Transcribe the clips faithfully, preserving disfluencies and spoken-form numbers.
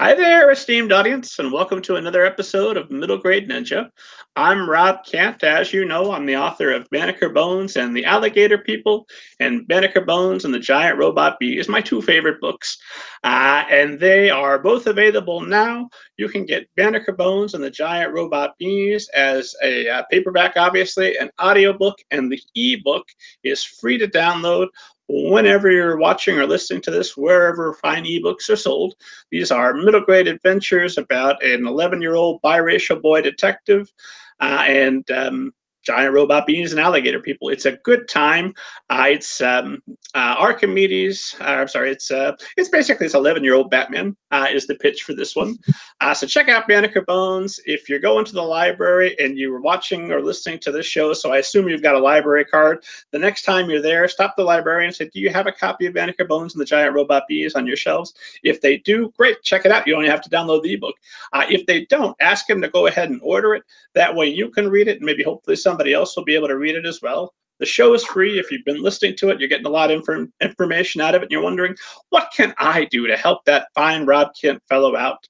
Hi there, esteemed audience, and welcome to another episode of Middle Grade Ninja. I'm Rob Kent. As you know, I'm the author of Banneker Bones and the Alligator People and Banneker Bones and the Giant Robot Bees, my two favorite books. Uh, and they are both available now. You can get Banneker Bones and the Giant Robot Bees as a uh, paperback, obviously, an audiobook, and the ebook is free to download whenever you're watching or listening to this, wherever fine ebooks are sold. These are middle grade adventures about an eleven-year-old biracial boy detective uh, and um, giant robot bees and alligator people. It's a good time. Uh, it's um, uh, Archimedes. Uh, I'm sorry. It's uh, it's basically it's eleven-year-old Batman uh, is the pitch for this one. Uh, so check out Banneker Bones if you're going to the library and you were watching or listening to this show. So I assume you've got a library card. The next time you're there, stop the librarian and say, "Do you have a copy of Banneker Bones and the Giant Robot Bees on your shelves?" If they do, great, check it out. You only have to download the ebook. Uh, if they don't, ask them to go ahead and order it. That way you can read it and maybe hopefully some. Somebody else will be able to read it as well. The show is free. If you've been listening to it, you're getting a lot of inform information out of it, and you're wondering, what can I do to help that fine Rob Kent fellow out?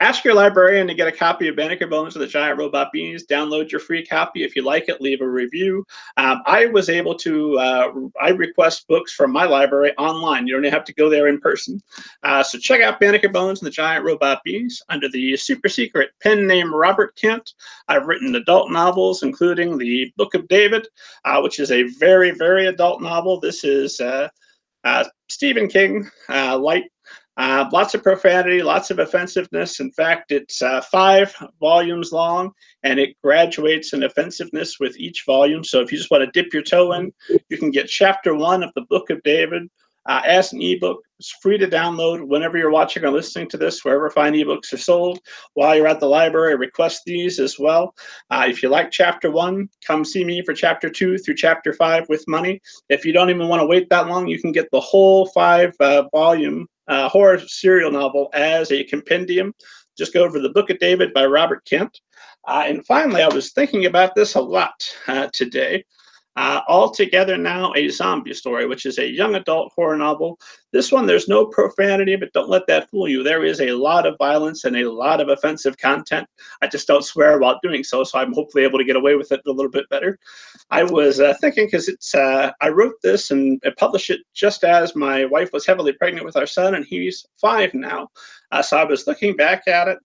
Ask your librarian to get a copy of Banneker Bones of the Giant Robot Bees. Download your free copy. If you like it, leave a review. Um, I was able to, uh, I request books from my library online. You don't have to go there in person. Uh, so check out Banneker Bones and the Giant Robot Bees under the super secret pen name Robert Kent. I've written adult novels, including the Book of David, uh, which is a very, very adult novel. This is uh, uh, Stephen King, uh, light. Uh, lots of profanity, lots of offensiveness. In fact, it's uh, five volumes long, and it graduates in offensiveness with each volume. So if you just want to dip your toe in, you can get chapter one of the Book of David uh, as an ebook. It's free to download whenever you're watching or listening to this, wherever fine ebooks are sold. While you're at the library, request these as well. Uh, if you like chapter one, come see me for chapter two through chapter five with money. If you don't even want to wait that long, you can get the whole five uh, volume Uh, horror serial novel as a compendium. Just go over The Book of David by Robert Kent. Uh, and finally, I was thinking about this a lot uh, today. Uh, All Together Now, A Zombie Story, which is a young adult horror novel. This one, there's no profanity, but don't let that fool you. There is a lot of violence and a lot of offensive content. I just don't swear while doing so, so I'm hopefully able to get away with it a little bit better. I was uh, thinking, because it's uh, I wrote this and I published it just as my wife was heavily pregnant with our son, and he's five now. Uh, so I was looking back at it,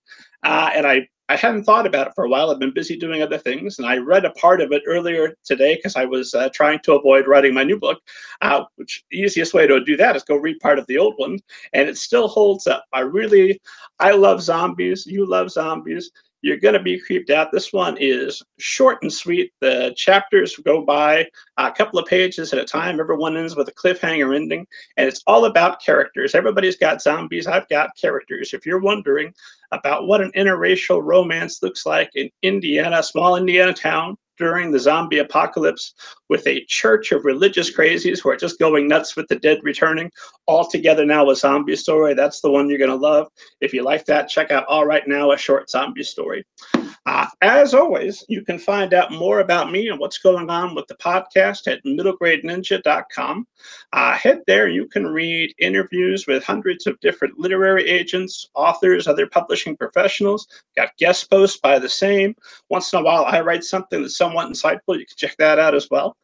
uh, and I I hadn't thought about it for a while. I've been busy doing other things, and I read a part of it earlier today because I was uh, trying to avoid writing my new book, uh, which the easiest way to do that is go read part of the old one, and it still holds up. I really, I love zombies. You love zombies. You're going to be creeped out. This one is short and sweet. The chapters go by a couple of pages at a time. Everyone ends with a cliffhanger ending, and it's all about characters. Everybody's got zombies. I've got characters. If you're wondering about what an interracial romance looks like in Indiana, small Indiana town during the zombie apocalypse, with a church of religious crazies who are just going nuts with the dead returning, All Together Now, A Zombie Story. That's the one you're going to love. If you like that, check out All Right Now, A Short Zombie Story. Uh, as always, you can find out more about me and what's going on with the podcast at middle grade ninja dot com. Uh, head there. You can read interviews with hundreds of different literary agents, authors, other publishing professionals. Got guest posts by the same. Once in a while, I write something that's somewhat insightful. You can check that out as well.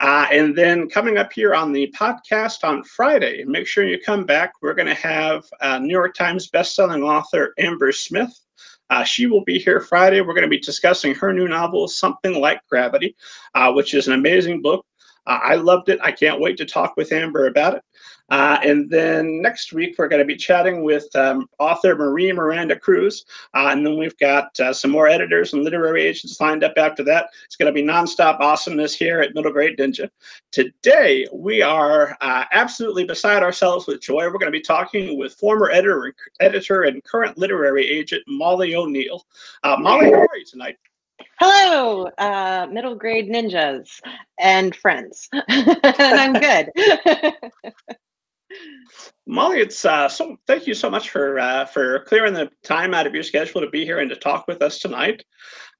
Uh, and then coming up here on the podcast on Friday, make sure you come back. We're going to have uh, New York Times bestselling author Amber Smith. Uh, she will be here Friday. We're going to be discussing her new novel, Something Like Gravity, uh, which is an amazing book. Uh, I loved it. I can't wait to talk with Amber about it. Uh, and then next week, we're going to be chatting with um, author Marie Miranda Cruz. Uh, and then we've got uh, some more editors and literary agents lined up after that. It's going to be nonstop awesomeness here at Middle Grade Ninja. Today, we are uh, absolutely beside ourselves with joy. We're going to be talking with former editor, editor and current literary agent, Molly O'Neill. Uh, Molly, how are you tonight? Hello, uh, middle grade ninjas and friends. And I'm good. Molly, it's uh, so thank you so much for uh, for clearing the time out of your schedule to be here and to talk with us tonight.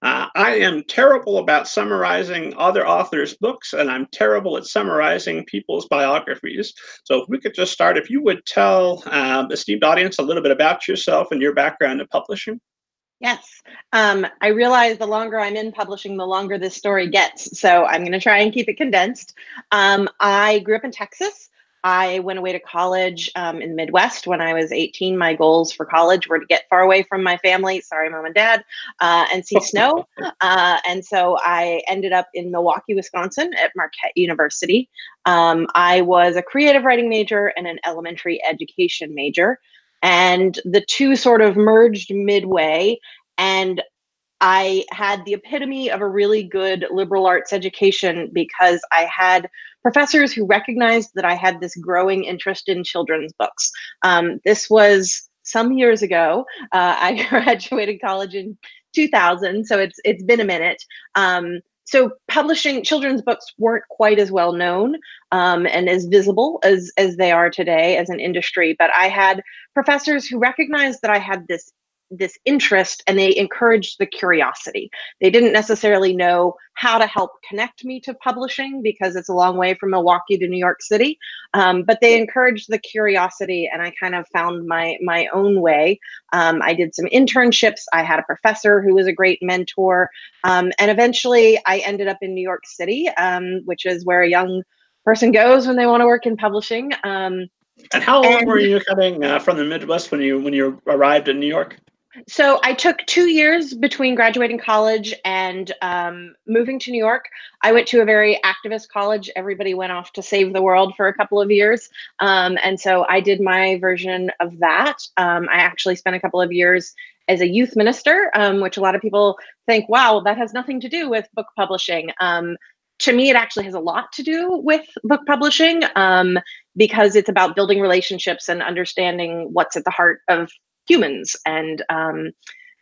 Uh, I am terrible about summarizing other authors' books, and I'm terrible at summarizing people's biographies. So if we could just start, if you would tell um, esteemed audience a little bit about yourself and your background in publishing. Yes. Um, I realize the longer I'm in publishing, the longer this story gets. So I'm going to try and keep it condensed. Um, I grew up in Texas. I went away to college um, in the Midwest when I was eighteen. My goals for college were to get far away from my family, sorry, mom and dad, uh, and see snow. Uh, and so I ended up in Milwaukee, Wisconsin at Marquette University. Um, I was a creative writing major and an elementary education major. And the two sort of merged midway. And I had the epitome of a really good liberal arts education because I had professors who recognized that I had this growing interest in children's books. Um, this was some years ago. Uh, I graduated college in two thousand, so it's it's been a minute. Um, so publishing children's books weren't quite as well known um, and as visible as, as they are today as an industry, but I had professors who recognized that I had this this interest, and they encouraged the curiosity. They didn't necessarily know how to help connect me to publishing because it's a long way from Milwaukee to New York City, um, but they encouraged the curiosity, and I kind of found my my own way. Um, I did some internships. I had a professor who was a great mentor, um, and eventually I ended up in New York City, um, which is where a young person goes when they want to work in publishing. Um, and how long and were you coming uh, from the Midwest when you when you arrived in New York? So I took two years between graduating college and um, moving to New York. I went to a very activist college. Everybody went off to save the world for a couple of years. Um, and so I did my version of that. Um, I actually spent a couple of years as a youth minister, um, which a lot of people think, wow, that has nothing to do with book publishing. Um, to me, it actually has a lot to do with book publishing um, because it's about building relationships and understanding what's at the heart of humans and um,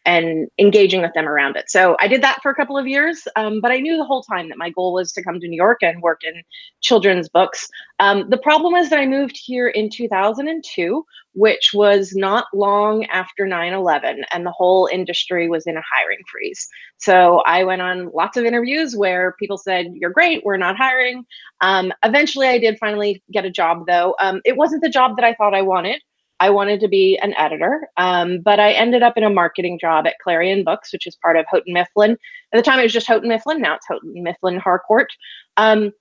and engaging with them around it. So I did that for a couple of years, um, but I knew the whole time that my goal was to come to New York and work in children's books. Um, the problem is that I moved here in two thousand two, which was not long after nine eleven, and the whole industry was in a hiring freeze. So I went on lots of interviews where people said, you're great, we're not hiring. Um, eventually I did finally get a job though. Um, it wasn't the job that I thought I wanted. I wanted to be an editor, um, but I ended up in a marketing job at Clarion Books, which is part of Houghton Mifflin. At the time, it was just Houghton Mifflin. Now it's Houghton Mifflin Harcourt. Um,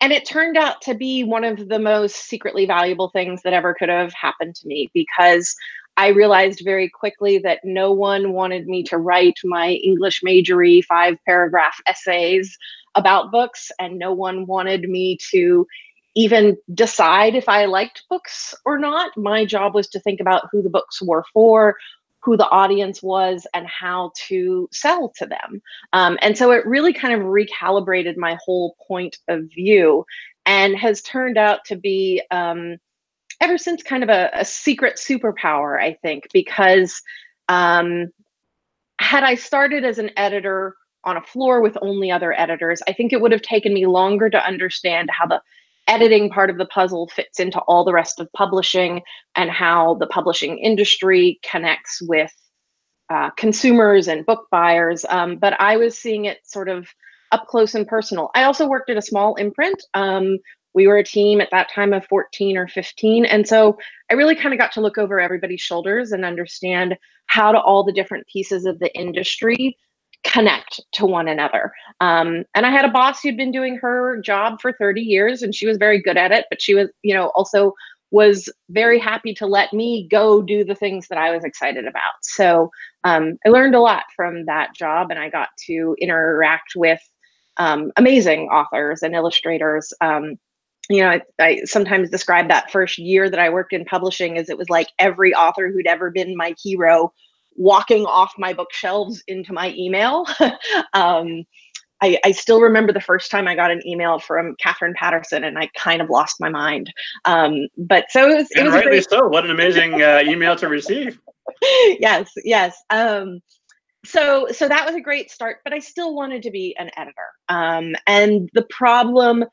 and it turned out to be one of the most secretly valuable things that ever could have happened to me, because I realized very quickly that no one wanted me to write my English majory five paragraph essays about books, and no one wanted me to even decide if I liked books or not. My job was to think about who the books were for, who the audience was, and how to sell to them. Um, and so it really kind of recalibrated my whole point of view and has turned out to be, um, ever since, kind of a, a secret superpower, I think, because um, had I started as an editor on a floor with only other editors, I think it would have taken me longer to understand how the editing part of the puzzle fits into all the rest of publishing and how the publishing industry connects with uh, consumers and book buyers. Um, but I was seeing it sort of up close and personal. I also worked at a small imprint. Um, we were a team at that time of fourteen or fifteen. And so I really kind of got to look over everybody's shoulders and understand how to all the different pieces of the industry connect to one another. Um, and I had a boss who'd been doing her job for thirty years, and she was very good at it, but she was, you know, also was very happy to let me go do the things that I was excited about. So um, I learned a lot from that job, and I got to interact with um, amazing authors and illustrators. Um, you know, I, I sometimes describe that first year that I worked in publishing as it was like every author who'd ever been my hero walking off my bookshelves into my email. um, I, I still remember the first time I got an email from Catherine Patterson, and I kind of lost my mind. Um, but so it was, and it was rightly great... so. What an amazing uh, email to receive. Yes, yes. Um, so, so that was a great start, but I still wanted to be an editor. Um, and the problem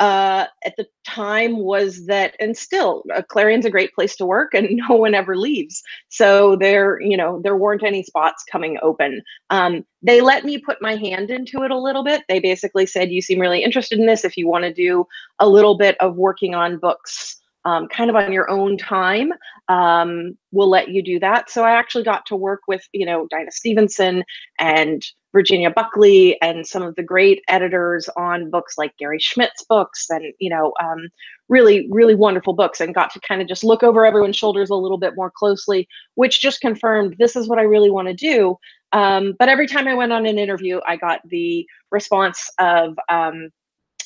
uh, at the time was that, and still, uh, Clarion's a great place to work and no one ever leaves. So there, you know, there weren't any spots coming open. Um, they let me put my hand into it a little bit. They basically said, you seem really interested in this. If you want to do a little bit of working on books, Um, kind of on your own time, um, we'll let you do that. So I actually got to work with, you know, Dinah Stevenson and Virginia Buckley and some of the great editors on books like Gary Schmidt's books and, you know, um, really, really wonderful books, and got to kind of just look over everyone's shoulders a little bit more closely, which just confirmed this is what I really want to do. Um, but every time I went on an interview, I got the response of, um,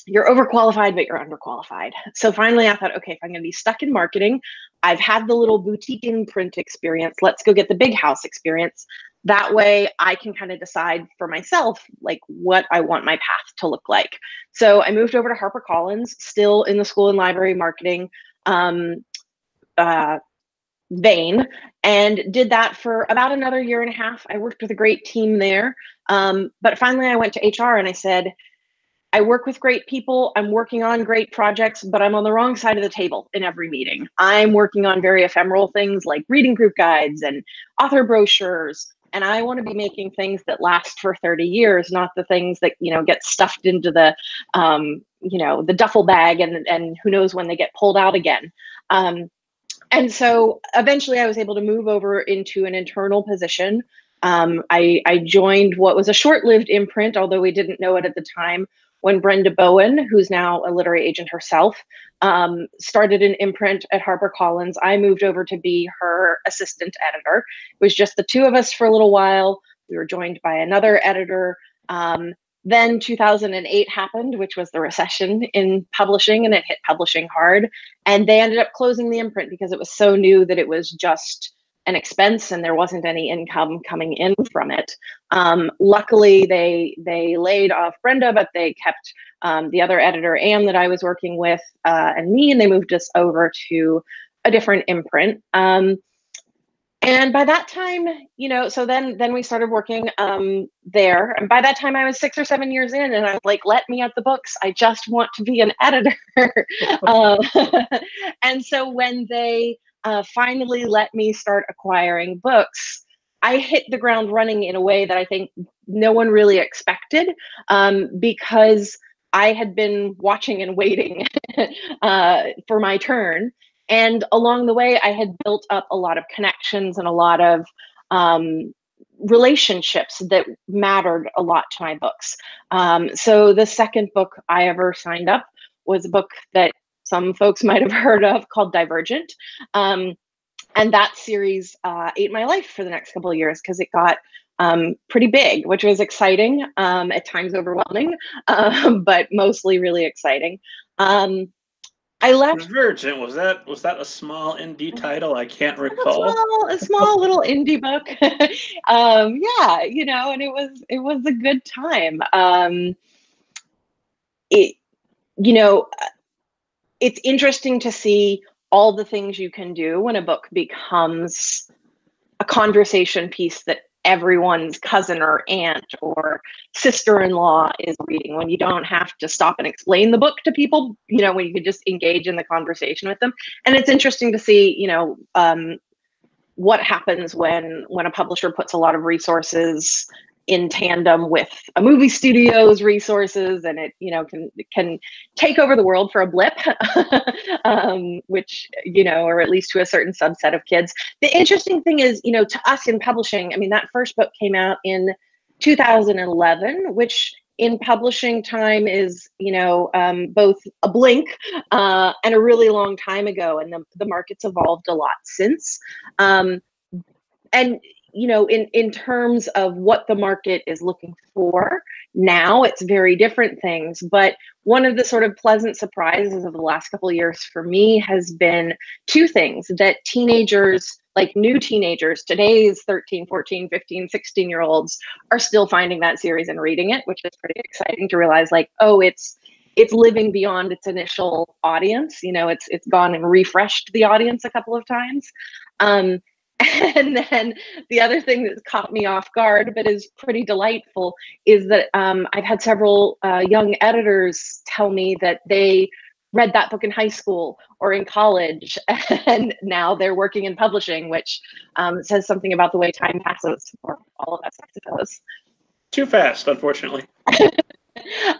you're overqualified, but you're underqualified. So finally I thought, okay, if I'm going to be stuck in marketing, I've had the little boutique imprint experience, let's go get the big house experience. That way I can kind of decide for myself, like, what I want my path to look like. So I moved over to HarperCollins, still in the school and library marketing um, uh, vein, and did that for about another year and a half. I worked with a great team there. Um, but finally I went to H R and I said, I work with great people, I'm working on great projects, but I'm on the wrong side of the table in every meeting. I'm working on very ephemeral things like reading group guides and author brochures. And I want to be making things that last for thirty years, not the things that, you know, get stuffed into the, um, you know, the duffel bag and, and who knows when they get pulled out again. Um, and so eventually I was able to move over into an internal position. Um, I, I joined what was a short-lived imprint, although we didn't know it at the time, when Brenda Bowen, who's now a literary agent herself, um, started an imprint at HarperCollins. I moved over to be her assistant editor. It was just the two of us for a little while. We were joined by another editor. Um, then two thousand eight happened, which was the recession in publishing, and it hit publishing hard. And they ended up closing the imprint because it was so new that it was just an expense and there wasn't any income coming in from it. Um, luckily, they they laid off Brenda, but they kept um, the other editor, Anne, that I was working with, uh, and me, and they moved us over to a different imprint. Um, and by that time, you know, so then then we started working um, there. And by that time, I was six or seven years in, and I was like, "Let me at the books. I just want to be an editor." um, and so when they Uh, finally let me start acquiring books, I hit the ground running in a way that I think no one really expected, um, because I had been watching and waiting uh, for my turn. And along the way, I had built up a lot of connections and a lot of um, relationships that mattered a lot to my books. Um, so the second book I ever signed up was a book that some folks might have heard of, called Divergent. Um, and that series uh, ate my life for the next couple of years because it got um, pretty big, which was exciting, um, at times overwhelming, um, but mostly really exciting. Um, I left. Divergent, was that was that a small indie title? I can't recall. A small, a small little indie book. um, yeah, you know, and it was it was a good time. Um, it, you know. It's interesting to see all the things you can do when a book becomes a conversation piece that everyone's cousin or aunt or sister-in-law is reading, when you don't have to stop and explain the book to people, you know, when you can just engage in the conversation with them. And it's interesting to see, you know, um, what happens when, when a publisher puts a lot of resources in tandem with a movie studio's resources, and it, you know, can can take over the world for a blip, um, which, you know, or at least to a certain subset of kids. The interesting thing is, you know, to us in publishing, I mean, that first book came out in two thousand eleven, which in publishing time is, you know, um, both a blink uh, and a really long time ago, and the, the market's evolved a lot since. Um, and you know, in, in terms of what the market is looking for now, it's very different things. But one of the sort of pleasant surprises of the last couple of years for me has been two things, that teenagers, like new teenagers, today's thirteen, fourteen, fifteen, sixteen year olds are still finding that series and reading it, which is pretty exciting to realize, like, oh, it's it's living beyond its initial audience. You know, it's it's gone and refreshed the audience a couple of times. Um, And then the other thing that's caught me off guard, but is pretty delightful, is that um, I've had several uh, young editors tell me that they read that book in high school or in college, and now they're working in publishing, which um, says something about the way time passes for all of us, I suppose. Too fast, unfortunately.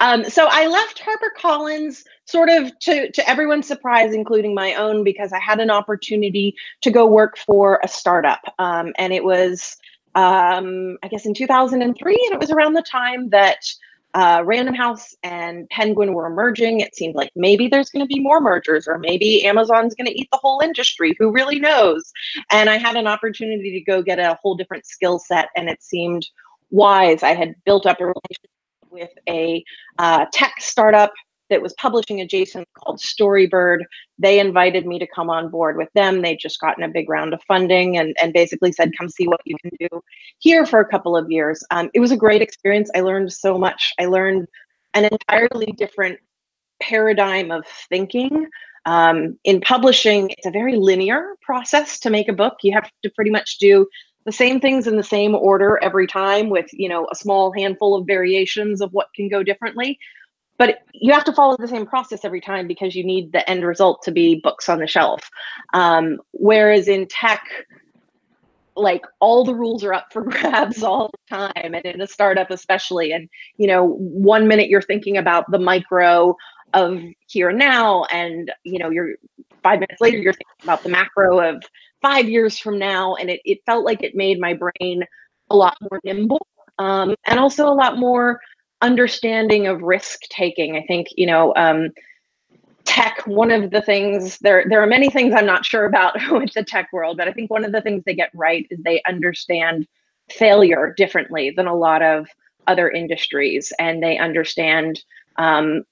Um, so I left HarperCollins sort of to, to everyone's surprise, including my own, because I had an opportunity to go work for a startup. Um, and it was, um, I guess, in two thousand three, and it was around the time that uh, Random House and Penguin were merging. It seemed like maybe there's going to be more mergers, or maybe Amazon's going to eat the whole industry. Who really knows? And I had an opportunity to go get a whole different skill set, and it seemed wise. I had built up a relationship with a uh, tech startup that was publishing adjacent called Storybird. They invited me to come on board with them. They'd just gotten a big round of funding, and, and basically said, come see what you can do here for a couple of years. Um, it was a great experience. I learned so much. I learned an entirely different paradigm of thinking. Um, in publishing, it's a very linear process to make a book. You have to pretty much do the same things in the same order every time, with, you know, a small handful of variations of what can go differently. But you have to follow the same process every time, because you need the end result to be books on the shelf. Um, whereas in tech, like, all the rules are up for grabs all the time, and in a startup especially. And, you know, one minute you're thinking about the micro of here and now, and, you know, you're five minutes later, you're thinking about the macro of five years from now. And it, it felt like it made my brain a lot more nimble, um, and also a lot more understanding of risk taking. I think, you know, um, tech, one of the things, there, there are many things I'm not sure about with the tech world, but I think one of the things they get right is they understand failure differently than a lot of other industries. And they understand um,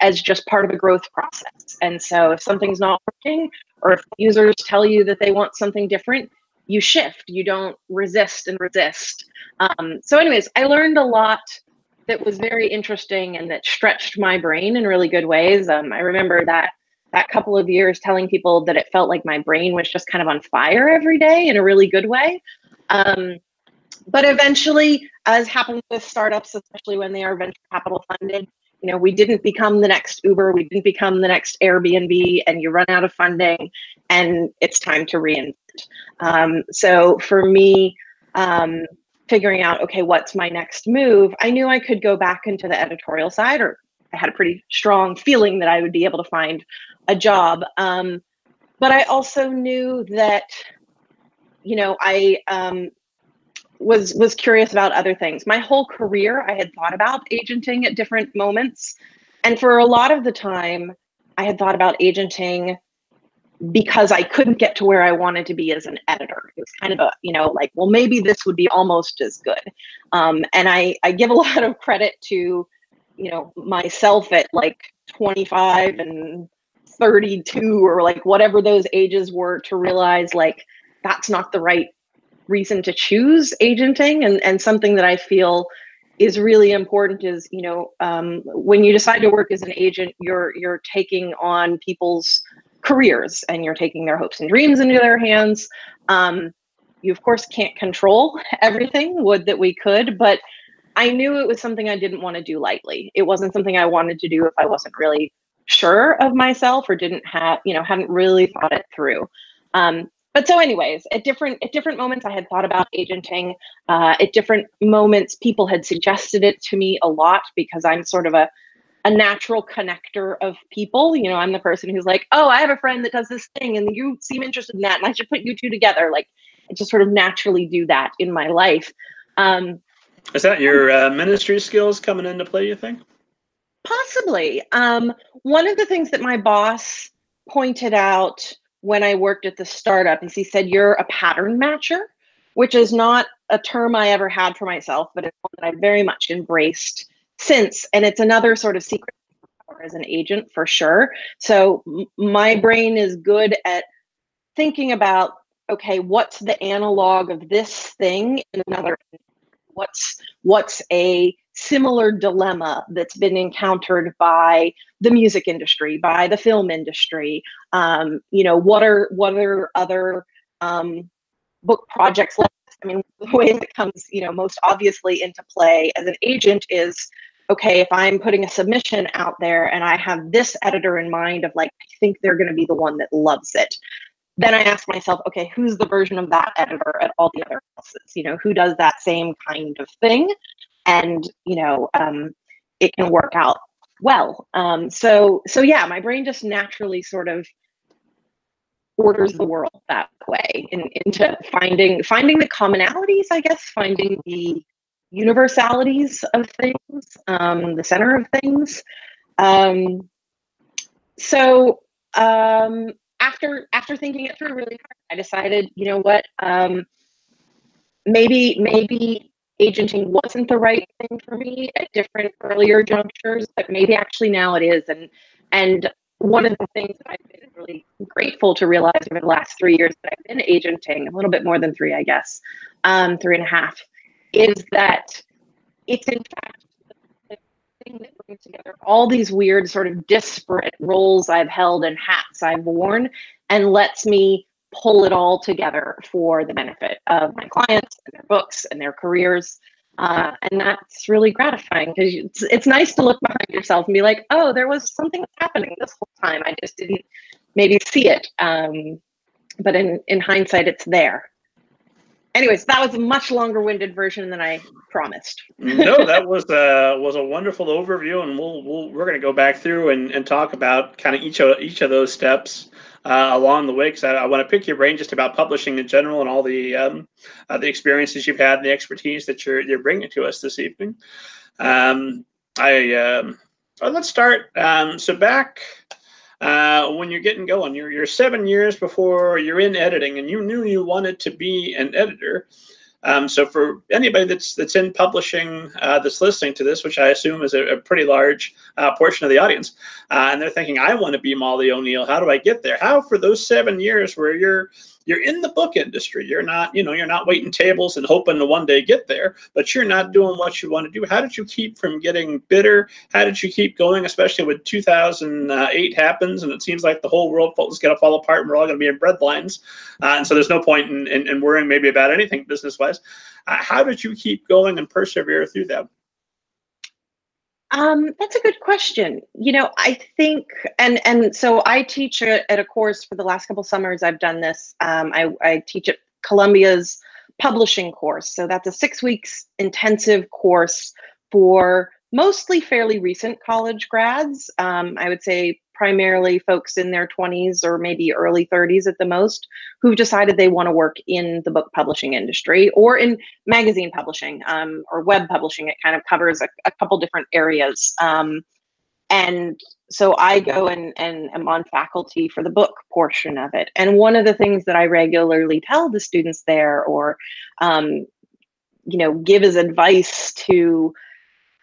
as just part of a growth process. And so if something's not working, or if users tell you that they want something different, you shift. You don't resist and resist. Um, so anyways, I learned a lot that was very interesting, and that stretched my brain in really good ways. Um, I remember that that couple of years telling people that it felt like my brain was just kind of on fire every day, in a really good way. Um, but eventually, as happens with startups, especially when they are venture capital funded, you know, we didn't become the next Uber, we didn't become the next Airbnb, and you run out of funding, and it's time to reinvent. Um, so for me, um, figuring out, okay, what's my next move? I knew I could go back into the editorial side, or I had a pretty strong feeling that I would be able to find a job. Um, but I also knew that, you know, I um, was was curious about other things. My whole career, I had thought about agenting at different moments. And for a lot of the time, I had thought about agenting because I couldn't get to where I wanted to be as an editor. It was kind of a, you know, like, well, maybe this would be almost as good. Um, and I, I give a lot of credit to, you know, myself at like twenty-five and thirty-two, or like whatever those ages were, to realize like that's not the right reason to choose agenting. And, and something that I feel is really important is, you know, um, when you decide to work as an agent, you're you're taking on people's careers, and you're taking their hopes and dreams into their hands. Um, you of course can't control everything, would that we could, but I knew it was something I didn't want to do lightly. It wasn't something I wanted to do if I wasn't really sure of myself, or didn't have, you know, hadn't really thought it through. Um, But so anyways, at different at different moments, I had thought about agenting. Uh, at different moments, people had suggested it to me a lot, because I'm sort of a, a natural connector of people. You know, I'm the person who's like, oh, I have a friend that does this thing, and you seem interested in that, and I should put you two together. Like, I just sort of naturally do that in my life. Um, Is that your uh, ministry skills coming into play, you think? Possibly. Um, one of the things that my boss pointed out when I worked at the startup, and he said, you're a pattern matcher, which is not a term I ever had for myself, but it's one that I've very much embraced since. And it's another sort of secret as an agent, for sure. So my brain is good at thinking about, okay, what's the analog of this thing in another? What's, what's a similar dilemma that's been encountered by the music industry, by the film industry? Um, you know, what are what are other um, book projects like this, I mean, the way that comes, you know, most obviously into play as an agent is, okay, if I'm putting a submission out there and I have this editor in mind of like, I think they're going to be the one that loves it. Then I ask myself, okay, who's the version of that editor at all the other houses? You know, who does that same kind of thing? And, you know, um, it can work out well. Um, so, so yeah, my brain just naturally sort of orders the world that way in, into finding, finding the commonalities, I guess, finding the universalities of things, um, the center of things. Um, so, um, After after thinking it through really hard, I decided, you know what, um, maybe maybe agenting wasn't the right thing for me at different earlier junctures, but maybe actually now it is. And and one of the things that I've been really grateful to realize over the last three years that I've been agenting, a little bit more than three, I guess, um, three and a half, is that it's in fact that brings together all these weird sort of disparate roles I've held and hats I've worn and lets me pull it all together for the benefit of my clients and their books and their careers. Uh, and that's really gratifying because it's, it's nice to look behind yourself and be like, oh, there was something happening this whole time. I just didn't maybe see it. Um, but in, in hindsight, it's there. Anyways, that was a much longer-winded version than I promised. No, that was a uh, was a wonderful overview, and we'll, we'll we're going to go back through and, and talk about kind of each of each of those steps uh, along the way. Because I, I want to pick your brain just about publishing in general and all the um, uh, the experiences you've had, and the expertise that you're you're bringing to us this evening. Um, I um, well, let's start. Um, so back. Uh, when you're getting going, you're, you're seven years before you're in editing, and you knew you wanted to be an editor. Um, so for anybody that's that's in publishing, uh, that's listening to this, which I assume is a, a pretty large uh, portion of the audience, uh, and they're thinking, I want to be Molly O'Neill. How do I get there? How for those seven years where you're you're in the book industry, you're not, you know, you're not waiting tables and hoping to one day get there, but you're not doing what you want to do. How did you keep from getting bitter? How did you keep going, especially when two thousand eight happens and it seems like the whole world is going to fall apart and we're all going to be in breadlines. Uh, and so there's no point in, in, in worrying maybe about anything business-wise. Uh, how did you keep going and persevere through that? Um, that's a good question. You know, I think, and and so I teach a, at a course for the last couple summers I've done this. Um, I, I teach at Columbia's publishing course. So that's a six weeks intensive course for mostly fairly recent college grads. Um, I would say primarily folks in their twenties or maybe early thirties at the most, who've decided they want to work in the book publishing industry or in magazine publishing um, or web publishing. It kind of covers a, a couple different areas. Um, and so I go and, and am on faculty for the book portion of it. And one of the things that I regularly tell the students there or, um, you know, give as advice to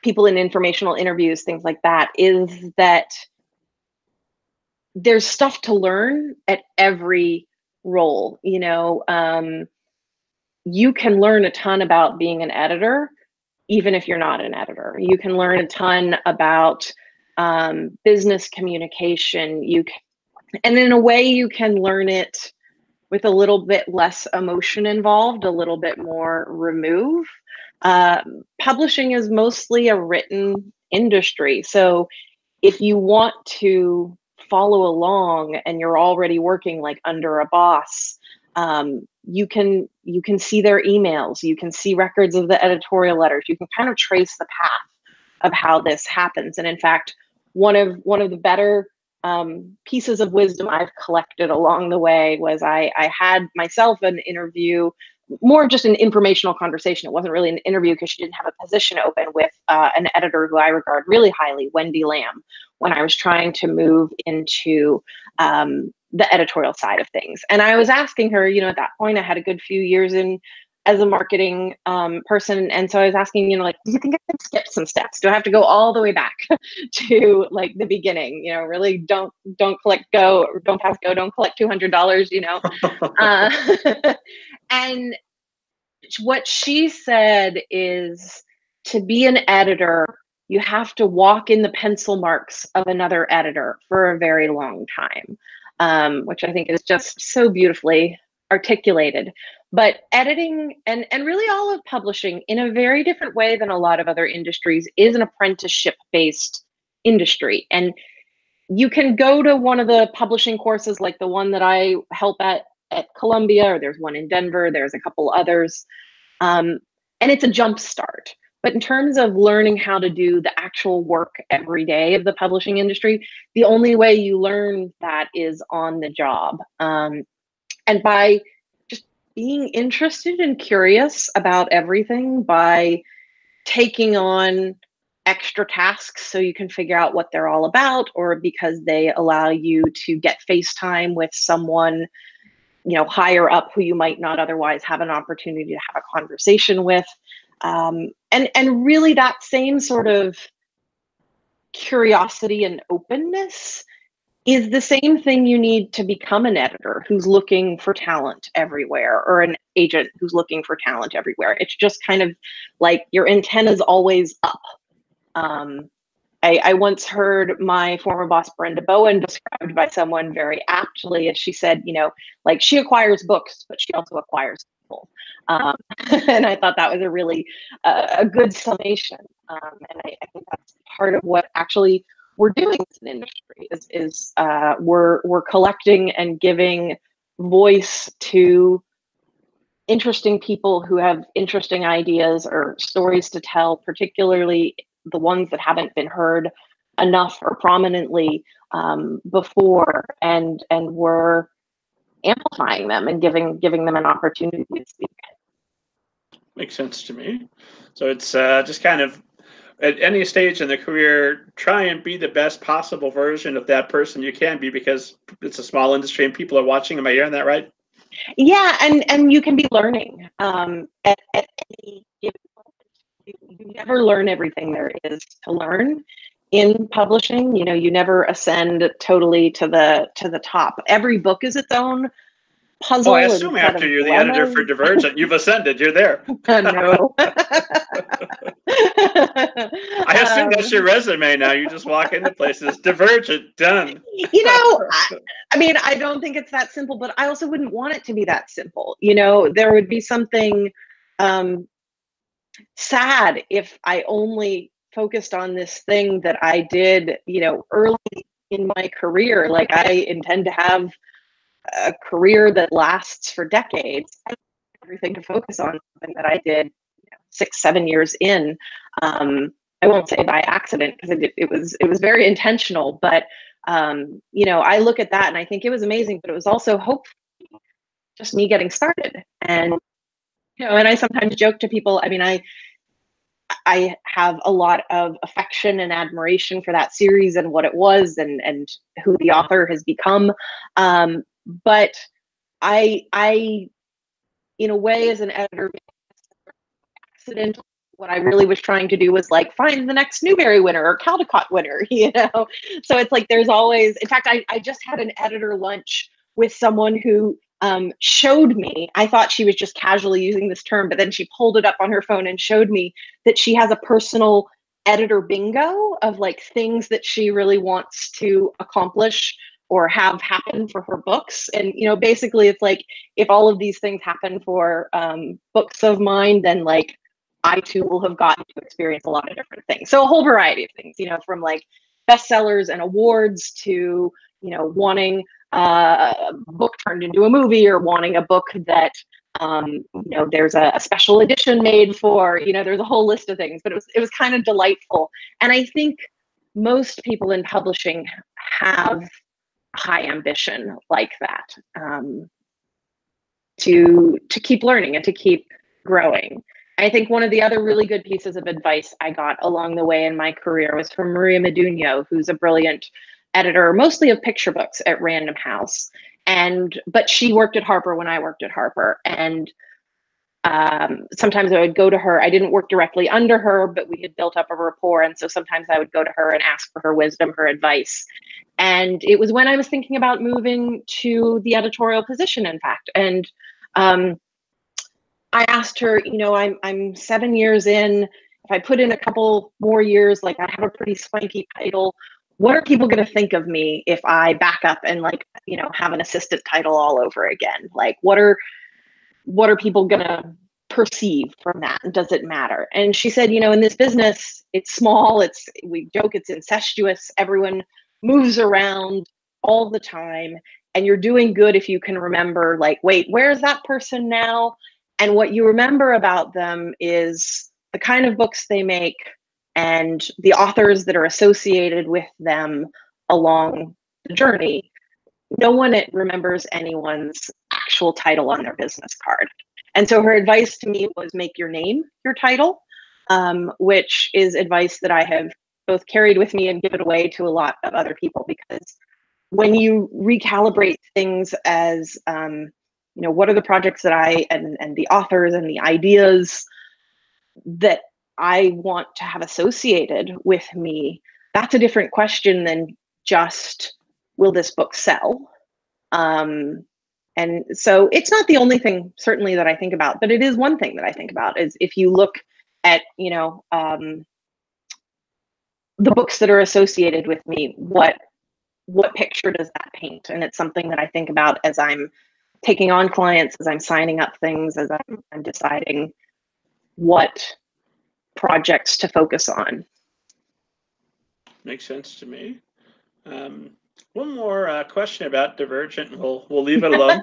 people in informational interviews, things like that, is that there's stuff to learn at every role. You know, um, you can learn a ton about being an editor, even if you're not an editor. You can learn a ton about um, business communication. You can, and in a way, you can learn it with a little bit less emotion involved, a little bit more remove. Um, publishing is mostly a written industry, so if you want to follow along and you're already working like under a boss, um, you can you can see their emails, you can see records of the editorial letters, you can kind of trace the path of how this happens. And in fact, one of one of the better um, pieces of wisdom I've collected along the way was I, I had myself an interview, more just an informational conversation. It wasn't really an interview because she didn't have a position open, with uh, an editor who I regard really highly, Wendy Lamb, when I was trying to move into um, the editorial side of things. And I was asking her, you know, at that point I had a good few years in as a marketing um, person. And so I was asking, you know, like, do you think I can skip some steps? Do I have to go all the way back to like the beginning? You know, really don't, don't collect go, don't pass go, don't collect two hundred dollars, you know? uh, and what she said is, to be an editor, you have to walk in the pencil marks of another editor for a very long time, um, which I think is just so beautifully articulated, but editing and, and really all of publishing in a very different way than a lot of other industries is an apprenticeship-based industry. And you can go to one of the publishing courses, like the one that I help at at Columbia, or there's one in Denver, there's a couple others, um, and it's a jump start. But in terms of learning how to do the actual work every day of the publishing industry, the only way you learn that is on the job. Um, and by just being interested and curious about everything, by taking on extra tasks so you can figure out what they're all about, or because they allow you to get face time with someone, you know, higher up who you might not otherwise have an opportunity to have a conversation with. Um, and, and really that same sort of curiosity and openness is the same thing you need to become an editor who's looking for talent everywhere, or an agent who's looking for talent everywhere. It's just kind of like your antenna's always up. Um, I, I once heard my former boss, Brenda Bowen, described by someone very aptly, and she said, you know, like she acquires books, but she also acquires people. Um, and I thought that was a really uh, a good summation. Um, and I, I think that's part of what actually we're doing as an industry is, is uh, we're, we're collecting and giving voice to interesting people who have interesting ideas or stories to tell, particularly the ones that haven't been heard enough or prominently um, before, and and we're amplifying them and giving giving them an opportunity to speak. Makes sense to me. So it's uh, just kind of at any stage in the career, try and be the best possible version of that person you can be, because it's a small industry and people are watching. Am I hearing that right? Yeah, and and you can be learning um, at, at any given. You never learn everything there is to learn in publishing. You know, you never ascend totally to the to the top. Every book is its own puzzle. Oh, I assume after you're the editor for Divergent, you've ascended. You're there. Uh, no. I assume um, that's your resume now. You just walk into places. Divergent, done. You know, I, I mean, I don't think it's that simple, but I also wouldn't want it to be that simple. You know, there would be something Um, sad if I only focused on this thing that I did, you know, early in my career. Like, I intend to have a career that lasts for decades. I don't have everything to focus on something that I did, you know, six, seven years in. Um, I won't say by accident, because it, it was it was very intentional. But um, you know, I look at that and I think it was amazing, but it was also hopefully just me getting started. And you know, and I sometimes joke to people, I mean, I I have a lot of affection and admiration for that series and what it was and and who the author has become. Um, but I I in a way, as an editor, accidentally, what I really was trying to do was like find the next Newbery winner or Caldecott winner, you know. So it's like there's always, in fact, I, I just had an editor lunch with someone who Um, showed me, I thought she was just casually using this term, but then she pulled it up on her phone and showed me that she has a personal editor bingo of like things that she really wants to accomplish or have happen for her books. And, you know, basically it's like, if all of these things happen for um, books of mine, then like I too will have gotten to experience a lot of different things. So a whole variety of things, you know, from like bestsellers and awards to, you know, wanting Uh, a book turned into a movie, or wanting a book that um, you know, there's a, a special edition made for. You know, there's a whole list of things, but it was it was kind of delightful. And I think most people in publishing have high ambition like that, um, to to keep learning and to keep growing. I think one of the other really good pieces of advice I got along the way in my career was from Maria Medunio, who's a brilliant editor, mostly of picture books at Random House, and but she worked at Harper when I worked at Harper, and um, sometimes I would go to her. I didn't work directly under her, but we had built up a rapport, and so sometimes I would go to her and ask for her wisdom, her advice. And it was when I was thinking about moving to the editorial position, in fact, and um, I asked her, you know, I'm I'm seven years in. If I put in a couple more years, like I have a pretty swanky title. what are people going to think of me if I back up and, like, you know, have an assistant title all over again? Like, what are, what are people going to perceive from that? And does it matter? And she said, you know, in this business, it's small. It's, we joke, it's incestuous. Everyone moves around all the time. And you're doing good if you can remember, like, wait, where's that person now? And what you remember about them is the kind of books they make and the authors that are associated with them along the journey. No one remembers anyone's actual title on their business card. And so her advice to me was make your name your title, um, which is advice that I have both carried with me and given away to a lot of other people, because when you recalibrate things as, um, you know, what are the projects that I and, and the authors and the ideas that I want to have associated with me, that's a different question than just, will this book sell? Um, and so it's not the only thing, certainly, that I think about, but it is one thing that I think about. Is if you look at, you know, um, the books that are associated with me, what what picture does that paint? And it's something that I think about as I'm taking on clients, as I'm signing up things, as I'm, I'm deciding what projects to focus on. Makes sense to me. Um, one more uh, question about Divergent, and we'll we'll leave it alone.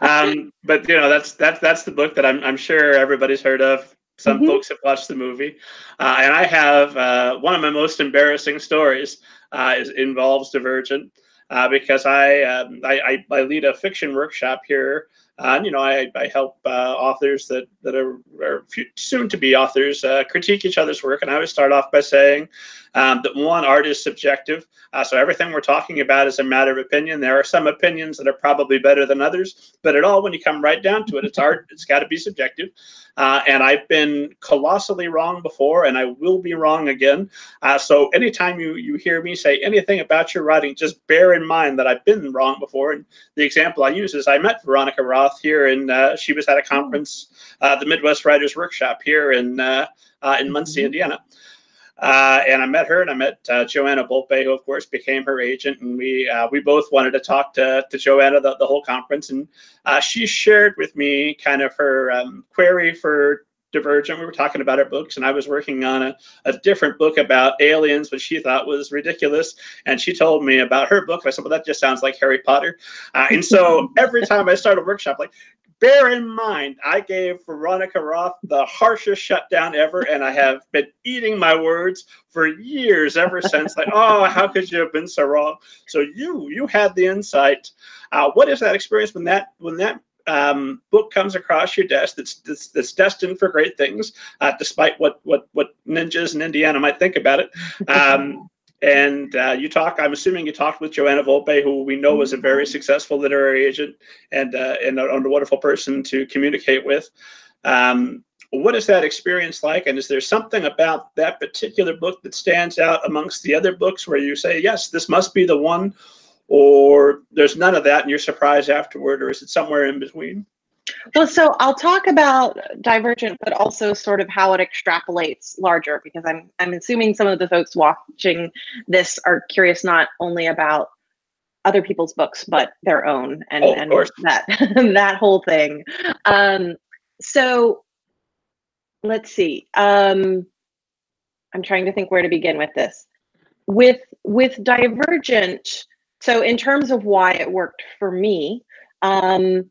um, but you know, that's that's that's the book that I'm I'm sure everybody's heard of. Some mm-hmm. folks have watched the movie, uh, and I have uh, one of my most embarrassing stories uh, is involves Divergent, uh, because I, um, I I I lead a fiction workshop here. Uh, you know, I, I help uh, authors that, that are, are soon-to-be authors uh, critique each other's work. And I always start off by saying um, that, one, art is subjective. Uh, so everything we're talking about is a matter of opinion. There are some opinions that are probably better than others. But it all, when you come right down to it, it's art. It's got to be subjective. Uh, and I've been colossally wrong before, and I will be wrong again. Uh, so anytime you, you hear me say anything about your writing, just bear in mind that I've been wrong before. And the example I use is I met Veronica Roth here, and uh, she was at a conference, uh, the Midwest Writers Workshop here in uh, uh, in Muncie, Indiana. Uh, and I met her, and I met uh, Joanna Volpe, who of course became her agent, and we uh, we both wanted to talk to, to Joanna the, the whole conference, and uh, she shared with me kind of her um, query for Divergent. We were talking about our books, and I was working on a, a different book about aliens, which she thought was ridiculous. And she told me about her book. And I said, well, that just sounds like Harry Potter. Uh, and so every time I start a workshop, like, bear in mind, I gave Veronica Roth the harshest shutdown ever, and I have been eating my words for years ever since. Like, oh, how could you have been so wrong? So you, you had the insight. Uh, what is that experience when that, when that, Um, book comes across your desk that's, that's, that's destined for great things, uh, despite what, what, what ninjas in Indiana might think about it. Um, and uh, you talk, I'm assuming you talked with Joanna Volpe, who we know was a very successful literary agent and, uh, and a, a wonderful person to communicate with. Um, what is that experience like? And is there something about that particular book that stands out amongst the other books where you say, yes, this must be the one? Or there's none of that and you're surprised afterward, or is it somewhere in between? Well, so I'll talk about Divergent, but also sort of how it extrapolates larger, because I'm, I'm assuming some of the folks watching this are curious not only about other people's books, but their own, and, oh, and that, that whole thing. Um, so let's see. Um, I'm trying to think where to begin with this. With, with Divergent, so in terms of why it worked for me, um,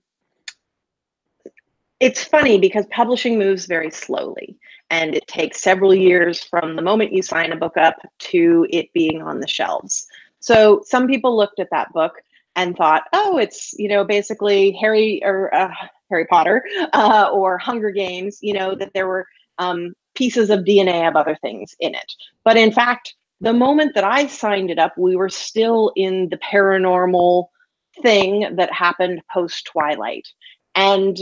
it's funny because publishing moves very slowly, and it takes several years from the moment you sign a book up to it being on the shelves. So some people looked at that book and thought, oh, it's, you know, basically Harry or uh, Harry Potter uh, or Hunger Games, you know, that there were um, pieces of D N A of other things in it. But in fact, the moment that I signed it up, we were still in the paranormal thing that happened post Twilight. And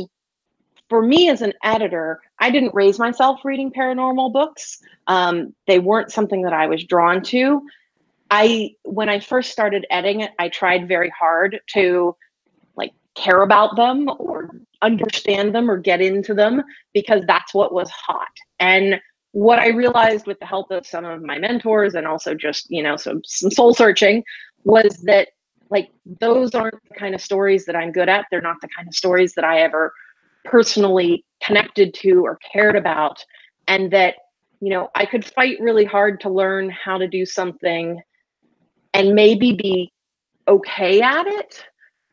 for me as an editor, I didn't raise myself reading paranormal books. Um, they weren't something that I was drawn to. I, when I first started editing it, I tried very hard to like care about them or understand them or get into them, because that's what was hot. And what I realized with the help of some of my mentors and also just, you know, some, some soul searching was that, like, those aren't the kind of stories that I'm good at. They're not the kind of stories that I ever personally connected to or cared about. And that, you know, I could fight really hard to learn how to do something and maybe be okay at it.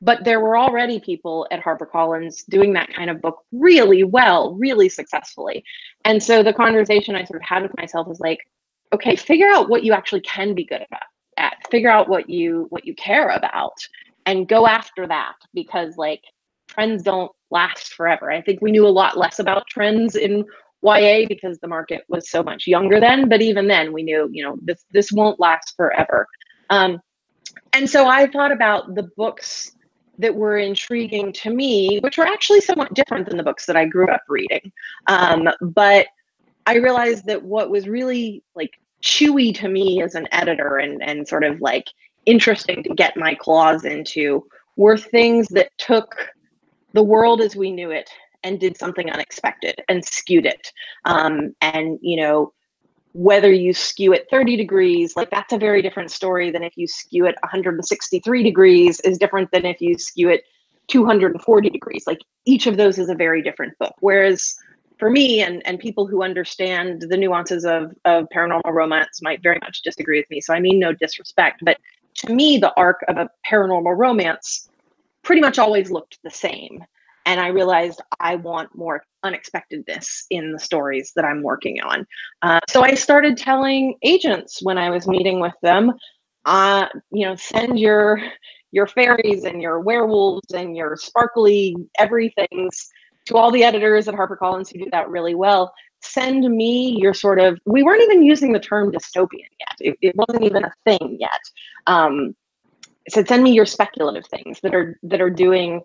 But there were already people at HarperCollins doing that kind of book really well, really successfully. And so the conversation I sort of had with myself was like, okay, figure out what you actually can be good about, at, figure out what you what you care about and go after that, because like trends don't last forever. I think we knew a lot less about trends in Y A because the market was so much younger then, but even then we knew, you know, this this won't last forever. Um, and so I thought about the books that were intriguing to me, which were actually somewhat different than the books that I grew up reading. Um, but I realized that what was really like chewy to me as an editor and, and sort of like interesting to get my claws into were things that took the world as we knew it and did something unexpected and skewed it. Um, and, you know, whether you skew it thirty degrees, like that's a very different story than if you skew it one hundred sixty-three degrees is different than if you skew it two hundred forty degrees. Like each of those is a very different book. Whereas for me and, and people who understand the nuances of, of paranormal romance might very much disagree with me. So I mean no disrespect, but to me, the arc of a paranormal romance pretty much always looked the same. And I realized I want more unexpectedness in the stories that I'm working on. Uh, so I started telling agents when I was meeting with them, uh, you know, send your your fairies and your werewolves and your sparkly everythings to all the editors at HarperCollins who do that really well. Send me your sort of, we weren't even using the term dystopian yet. It, it wasn't even a thing yet. Um, so send me your speculative things that are that are doing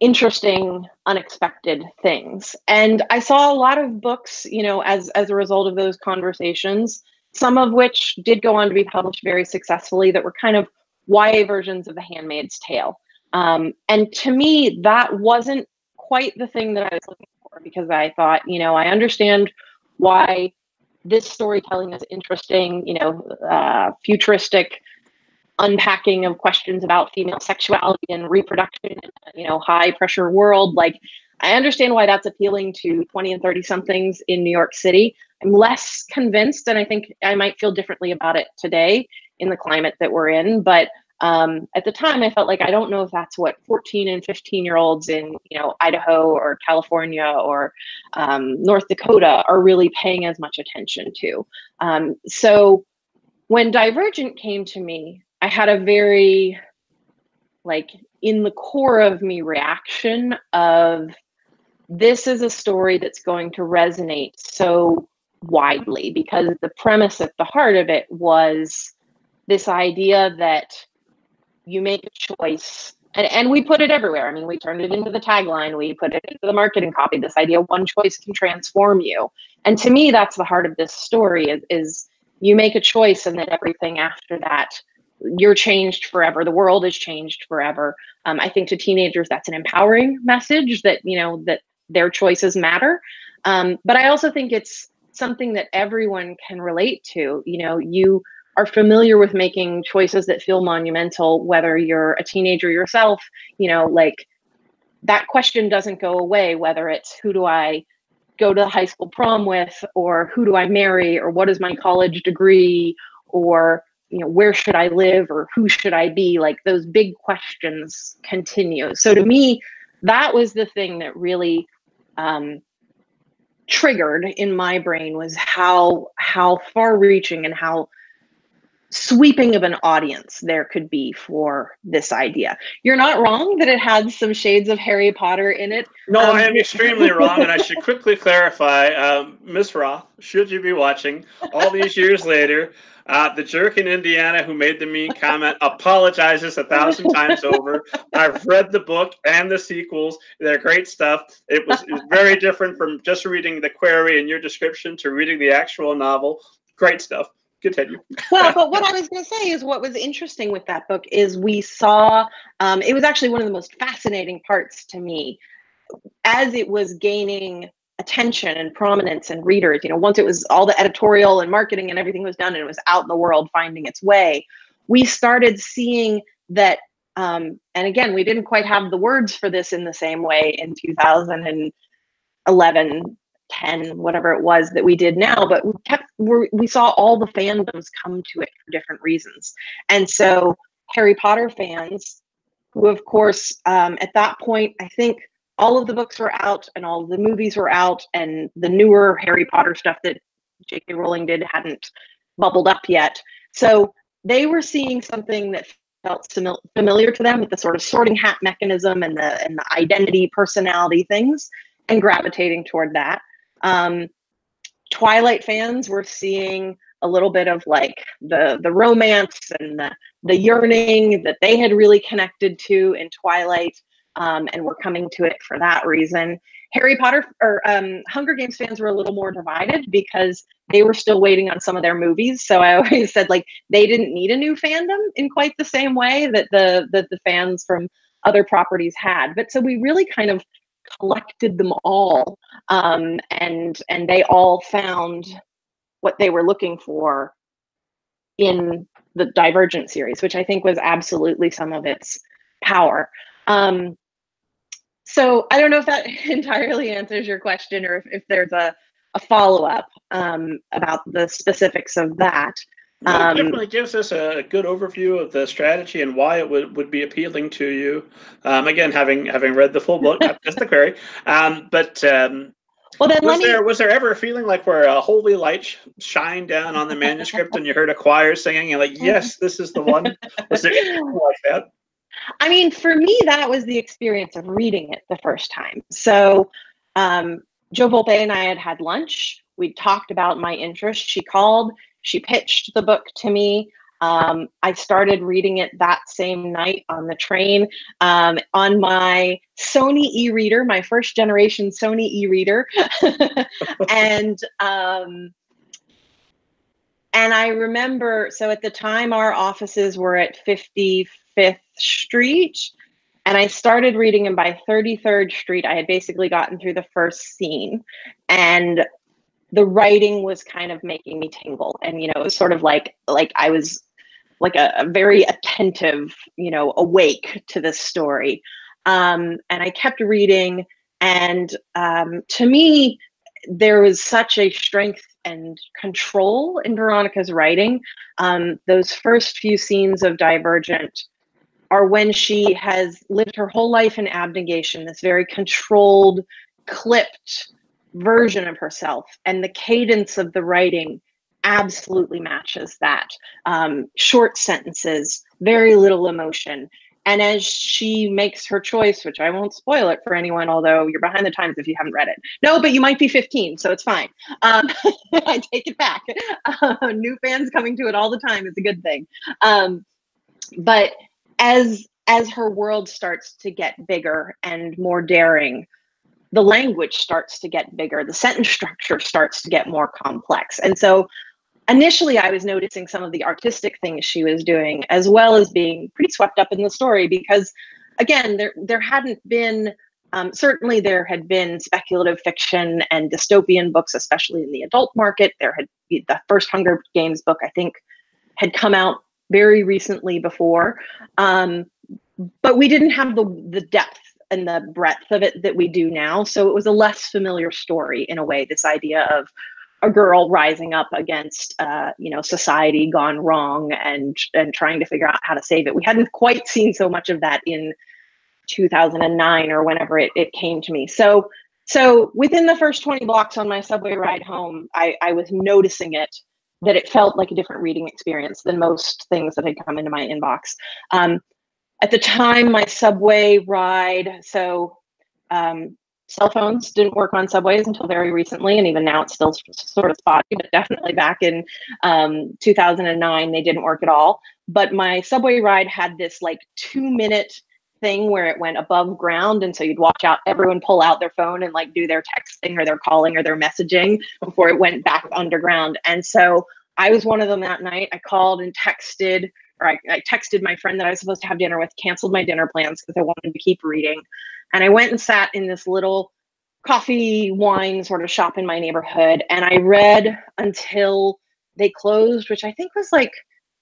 interesting, unexpected things. And I saw a lot of books, you know, as, as a result of those conversations, some of which did go on to be published very successfully that were kind of Y A versions of The Handmaid's Tale. Um, and to me, that wasn't quite the thing that I was looking for, because I thought, you know, I understand why this storytelling is interesting, you know, uh, futuristic unpacking of questions about female sexuality and reproduction in a, you know, high pressure world. Like, I understand why that's appealing to twenty and thirty somethings in New York City. I'm less convinced, and I think I might feel differently about it today in the climate that we're in. But um, at the time, I felt like, I don't know if that's what fourteen and fifteen year olds in, you know, Idaho or California or um, North Dakota are really paying as much attention to. Um, so when Divergent came to me, I had a very, like, in the core of me reaction of, this is a story that's going to resonate so widely, because the premise at the heart of it was this idea that you make a choice, and, and we put it everywhere. I mean, we turned it into the tagline, we put it into the marketing copy, this idea, one choice can transform you. And to me, that's the heart of this story is, is you make a choice and then everything after that, you're changed forever. The world is changed forever. Um, I think to teenagers, that's an empowering message that, you know, that their choices matter. Um, but I also think it's something that everyone can relate to. You know, you are familiar with making choices that feel monumental, whether you're a teenager yourself, you know, like that question doesn't go away, whether it's who do I go to high school prom with, or who do I marry, or what is my college degree, or you know, where should I live or who should I be? Like those big questions continue. So to me, that was the thing that really um, triggered in my brain was how, how far reaching and how sweeping of an audience there could be for this idea. You're not wrong that it had some shades of Harry Potter in it. No, um, I am extremely wrong, and I should quickly clarify, um, Miz Roth, should you be watching all these years later, uh, the jerk in Indiana who made the mean comment apologizes a thousand times over. I've read the book and the sequels. They're great stuff. It was, it was very different from just reading the query and your description to reading the actual novel. Great stuff. Continue. Well, but what I was going to say is what was interesting with that book is we saw, um, it was actually one of the most fascinating parts to me as it was gaining attention and prominence and readers. You know, once it was all the editorial and marketing and everything was done and it was out in the world finding its way, we started seeing that, um, and again, we didn't quite have the words for this in the same way in two thousand eleven, ten, whatever it was that we did now, but we kept, we're, we saw all the fandoms come to it for different reasons. And so Harry Potter fans, who of course, um, at that point, I think all of the books were out and all of the movies were out and the newer Harry Potter stuff that J K Rowling did hadn't bubbled up yet. So they were seeing something that felt simil- familiar to them with the sort of sorting hat mechanism and the, and the identity personality things, and gravitating toward that. Um, Twilight fans were seeing a little bit of like the, the romance and the, the yearning that they had really connected to in Twilight, um, and were coming to it for that reason. Harry Potter or um, Hunger Games fans were a little more divided because they were still waiting on some of their movies. So I always said like they didn't need a new fandom in quite the same way that the, that the fans from other properties had. But so we really kind of collected them all, um, and and they all found what they were looking for in the Divergent series, which I think was absolutely some of its power. Um, so I don't know if that entirely answers your question, or if, if there's a, a follow-up um, about the specifics of that. Um, it definitely gives us a good overview of the strategy and why it would, would be appealing to you. Um, again, having having read the full book, not just the query. Um, but um, well, then was, let there, me... was there ever a feeling like where a holy light shined down on the manuscript and you heard a choir singing and like, yes, this is the one? Was there anything like that? I mean, for me, that was the experience of reading it the first time. So um, Joe Volpe and I had had lunch. We talked about my interest. She called. She pitched the book to me. Um, I started reading it that same night on the train. Um, on my Sony e-reader, my first generation Sony e-reader. and um, and I remember, so at the time our offices were at fifty-fifth Street. And I started reading, and by thirty-third Street, I had basically gotten through the first scene. And the writing was kind of making me tingle. And, you know, it was sort of like, like I was like a, a very attentive, you know, awake to this story. Um, and I kept reading. And um, to me, there was such a strength and control in Veronica's writing. Um, those first few scenes of Divergent are when she has lived her whole life in abnegation, this very controlled, clipped version of herself, and the cadence of the writing absolutely matches that. Um, short sentences, very little emotion. And as she makes her choice, which I won't spoil it for anyone, although you're behind the times if you haven't read it. No, but you might be fifteen, so it's fine. Um, I take it back. Uh, new fans coming to it all the time is a good thing. Um, but as, as her world starts to get bigger and more daring, the language starts to get bigger, the sentence structure starts to get more complex. And so initially I was noticing some of the artistic things she was doing, as well as being pretty swept up in the story, because again, there, there hadn't been, um, certainly there had been speculative fiction and dystopian books, especially in the adult market. There had, the first Hunger Games book, I think, had come out very recently before, um, but we didn't have the, the depth and the breadth of it that we do now. So it was a less familiar story in a way, this idea of a girl rising up against, uh, you know, society gone wrong and, and trying to figure out how to save it. We hadn't quite seen so much of that in two thousand nine or whenever it, it came to me. So, so within the first twenty blocks on my subway ride home, I, I was noticing it, that it felt like a different reading experience than most things that had come into my inbox. Um, At the time, my subway ride, so um, cell phones didn't work on subways until very recently, and even now it's still sort of spotty, but definitely back in um, two thousand nine, they didn't work at all. But my subway ride had this like two-minute thing where it went above ground, and so you'd watch out, everyone pull out their phone and like do their texting or their calling or their messaging before it went back underground. And so I was one of them that night. I called and texted. Or I, I texted my friend that I was supposed to have dinner with, canceled my dinner plans because I wanted to keep reading. And I went and sat in this little coffee, wine sort of shop in my neighborhood. And I read until they closed, which I think was like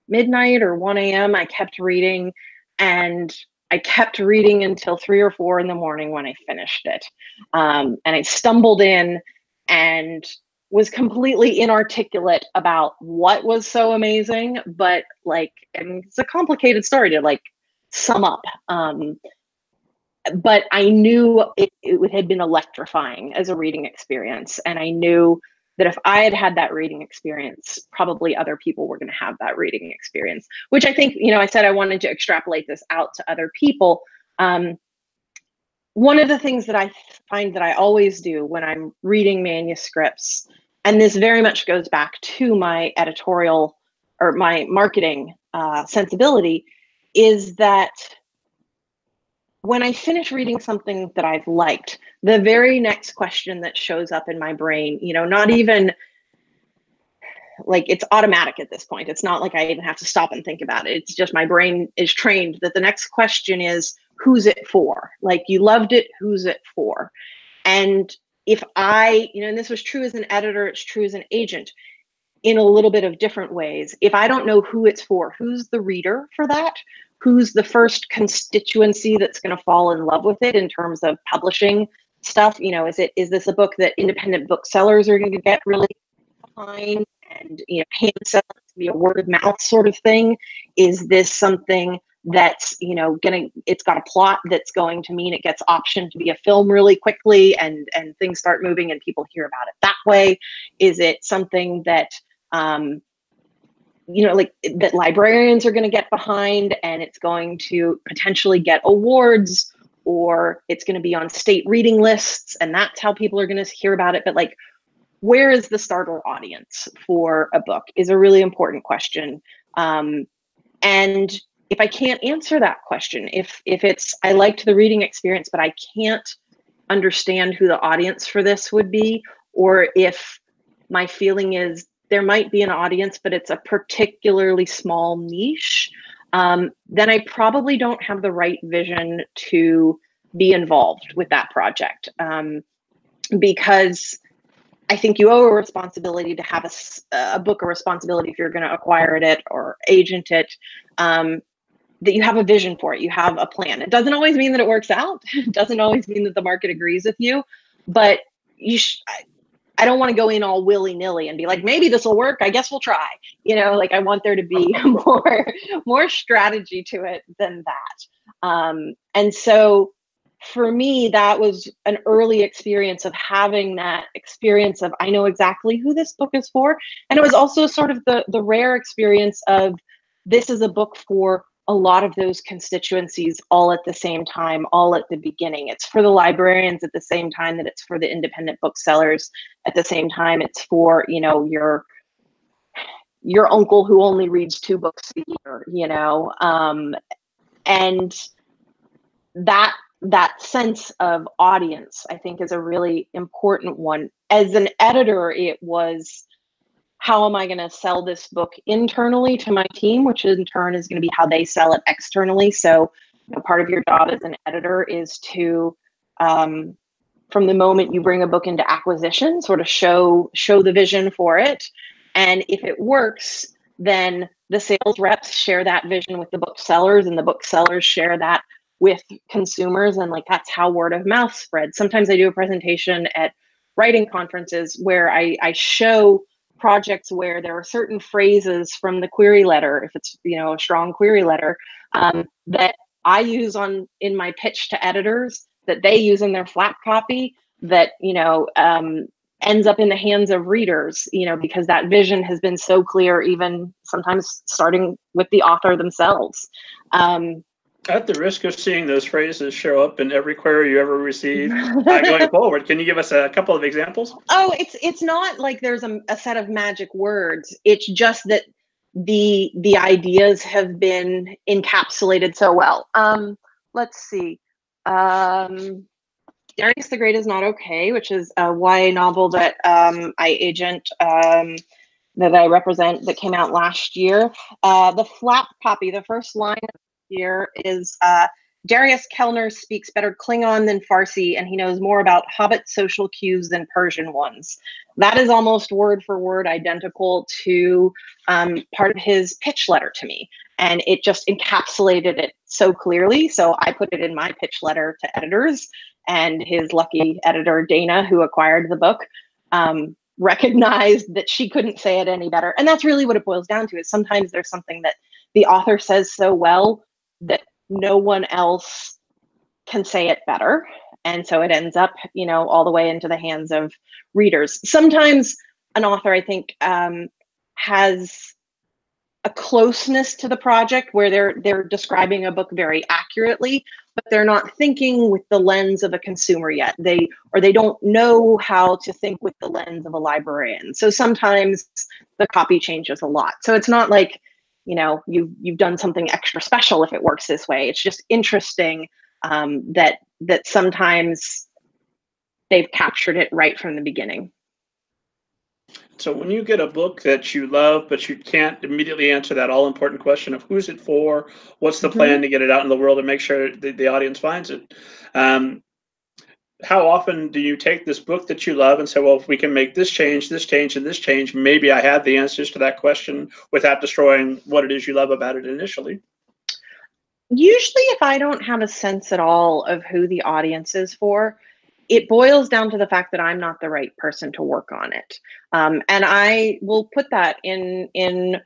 midnight or one a m I kept reading, and I kept reading until three or four in the morning when I finished it. Um, and I stumbled in and was completely inarticulate about what was so amazing, but like, I mean, it's a complicated story to like sum up. Um, but I knew it, it had been electrifying as a reading experience. And I knew that if I had had that reading experience, probably other people were going to have that reading experience, which I think, you know, I said I wanted to extrapolate this out to other people. Um, one of the things that I find that I always do when I'm reading manuscripts, and this very much goes back to my editorial or my marketing uh, sensibility, is that when I finish reading something that I've liked, the very next question that shows up in my brain, you know, not even like it's automatic at this point. It's not like I even have to stop and think about it. It's just my brain is trained that the next question is, who's it for? Like, you loved it, who's it for? And if I, you know, and this was true as an editor, it's true as an agent in a little bit of different ways. If I don't know who it's for, who's the reader for that? Who's the first constituency that's going to fall in love with it in terms of publishing stuff? You know, is it is this a book that independent booksellers are going to get really behind and, you know, hand sell to be a word of mouth sort of thing? Is this something that's, you know, gonna, it's got a plot that's going to mean it gets optioned to be a film really quickly and and things start moving and people hear about it that way? Is it something that um you know, like that librarians are going to get behind and it's going to potentially get awards, or it's going to be on state reading lists and that's how people are going to hear about it? But like, where is the starter audience for a book is a really important question. Um, and if I can't answer that question, if, if it's, I liked the reading experience, but I can't understand who the audience for this would be, or if my feeling is there might be an audience, but it's a particularly small niche, um, then I probably don't have the right vision to be involved with that project. Um, because I think you owe a responsibility to have a, a book, a responsibility if you're going to acquire it or agent it, um, that you have a vision for it, you have a plan. It doesn't always mean that it works out. It doesn't always mean that the market agrees with you, but you should, I don't want to go in all willy-nilly and be like, maybe this will work, I guess we'll try. You know, like I want there to be more, more strategy to it than that. Um, and so for me, that was an early experience of having that experience of, I know exactly who this book is for. And it was also sort of the, the rare experience of, this is a book for a lot of those constituencies all at the same time, all at the beginning. It's for the librarians at the same time that it's for the independent booksellers at the same time. It's for, you know, your, your uncle who only reads two books a year, you know? Um, and that, that sense of audience, I think, is a really important one. As an editor, it was, how am I going to sell this book internally to my team, which in turn is going to be how they sell it externally. So, you know, part of your job as an editor is to, um, from the moment you bring a book into acquisition, sort of show, show the vision for it. And if it works, then the sales reps share that vision with the booksellers, and the booksellers share that with consumers. And like, that's how word of mouth spreads. Sometimes I do a presentation at writing conferences where I, I show projects where there are certain phrases from the query letter, if it's, you know, a strong query letter, um, that I use on in my pitch to editors, that they use in their flap copy, that, you know, um, ends up in the hands of readers, you know, because that vision has been so clear, even sometimes starting with the author themselves. Um, At the risk of seeing those phrases show up in every query you ever receive uh, going forward, can you give us a couple of examples? Oh, it's it's not like there's a, a set of magic words. It's just that the the ideas have been encapsulated so well. Um, let's see. Um, Darius the Great Is Not Okay, which is a Y A novel that um, I agent. Um, that I represent, that came out last year. Uh, the flap copy, the first line here is uh, Darius Kellner speaks better Klingon than Farsi, and he knows more about Hobbit social cues than Persian ones. That is almost word for word identical to um, part of his pitch letter to me. And it just encapsulated it so clearly. So I put it in my pitch letter to editors, and his lucky editor, Dana, who acquired the book, um, recognized that she couldn't say it any better. And that's really what it boils down to, is sometimes there's something that the author says so well that no one else can say it better. And so it ends up, you know, all the way into the hands of readers. Sometimes an author, I think, um, has a closeness to the project where they're they're describing a book very accurately, but they're not thinking with the lens of a consumer yet. They or they don't know how to think with the lens of a librarian. So sometimes the copy changes a lot. So it's not like, you know, you you've done something extra special if it works this way. It's just interesting um, that that sometimes they've captured it right from the beginning. So when you get a book that you love, but you can't immediately answer that all-important question of who's it for, what's the mm-hmm. plan to get it out in the world and make sure the, the audience finds it, um, how often do you take this book that you love and say, well, if we can make this change, this change, and this change, maybe I have the answers to that question without destroying what it is you love about it initially? Usually, if I don't have a sense at all of who the audience is for, it boils down to the fact that I'm not the right person to work on it. Um, and I will put that in in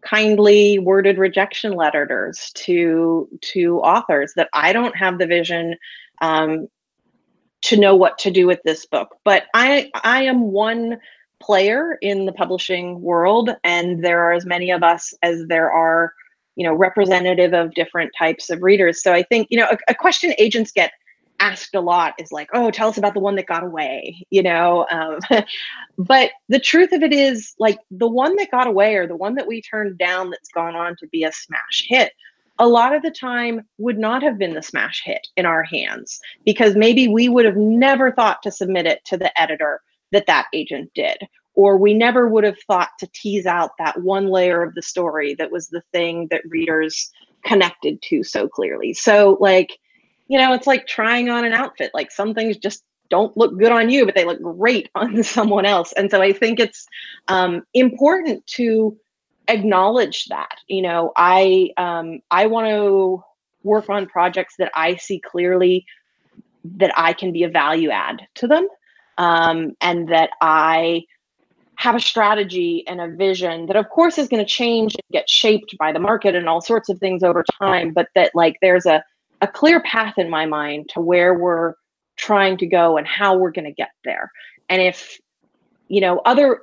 kindly worded rejection letters to, to authors that I don't have the vision um, to know what to do with this book. But I, I am one player in the publishing world, and there are as many of us as there are, you know, representative of different types of readers. So I think, you know, a, a question agents get asked a lot is like, oh, tell us about the one that got away, you know? Um, but the truth of it is, like, the one that got away or the one that we turned down that's gone on to be a smash hit, a lot of the time would not have been the smash hit in our hands, because maybe we would have never thought to submit it to the editor that that agent did, or we never would have thought to tease out that one layer of the story that was the thing that readers connected to so clearly. So, like, you know, it's like trying on an outfit. Like, some things just don't look good on you, but they look great on someone else. And so I think it's um, important to acknowledge that. You know, I um, I want to work on projects that I see clearly that I can be a value add to them, um, and that I have a strategy and a vision that, of course, is going to change and get shaped by the market and all sorts of things over time. But that, like, there's a a clear path in my mind to where we're trying to go and how we're going to get there. And if, you know, other,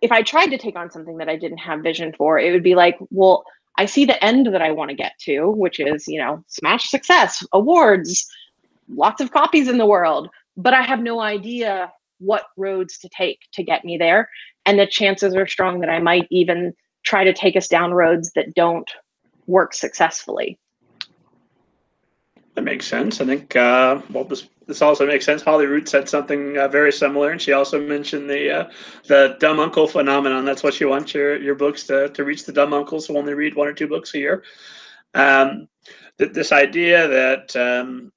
if I tried to take on something that I didn't have vision for, it would be like, well, I see the end that I want to get to, which is, you know, smash success, awards, lots of copies in the world, but I have no idea what roads to take to get me there. And the chances are strong that I might even try to take us down roads that don't work successfully. That makes sense. I think, uh, well, this, this also makes sense. Holly Root said something uh, very similar, and she also mentioned the uh, the dumb uncle phenomenon. That's what you want your your books to, to reach the dumb uncles who only read one or two books a year. Um, th this idea that um,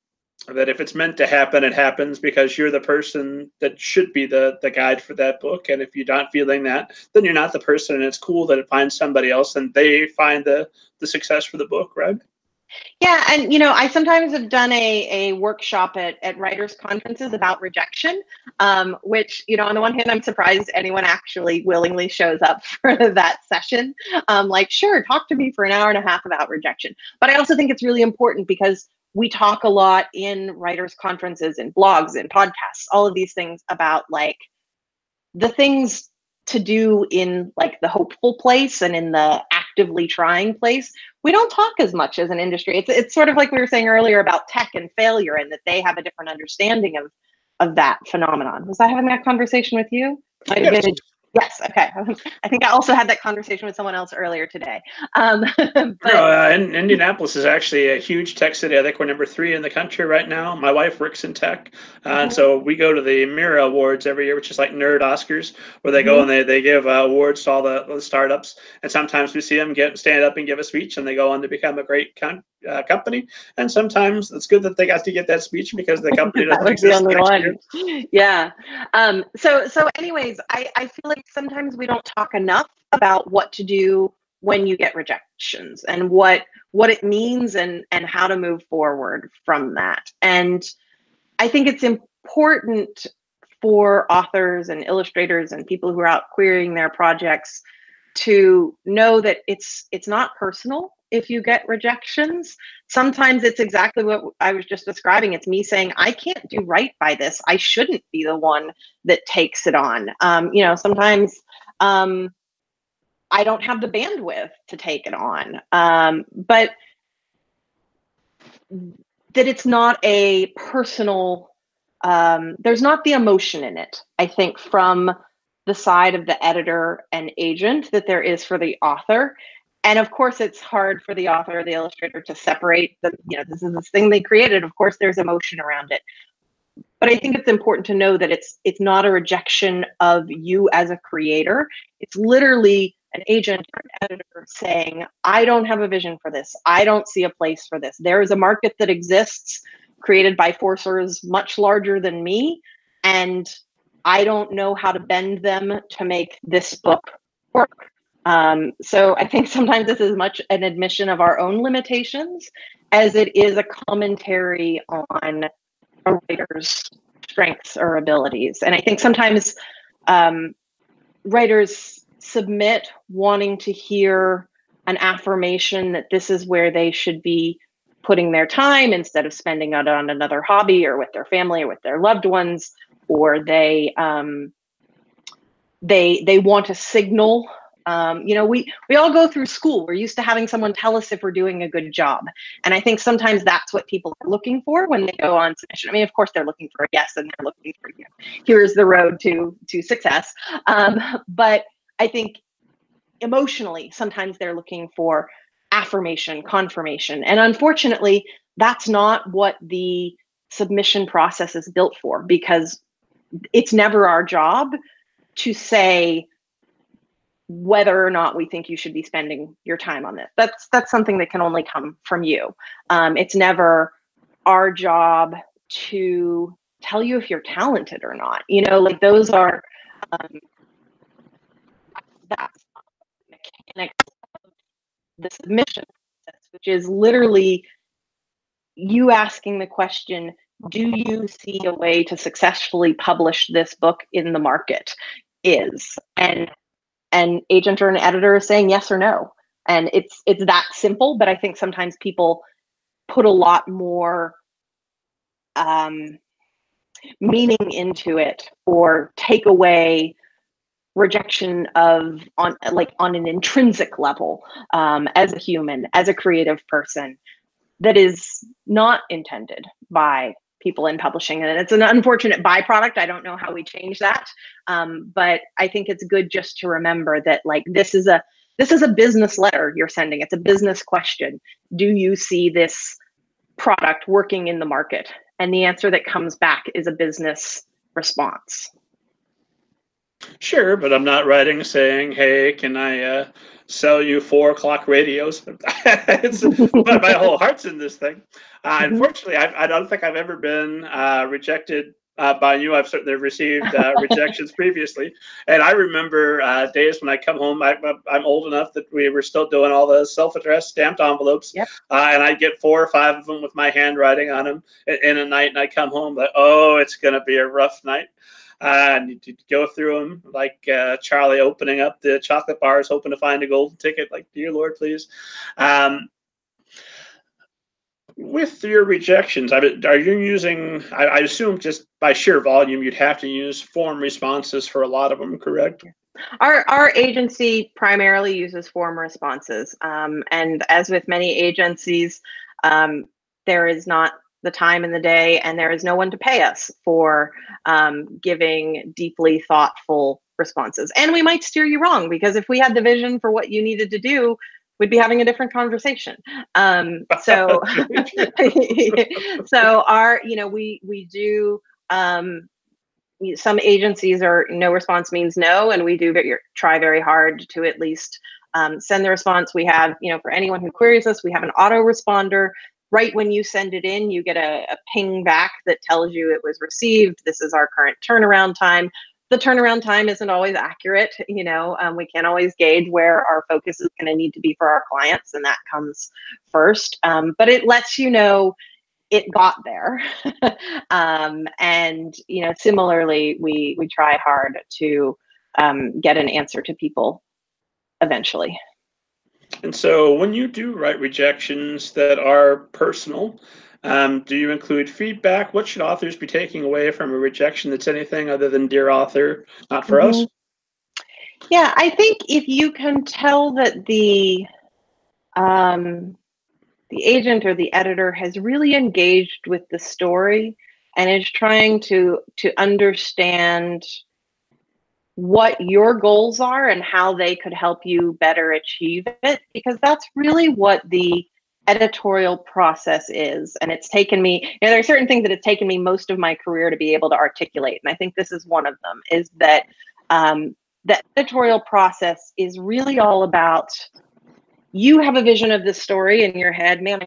that if it's meant to happen, it happens because you're the person that should be the the guide for that book. And if you're not feeling that, then you're not the person. And it's cool that it finds somebody else and they find the the success for the book, right? Yeah, and you know, I sometimes have done a, a workshop at, at writers' conferences about rejection, um, which, you know, on the one hand, I'm surprised anyone actually willingly shows up for that session. Um, like, sure, talk to me for an hour and a half about rejection. But I also think it's really important because we talk a lot in writers' conferences, in blogs, in podcasts, all of these things about, like, the things to do in, like, the hopeful place and in the actively trying place. We don't talk as much as an industry. It's it's sort of like we were saying earlier about tech and failure, and that they have a different understanding of of that phenomenon. Was I having that conversation with you? Yes. Yes. Okay. I think I also had that conversation with someone else earlier today. Um, but no, uh, in, Indianapolis is actually a huge tech city. I think we're number three in the country right now. My wife works in tech. Uh, mm-hmm. And so we go to the Mira Awards every year, which is like nerd Oscars, where they go mm-hmm. and they, they give uh, awards to all the, the startups. And sometimes we see them get stand up and give a speech, and they go on to become a great con Uh, company. And sometimes it's good that they got to get that speech because the company doesn't exist. The only one. Yeah. Um, so, so anyways, I, I feel like sometimes we don't talk enough about what to do when you get rejections and what, what it means and, and how to move forward from that. And I think it's important for authors and illustrators and people who are out querying their projects to know that it's, it's not personal. If you get rejections, sometimes it's exactly what I was just describing. It's me saying, I can't do right by this. I shouldn't be the one that takes it on. Um, you know, sometimes um, I don't have the bandwidth to take it on, um, but that it's not a personal, um, there's not the emotion in it, I think, from the side of the editor and agent that there is for the author. And of course, it's hard for the author or the illustrator to separate the, you know, this is this thing they created. Of course, there's emotion around it. But I think it's important to know that it's it's not a rejection of you as a creator. It's literally an agent or an editor saying, I don't have a vision for this. I don't see a place for this. There is a market that exists created by forces much larger than me, and I don't know how to bend them to make this book work. Um, so I think sometimes this is much an admission of our own limitations as it is a commentary on a writer's strengths or abilities. And I think sometimes um, writers submit wanting to hear an affirmation that this is where they should be putting their time instead of spending it on another hobby or with their family or with their loved ones, or they, um, they, they want to signal. Um, you know, we, we all go through school. We're used to having someone tell us if we're doing a good job. And I think sometimes that's what people are looking for when they go on submission. I mean, of course, they're looking for a yes, and they're looking for, you know, here's the road to, to success. Um, but I think emotionally, sometimes they're looking for affirmation, confirmation. And unfortunately, that's not what the submission process is built for, because it's never our job to say whether or not we think you should be spending your time on this. That's that's something that can only come from you. Um, it's never our job to tell you if you're talented or not. You know, like those are um, that's the mechanics of the submission process, which is literally you asking the question, do you see a way to successfully publish this book in the market? Is and an agent or an editor is saying yes or no. And it's it's that simple, but I think sometimes people put a lot more um, meaning into it or take away rejection of on like on an intrinsic level um, as a human, as a creative person, that is not intended by people in publishing. And it's an unfortunate byproduct. I don't know how we change that. Um, but I think it's good just to remember that, like, this is a, this is a business letter you're sending. It's a business question. Do you see this product working in the market? And the answer that comes back is a business response. Sure, but I'm not writing saying, hey, can I uh, sell you four o'clock radios? It's, but my whole heart's in this thing. Uh, unfortunately, I, I don't think I've ever been uh, rejected uh, by you. I've certainly received uh, rejections previously. And I remember uh, days when I come home, I, I'm old enough that we were still doing all the self-addressed stamped envelopes. Yep. Uh, and I'd get four or five of them with my handwriting on them in a night. And I come home like, oh, it's going to be a rough night. Uh, and you go through them like uh, Charlie opening up the chocolate bars, hoping to find a golden ticket, like, dear Lord, please. Um, with your rejections, I mean, are you using, I, I assume just by sheer volume, you'd have to use form responses for a lot of them, correct? Our, our agency primarily uses form responses. Um, and as with many agencies, um, there is not the time and the day, and there is no one to pay us for um, giving deeply thoughtful responses. And we might steer you wrong, because if we had the vision for what you needed to do, we'd be having a different conversation. Um, so, so our, you know, we, we do, um, some agencies are no response means no, and we do very, try very hard to at least um, send the response. We have, you know, for anyone who queries us, we have an autoresponder. Right when you send it in, you get a, a ping back that tells you it was received. This is our current turnaround time. The turnaround time isn't always accurate. You know, um, we can't always gauge where our focus is going to need to be for our clients, and that comes first. Um, but it lets you know it got there. um, and, you know, similarly, we, we try hard to um, get an answer to people eventually. And so when you do write rejections that are personal, um, do you include feedback? What should authors be taking away from a rejection that's anything other than "Dear author, not for mm-hmm. us"? Yeah, I think if you can tell that the um, the agent or the editor has really engaged with the story and is trying to to understand what your goals are and how they could help you better achieve it, because that's really what the editorial process is. And it's taken me, you know, there are certain things that it's taken me most of my career to be able to articulate. And I think this is one of them, is that um, the editorial process is really all about, you have a vision of this story in your head, man,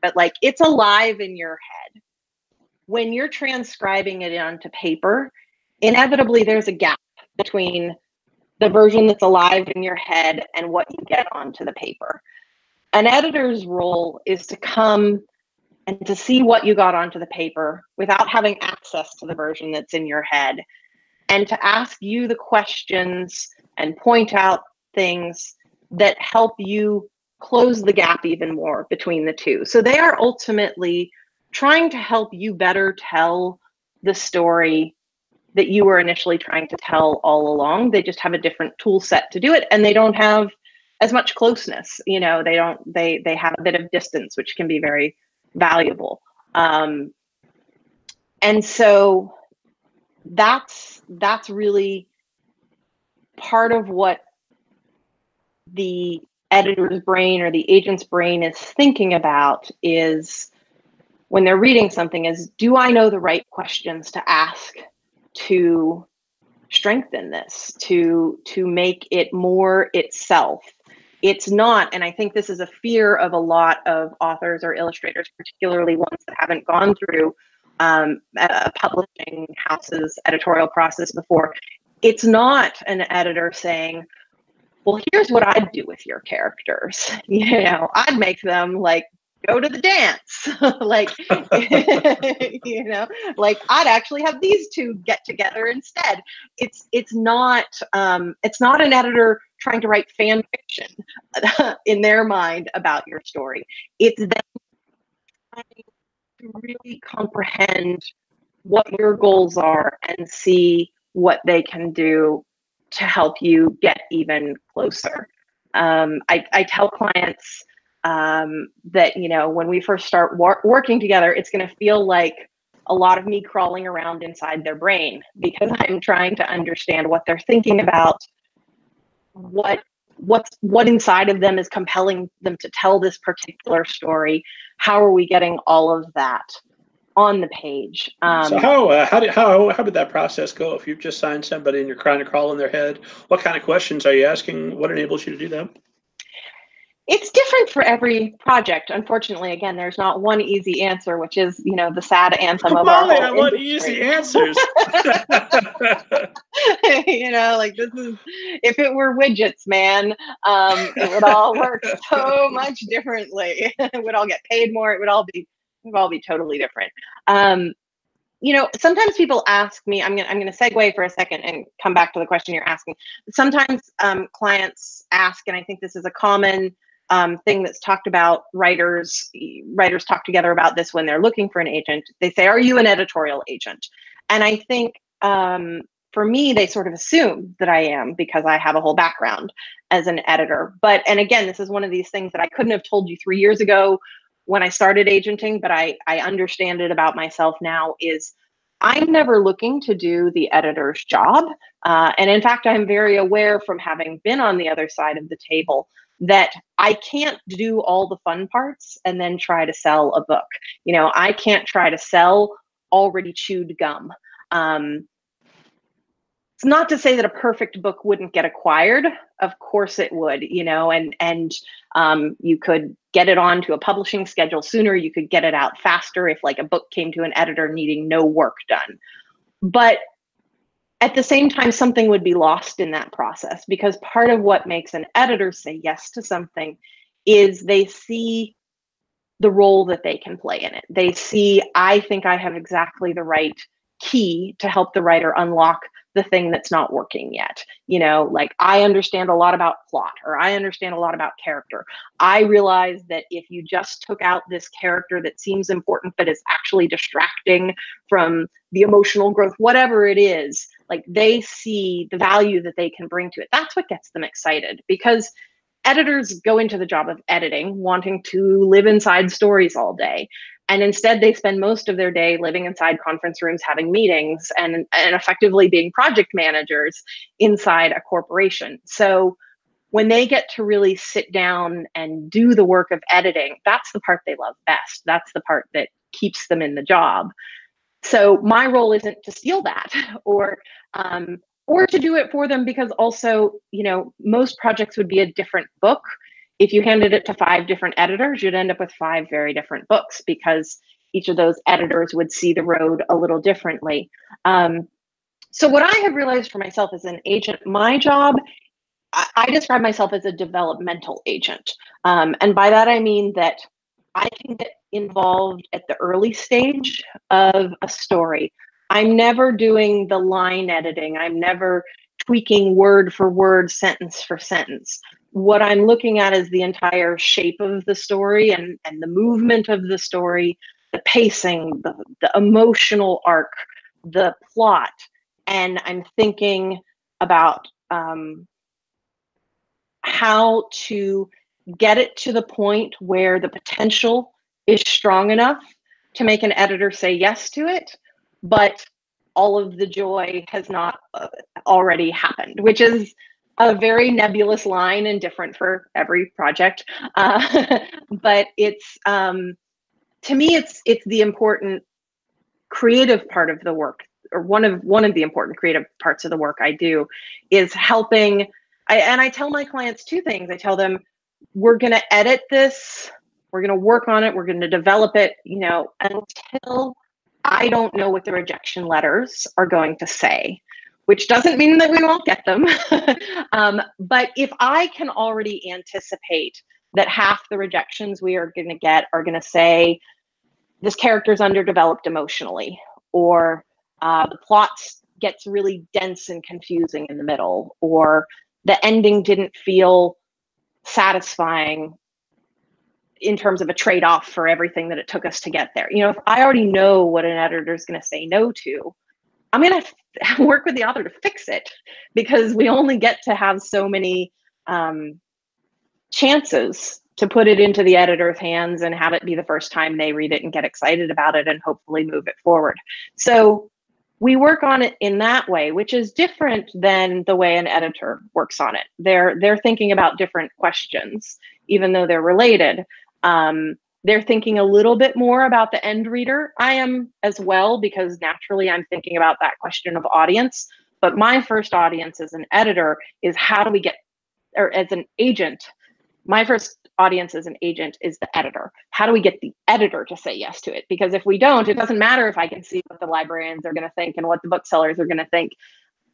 but like it's alive in your head. When you're transcribing it onto paper, inevitably there's a gap between the version that's alive in your head and what you get onto the paper. An editor's role is to come and to see what you got onto the paper without having access to the version that's in your head, and to ask you the questions and point out things that help you close the gap even more between the two. So they are ultimately trying to help you better tell the story that you were initially trying to tell all along. They just have a different tool set to do it, and they don't have as much closeness. You know, they don't, they they have a bit of distance, which can be very valuable. Um, and so that's that's really part of what the editor's brain or the agent's brain is thinking about, is when they're reading something, is, do I know the right questions to ask to strengthen this, to to make it more itself? It's not, and I think this is a fear of a lot of authors or illustrators, particularly ones that haven't gone through um, a publishing house's editorial process before. It's not an editor saying, well, here's what I'd do with your characters. You know, I'd make them like go to the dance, like, you know, like I'd actually have these two get together instead. It's, it's not, um, it's not an editor trying to write fan fiction in their mind about your story. It's them trying to really comprehend what your goals are and see what they can do to help you get even closer. Um, I, I tell clients, Um, that, you know, when we first start wor working together, it's going to feel like a lot of me crawling around inside their brain, because I'm trying to understand what they're thinking about, what what's what inside of them is compelling them to tell this particular story. How are we getting all of that on the page? Um, so how uh, how did how how did that process go? If you've just signed somebody and you're trying to crawl in their head, what kind of questions are you asking? What enables you to do that? It's different for every project. Unfortunately, again, there's not one easy answer, which is, you know, the sad anthem of Molly, our whole I want industry. Easy answers. You know, like this is, if it were widgets, man, um, it would all work so much differently. It would all get paid more. It would all be, it would all be totally different. Um, you know, sometimes people ask me, I'm gonna, I'm gonna segue for a second and come back to the question you're asking. Sometimes um, clients ask, and I think this is a common Um, thing that's talked about, writers writers talk together about this when they're looking for an agent. They say, are you an editorial agent? And I think um, for me, they sort of assume that I am, because I have a whole background as an editor. But, and again, this is one of these things that I couldn't have told you three years ago when I started agenting, but I, I understand it about myself now, is I'm never looking to do the editor's job. Uh, and in fact, I'm very aware from having been on the other side of the table that I can't do all the fun parts and then try to sell a book. You know, I can't try to sell already chewed gum. Um, it's not to say that a perfect book wouldn't get acquired. Of course it would, you know, and, and um, you could get it onto a publishing schedule sooner. You could get it out faster if like a book came to an editor needing no work done. But at the same time, something would be lost in that process, because part of what makes an editor say yes to something is they see the role that they can play in it. They see, I think I have exactly the right key to help the writer unlock the thing that's not working yet. You know, like I understand a lot about plot, or I understand a lot about character. I realize that if you just took out this character that seems important but is actually distracting from the emotional growth, whatever it is, like they see the value that they can bring to it. That's what gets them excited, because editors go into the job of editing wanting to live inside stories all day. And instead they spend most of their day living inside conference rooms, having meetings, and, and effectively being project managers inside a corporation. So when they get to really sit down and do the work of editing, that's the part they love best. That's the part that keeps them in the job. So my role isn't to steal that, or um, or to do it for them, because also, you know, most projects would be a different book. If you handed it to five different editors, you'd end up with five very different books, because each of those editors would see the road a little differently. Um, so what I have realized for myself as an agent, my job, I, I describe myself as a developmental agent. Um, and by that, I mean that I can get involved at the early stage of a story. I'm never doing the line editing. I'm never tweaking word for word, sentence for sentence. What I'm looking at is the entire shape of the story and, and the movement of the story, the pacing, the, the emotional arc, the plot. And I'm thinking about um, how to get it to the point where the potential is strong enough to make an editor say yes to it, but all of the joy has not uh, already happened, which is a very nebulous line and different for every project. Uh, but it's, um, to me, it's it's the important creative part of the work, or one of, one of the important creative parts of the work I do is helping. I, and I tell my clients two things. I tell them, we're going to edit this, we're going to work on it, we're going to develop it, you know, until I don't know what the rejection letters are going to say, which doesn't mean that we won't get them. um, but if I can already anticipate that half the rejections we are going to get are going to say, this character's underdeveloped emotionally, or uh, the plot gets really dense and confusing in the middle, or the ending didn't feel satisfying in terms of a trade-off for everything that it took us to get there. You know, if I already know what an editor is going to say no to, I'm going to work with the author to fix it, because we only get to have so many um, chances to put it into the editor's hands and have it be the first time they read it and get excited about it and hopefully move it forward. So we work on it in that way, which is different than the way an editor works on it. They're, they're thinking about different questions, even though they're related. Um, They're thinking a little bit more about the end reader. I am as well, because naturally I'm thinking about that question of audience. But my first audience as an editor is how do we get, or as an agent, my first audience as an agent is the editor. How do we get the editor to say yes to it? Because if we don't, it doesn't matter if I can see what the librarians are going to think and what the booksellers are going to think.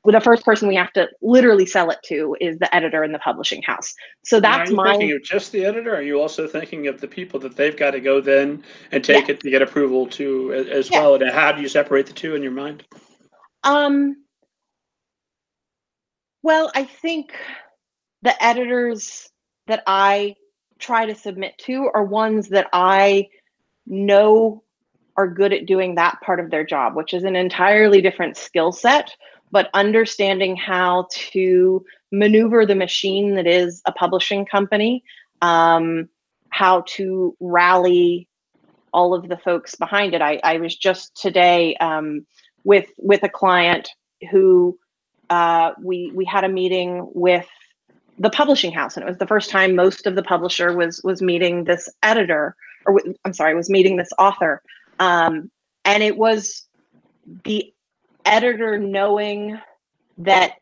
The first person we have to literally sell it to is the editor in the publishing house. So that's my. Are you thinking of just the editor? Or are you also thinking of the people that they've got to go then and take yeah. it to get approval to as yeah. well? And how do you separate the two in your mind? Um. Well, I think the editors that I try to submit to are ones that I know are good at doing that part of their job, which is an entirely different skill set. But understanding how to maneuver the machine that is a publishing company, um, how to rally all of the folks behind it. I, I was just today um, with with a client who uh, we we had a meeting with the publishing house, and it was the first time most of the publisher was was meeting this editor, or I'm sorry, was meeting this author, um, and it was the editor knowing that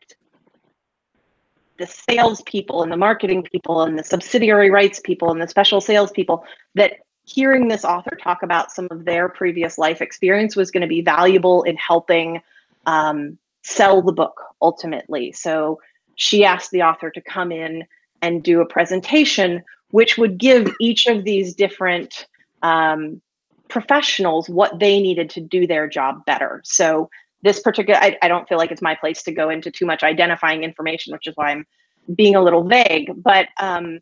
the sales people and the marketing people and the subsidiary rights people and the special sales people, that hearing this author talk about some of their previous life experience was going to be valuable in helping um, sell the book ultimately. So she asked the author to come in and do a presentation, which would give each of these different um, professionals what they needed to do their job better. So this particular, I, I don't feel like it's my place to go into too much identifying information, which is why I'm being a little vague, but um,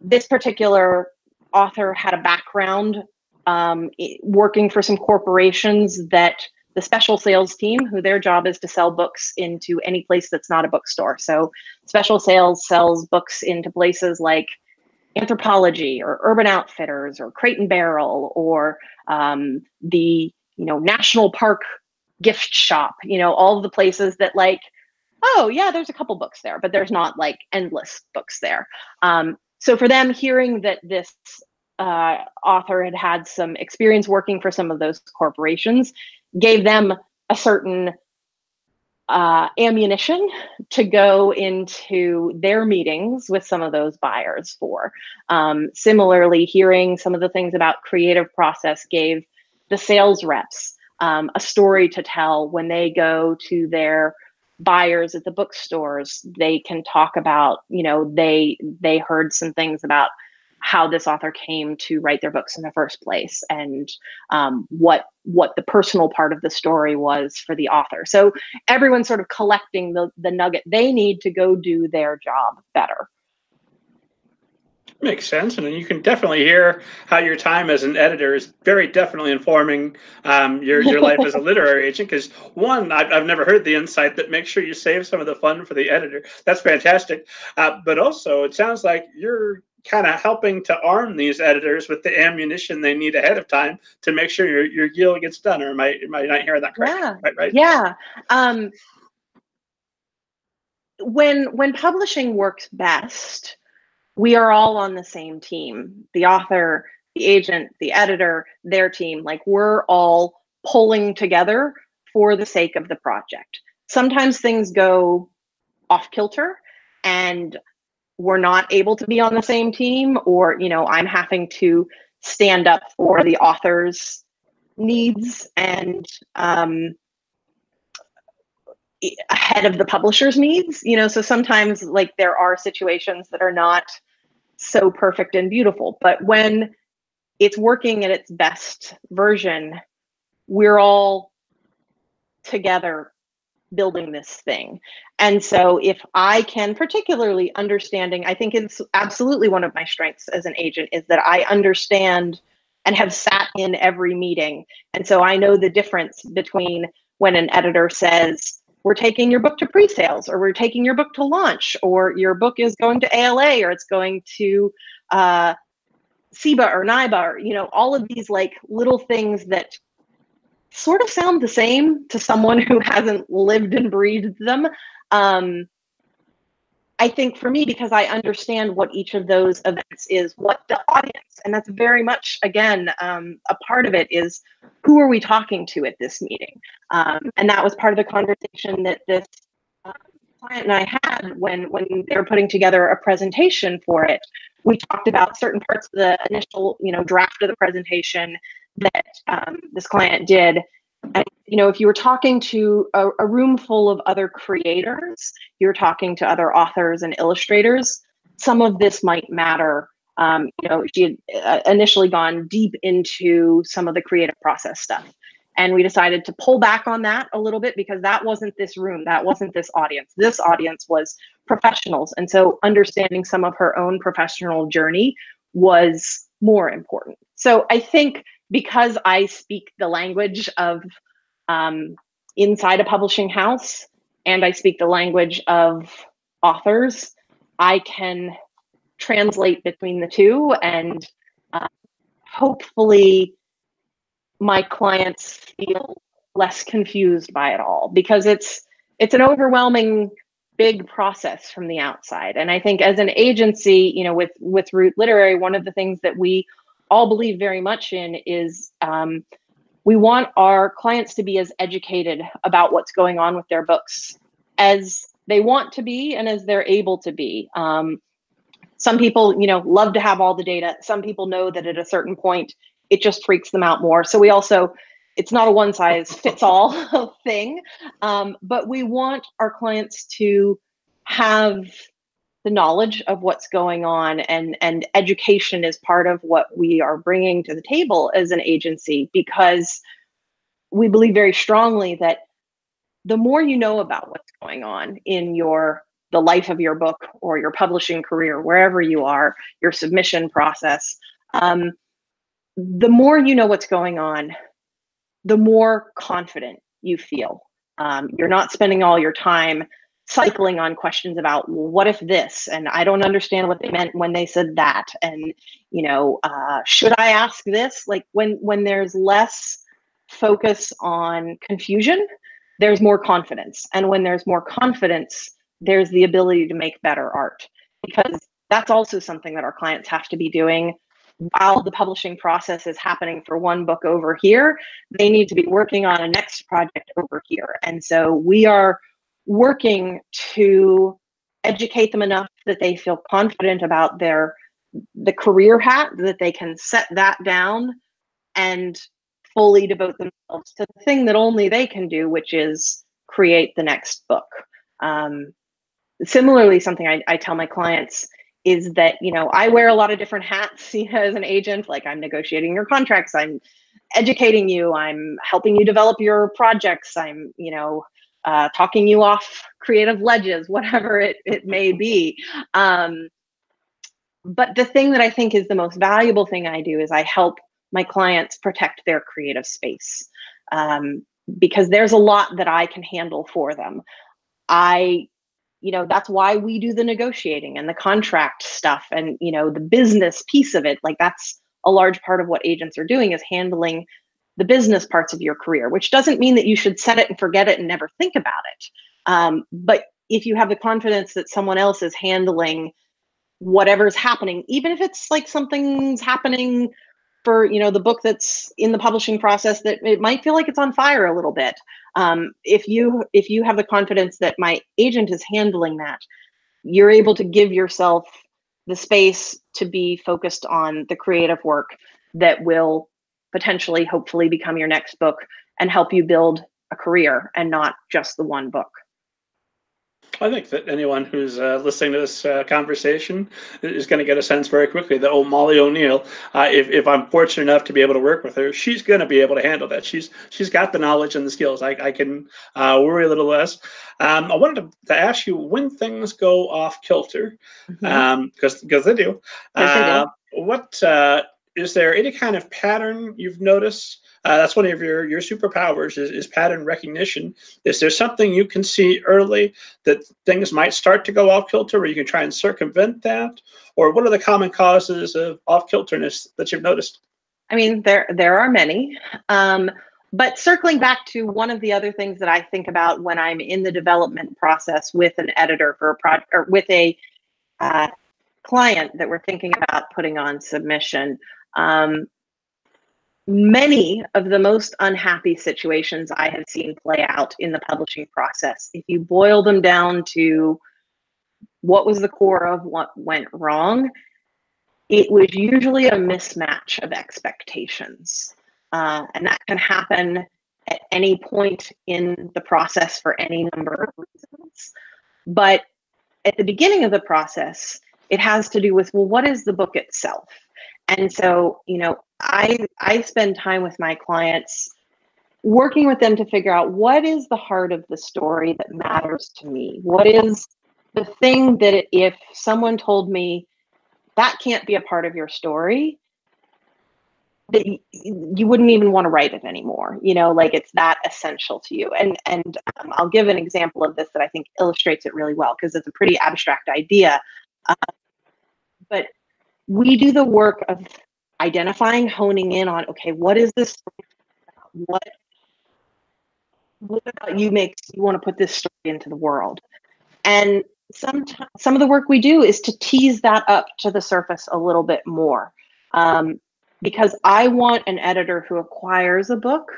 this particular author had a background um, working for some corporations that the special sales team, who their job is to sell books into any place that's not a bookstore. So special sales sells books into places like Anthropology or Urban Outfitters or Crate and Barrel or um, the, you know, National Park gift shop, you know, all of the places that like, oh yeah, there's a couple books there, but there's not like endless books there. Um, so for them, hearing that this uh, author had had some experience working for some of those corporations gave them a certain uh, ammunition to go into their meetings with some of those buyers for. Um, similarly, hearing some of the things about creative process gave the sales reps um, a story to tell when they go to their buyers at the bookstores. They can talk about, you know, they, they heard some things about how this author came to write their books in the first place, and um, what what the personal part of the story was for the author. So everyone's sort of collecting the, the nugget they need to go do their job better. Makes sense. And you can definitely hear how your time as an editor is very definitely informing um, your, your life as a literary agent, because one, I've, I've never heard the insight that make sure you save some of the fun for the editor. That's fantastic. Uh, but also it sounds like you're kind of helping to arm these editors with the ammunition they need ahead of time to make sure your, your deal gets done. Or am I, am I not hearing that correctly? Yeah. Right, right? Yeah. Um, when, when publishing works best, we are all on the same team. The author, the agent, the editor, their team, like we're all pulling together for the sake of the project. Sometimes things go off kilter and we're not able to be on the same team, or, you know, I'm having to stand up for the author's needs and um, ahead of the publisher's needs, you know, so sometimes like there are situations that are not so perfect and beautiful, but when it's working at its best version, we're all together building this thing. And so if I can, particularly understanding, I think it's absolutely one of my strengths as an agent is that I understand and have sat in every meeting. And so I know the difference between when an editor says, we're taking your book to pre-sales, or we're taking your book to launch, or your book is going to A L A, or it's going to uh, S I B A or N I B A, or, you know, all of these like little things that sort of sound the same to someone who hasn't lived and breathed them. Um, I think for me, because I understand what each of those events is, what the audience, and that's very much, again, um, a part of it is who are we talking to at this meeting? Um, and that was part of the conversation that this uh, client and I had when, when they were putting together a presentation for it. We talked about certain parts of the initial, you know, draft of the presentation that um, this client did. And, you know, if you were talking to a, a room full of other creators, you're talking to other authors and illustrators, some of this might matter. Um, you know, she had initially gone deep into some of the creative process stuff. And we decided to pull back on that a little bit because that wasn't this room. That wasn't this audience. This audience was professionals. And so understanding some of her own professional journey was more important. So I think because I speak the language of um, inside a publishing house, and I speak the language of authors, I can translate between the two, and uh, hopefully my clients feel less confused by it all, because it's it's an overwhelming big process from the outside. And I think as an agency, you know, with with Root Literary, one of the things that we all believe very much in is um, we want our clients to be as educated about what's going on with their books as they want to be and as they're able to be. Um, some people, you know, love to have all the data. Some people know that at a certain point, it just freaks them out more. So we also, it's not a one size fits all thing, um, but we want our clients to have the knowledge of what's going on, and, and education is part of what we are bringing to the table as an agency, because we believe very strongly that the more you know about what's going on in your the life of your book or your publishing career, wherever you are, your submission process, um, the more you know what's going on, the more confident you feel. Um, you're not spending all your time cycling on questions about, well, what if this, and I don't understand what they meant when they said that, and you know, uh, should I ask this? Like when when there's less focus on confusion, there's more confidence, and when there's more confidence, there's the ability to make better art, because that's also something that our clients have to be doing. While the publishing process is happening for one book over here, they need to be working on a next project over here. And so we are working to educate them enough that they feel confident about their the career hat, that they can set that down and fully devote themselves to the thing that only they can do, which is create the next book. Um, similarly, something I, I tell my clients is that, you know, I wear a lot of different hats, you know, as an agent. Like I'm negotiating your contracts, I'm educating you, I'm helping you develop your projects, I'm, you know, uh, talking you off creative ledges, whatever it, it may be. Um, but the thing that I think is the most valuable thing I do is I help my clients protect their creative space, um, because there's a lot that I can handle for them. I You know, that's why we do the negotiating and the contract stuff and, you know, the business piece of it. Like that's a large part of what agents are doing, is handling the business parts of your career, which doesn't mean that you should set it and forget it and never think about it. Um, but if you have the confidence that someone else is handling whatever's happening, even if it's like something's happening for, you know, the book that's in the publishing process, that it might feel like it's on fire a little bit. Um, if you if you have the confidence that my agent is handling that, you're able to give yourself the space to be focused on the creative work that will potentially, hopefully, become your next book and help you build a career and not just the one book. I think that anyone who's uh, listening to this uh, conversation is going to get a sense very quickly that, oh, Molly O'Neill, uh, if, if I'm fortunate enough to be able to work with her, she's going to be able to handle that. She's She's got the knowledge and the skills. I, I can uh, worry a little less. Um, I wanted to, to ask you, when things go off kilter, mm-hmm. um, because they do, yes, uh, they do. What, uh, is there any kind of pattern you've noticed? Uh, that's one of your, your superpowers is, is pattern recognition. Is there something you can see early that things might start to go off kilter, or you can try and circumvent that? Or what are the common causes of off kilterness that you've noticed? I mean, there, there are many. Um, but circling back to one of the other things that I think about when I'm in the development process with an editor for a project, or with a uh, client that we're thinking about putting on submission, um, many of the most unhappy situations I have seen play out in the publishing process, if you boil them down to what was the core of what went wrong, it was usually a mismatch of expectations. Uh, and that can happen at any point in the process for any number of reasons. But at the beginning of the process, it has to do with, well, what is the book itself? And so, you know, I, I spend time with my clients working with them to figure out what is the heart of the story that matters to me. What is the thing that if someone told me that can't be a part of your story, that you, you wouldn't even want to write it anymore. You know, like it's that essential to you. And, and um, I'll give an example of this that I think illustrates it really well, because it's a pretty abstract idea. Uh, but we do the work of identifying, honing in on, okay, what is this story about? What, what about you makes you want to put this story into the world? And some, some of the work we do is to tease that up to the surface a little bit more. Um, because I want an editor who acquires a book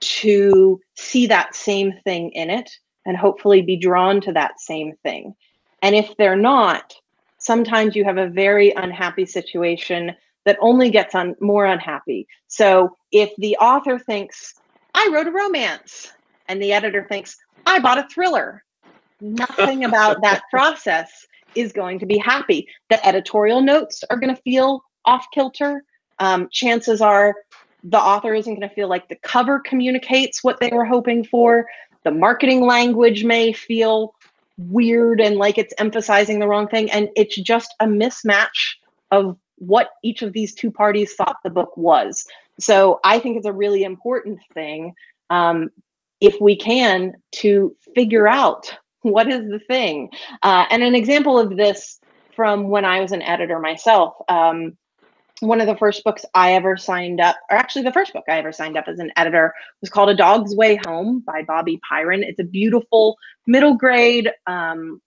to see that same thing in it and hopefully be drawn to that same thing. And if they're not, sometimes you have a very unhappy situation that only gets on more unhappy. So if the author thinks, I wrote a romance, and the editor thinks, I bought a thriller, nothing about that process is going to be happy. The editorial notes are going to feel off kilter. Um, chances are the author isn't going to feel like the cover communicates what they were hoping for. The marketing language may feel weird and like it's emphasizing the wrong thing. And it's just a mismatch of what each of these two parties thought the book was. So I think it's a really important thing, um, if we can, to figure out what is the thing. Uh, and an example of this from when I was an editor myself, um, one of the first books I ever signed up, or actually the first book I ever signed up as an editor, was called A Dog's Way Home by Bobby Piran. It's a beautiful middle grade, um,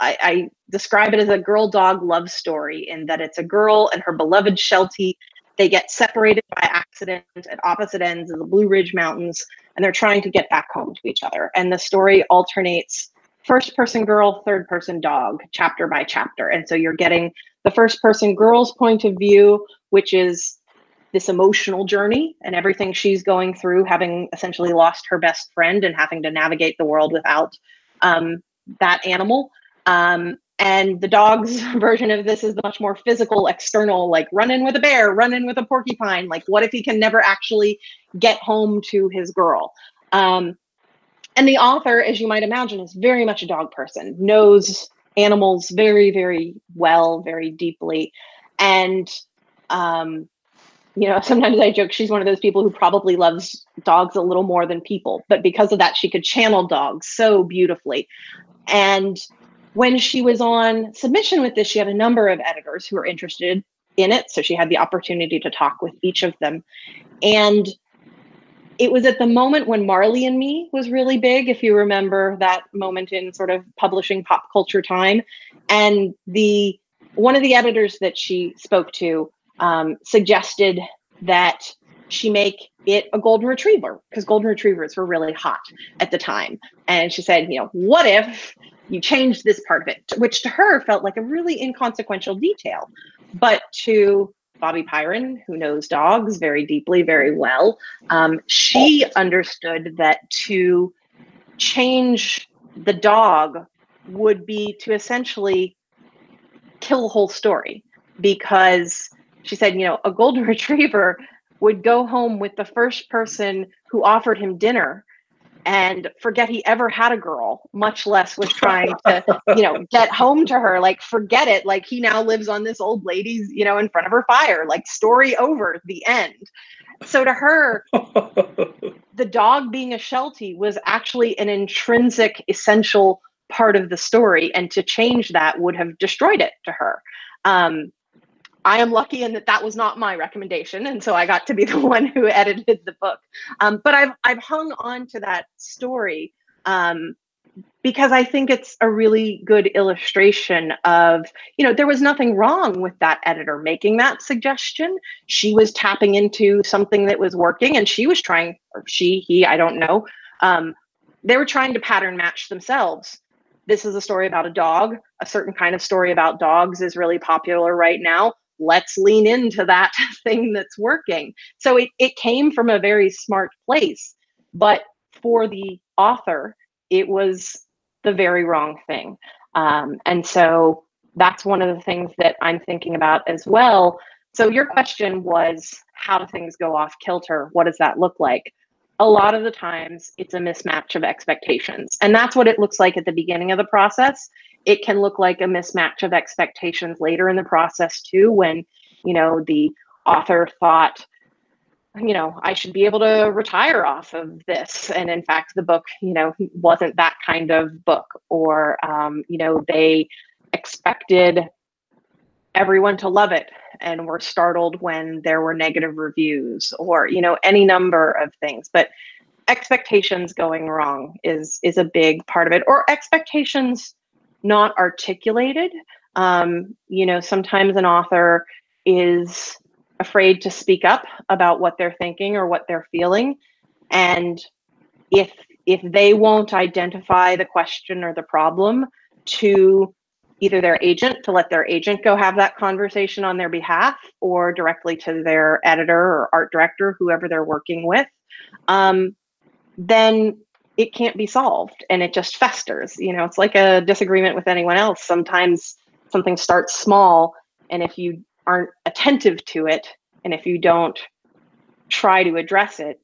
I, I describe it as a girl-dog love story, in that it's a girl and her beloved Sheltie. They get separated by accident at opposite ends of the Blue Ridge Mountains, and they're trying to get back home to each other. And the story alternates first-person girl, third-person dog, chapter by chapter. And so you're getting the first-person girl's point of view, which is this emotional journey and everything she's going through, having essentially lost her best friend and having to navigate the world without um, that animal. Um, and the dog's version of this is much more physical, external, like run in with a bear, run in with a porcupine. Like, what if he can never actually get home to his girl? Um, and the author, as you might imagine, is very much a dog person, knows animals very, very well, very deeply. And, um, you know, sometimes I joke, she's one of those people who probably loves dogs a little more than people, but because of that, she could channel dogs so beautifully. And when she was on submission with this, she had a number of editors who were interested in it. So she had the opportunity to talk with each of them. And it was at the moment when Marley and Me was really big, if you remember that moment in sort of publishing pop culture time. And the one of the editors that she spoke to um, suggested that she make it a golden retriever, because golden retrievers were really hot at the time. And she said, you know, what if you changed this part of it, which to her felt like a really inconsequential detail. But to Bobby Piran, who knows dogs very deeply, very well, um, she understood that to change the dog would be to essentially kill the whole story, because she said, you know, a golden retriever would go home with the first person who offered him dinner and forget he ever had a girl, much less was trying to, you know, get home to her. Like, forget it. Like, he now lives on this old lady's, you know, in front of her fire. Like, story over, the end. So to her, the dog being a Sheltie was actually an intrinsic, essential part of the story. And to change that would have destroyed it to her. Um, I am lucky in that that was not my recommendation, and so I got to be the one who edited the book. Um, but I've, I've hung on to that story um, because I think it's a really good illustration of, you know, there was nothing wrong with that editor making that suggestion. She was tapping into something that was working, and she was trying, or she, he, I don't know. Um, they were trying to pattern match themselves. This is a story about a dog. A certain kind of story about dogs is really popular right now. Let's lean into that thing that's working. So it, it came from a very smart place, but for the author, it was the very wrong thing. Um, and so that's one of the things that I'm thinking about as well. So your question was, how do things go off kilter? What does that look like? A lot of the times it's a mismatch of expectations. And that's what it looks like at the beginning of the process. It can look like a mismatch of expectations later in the process too, when, you know, the author thought, you know, I should be able to retire off of this. And in fact, the book, you know, wasn't that kind of book. Or, um, you know, they expected everyone to love it and were startled when there were negative reviews, or, you know, any number of things. But expectations going wrong is is a big part of it, or expectations not articulated. Um, you know, sometimes an author is afraid to speak up about what they're thinking or what they're feeling. And if if they won't identify the question or the problem to either their agent, to let their agent go have that conversation on their behalf, or directly to their editor or art director, whoever they're working with, um, then it can't be solved and it just festers. You know, it's like a disagreement with anyone else. Sometimes something starts small, and if you aren't attentive to it, and if you don't try to address it,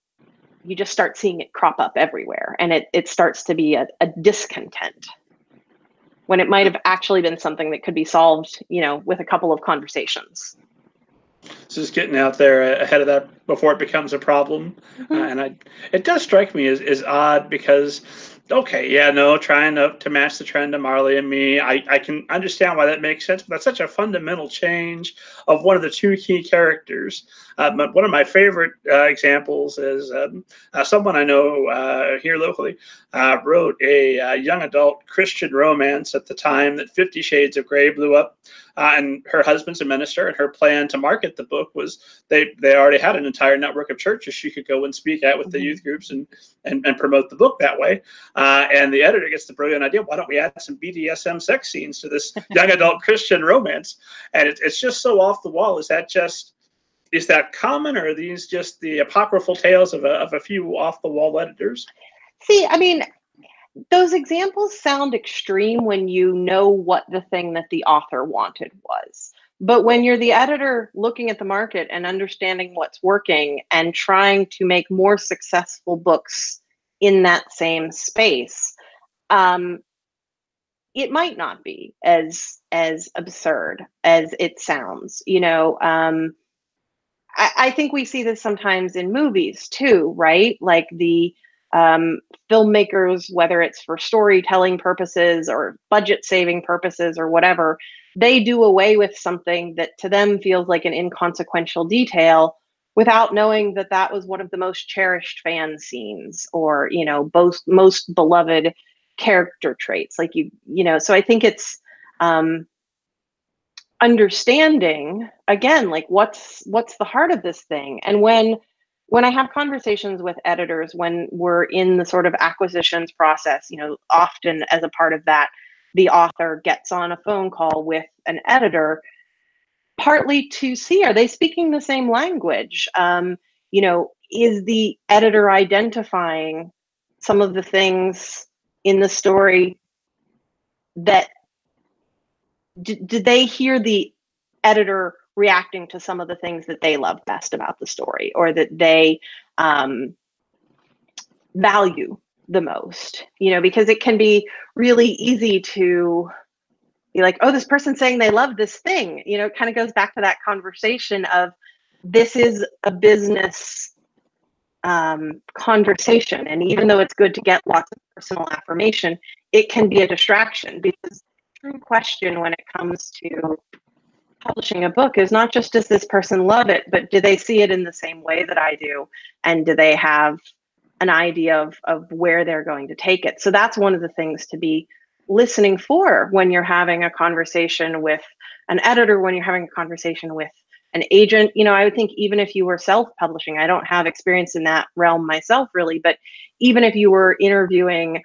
you just start seeing it crop up everywhere, and it, it starts to be a, a discontent, when it might have actually been something that could be solved, you know, with a couple of conversations. So just getting out there ahead of that before it becomes a problem. Mm-hmm. uh, and I, it does strike me as, as odd because, okay, yeah, no, trying to, to match the trend of Marley and Me, I, I can understand why that makes sense, but that's such a fundamental change of one of the two key characters. Uh, but one of my favorite uh, examples is um, uh, someone I know uh, here locally uh, wrote a uh, young adult Christian romance at the time that Fifty Shades of Grey blew up, uh, and her husband's a minister, and her plan to market the book was they, they already had an entire network of churches she could go and speak at with the youth groups and, and, and promote the book that way. Uh, and the editor gets the brilliant idea, why don't we add some B D S M sex scenes to this young adult Christian romance? And it, it's just so off the wall. Is that just... Is that common, or are these just the apocryphal tales of a, of a few off-the-wall editors? See, I mean, those examples sound extreme when you know what the thing that the author wanted was. But when you're the editor looking at the market and understanding what's working and trying to make more successful books in that same space, um, it might not be as, as absurd as it sounds, you know. Um, I think we see this sometimes in movies too, right? Like the um, filmmakers, whether it's for storytelling purposes or budget saving purposes or whatever, they do away with something that to them feels like an inconsequential detail without knowing that that was one of the most cherished fan scenes, or, you know, both most beloved character traits. Like you, you know, so I think it's, um, understanding again, like what's what's the heart of this thing. And when when I have conversations with editors, when we're in the sort of acquisitions process, you know, often as a part of that, the author gets on a phone call with an editor, partly to see, are they speaking the same language? Um, you know, is the editor identifying some of the things in the story that Did, did they hear the editor reacting to some of the things that they love best about the story, or that they um, value the most? You know, because it can be really easy to be like, oh, this person's saying they love this thing. You know, it kind of goes back to that conversation of this is a business um, conversation. And even though it's good to get lots of personal affirmation, it can be a distraction, because question when it comes to publishing a book is not just does this person love it, but do they see it in the same way that I do, and do they have an idea of, of where they're going to take it? So that's one of the things to be listening for when you're having a conversation with an editor, when you're having a conversation with an agent. You know, I would think even if you were self-publishing, I don't have experience in that realm myself really, but even if you were interviewing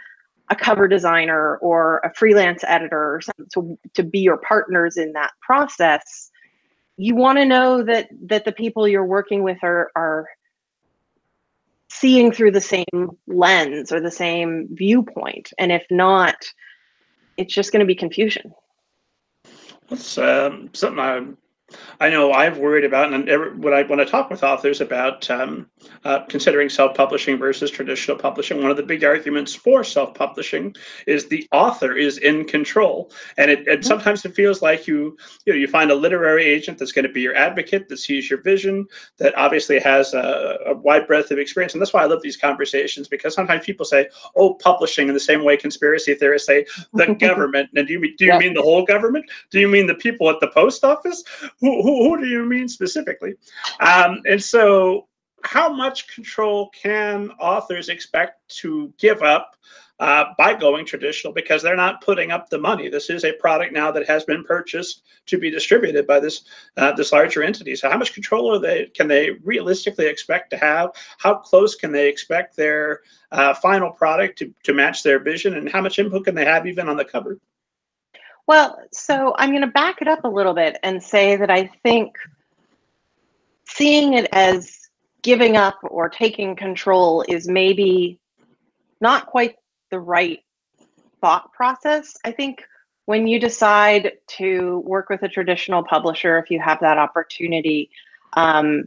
a cover designer or a freelance editor or something to, to be your partners in that process, you want to know that that the people you're working with are, are seeing through the same lens or the same viewpoint. And if not, it's just going to be confusion. That's um, something I I know I've worried about, and every, when I when I talk with authors about um, uh, considering self-publishing versus traditional publishing, one of the big arguments for self-publishing is the author is in control, and it and sometimes it feels like you you know you find a literary agent that's going to be your advocate, that sees your vision, that obviously has a, a wide breadth of experience, and that's why I love these conversations, because sometimes people say, "Oh, publishing," in the same way conspiracy theorists say the government, and do you do you yeah. mean the whole government? Do you mean the people at the post office? Who, who, who do you mean specifically? Um, and so how much control can authors expect to give up uh, by going traditional, because they're not putting up the money? This is a product now that has been purchased to be distributed by this uh, this larger entity. So how much control are they? Can they realistically expect to have? How close can they expect their uh, final product to, to match their vision? And how much input can they have even on the cover? Well, so I'm going to back it up a little bit and say that I think seeing it as giving up or taking control is maybe not quite the right thought process. I think when you decide to work with a traditional publisher, if you have that opportunity, um,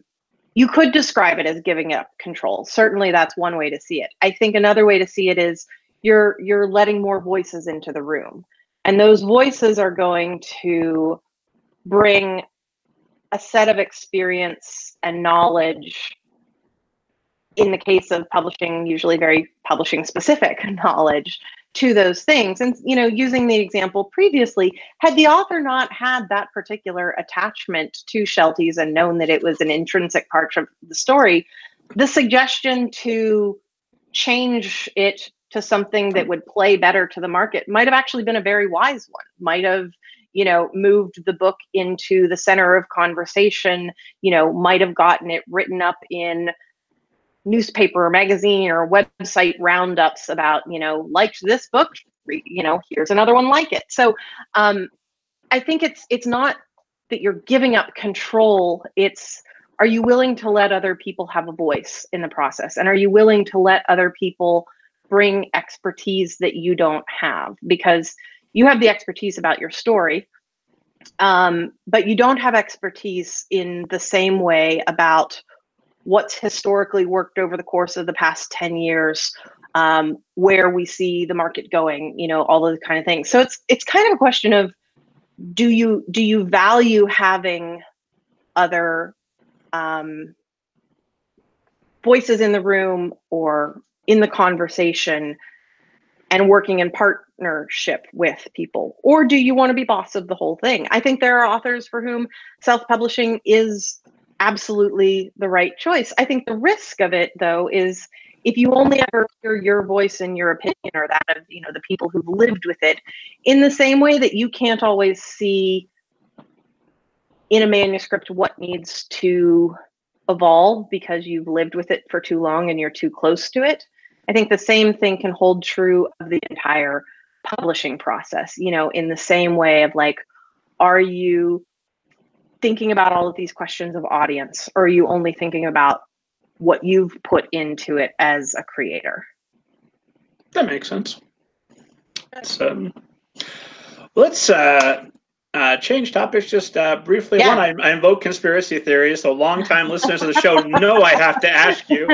you could describe it as giving up control. Certainly that's one way to see it. I think another way to see it is you're you're letting more voices into the room. And those voices are going to bring a set of experience and knowledge, in the case of publishing, usually very publishing specific knowledge to those things. And, you know, using the example previously, had the author not had that particular attachment to Shelties and known that it was an intrinsic part of the story, the suggestion to change it to something that would play better to the market might have actually been a very wise one, might have, you know, moved the book into the center of conversation, you know, might have gotten it written up in newspaper or magazine or website roundups about, you know, liked this book, you know, here's another one like it. So um, I think it's it's not that you're giving up control, it's are you willing to let other people have a voice in the process? And are you willing to let other people bring expertise that you don't have, because you have the expertise about your story, um, but you don't have expertise in the same way about what's historically worked over the course of the past ten years, um, where we see the market going, you know, all those kind of things. So it's it's kind of a question of do you do you value having other um, voices in the room or in the conversation and working in partnership with people? Or do you want to be boss of the whole thing? I think there are authors for whom self-publishing is absolutely the right choice. I think the risk of it, though, is if you only ever hear your voice and your opinion or that of, you know, the people who've lived with it, in the same way that you can't always see in a manuscript what needs to evolve because you've lived with it for too long and you're too close to it. I think the same thing can hold true of the entire publishing process, you know, in the same way of like, are you thinking about all of these questions of audience, or are you only thinking about what you've put into it as a creator? That makes sense. That's, um, let's uh, Uh, change topics just uh, briefly. Yeah. One, I, I invoke conspiracy theories, so long-time listeners of the show know I have to ask you.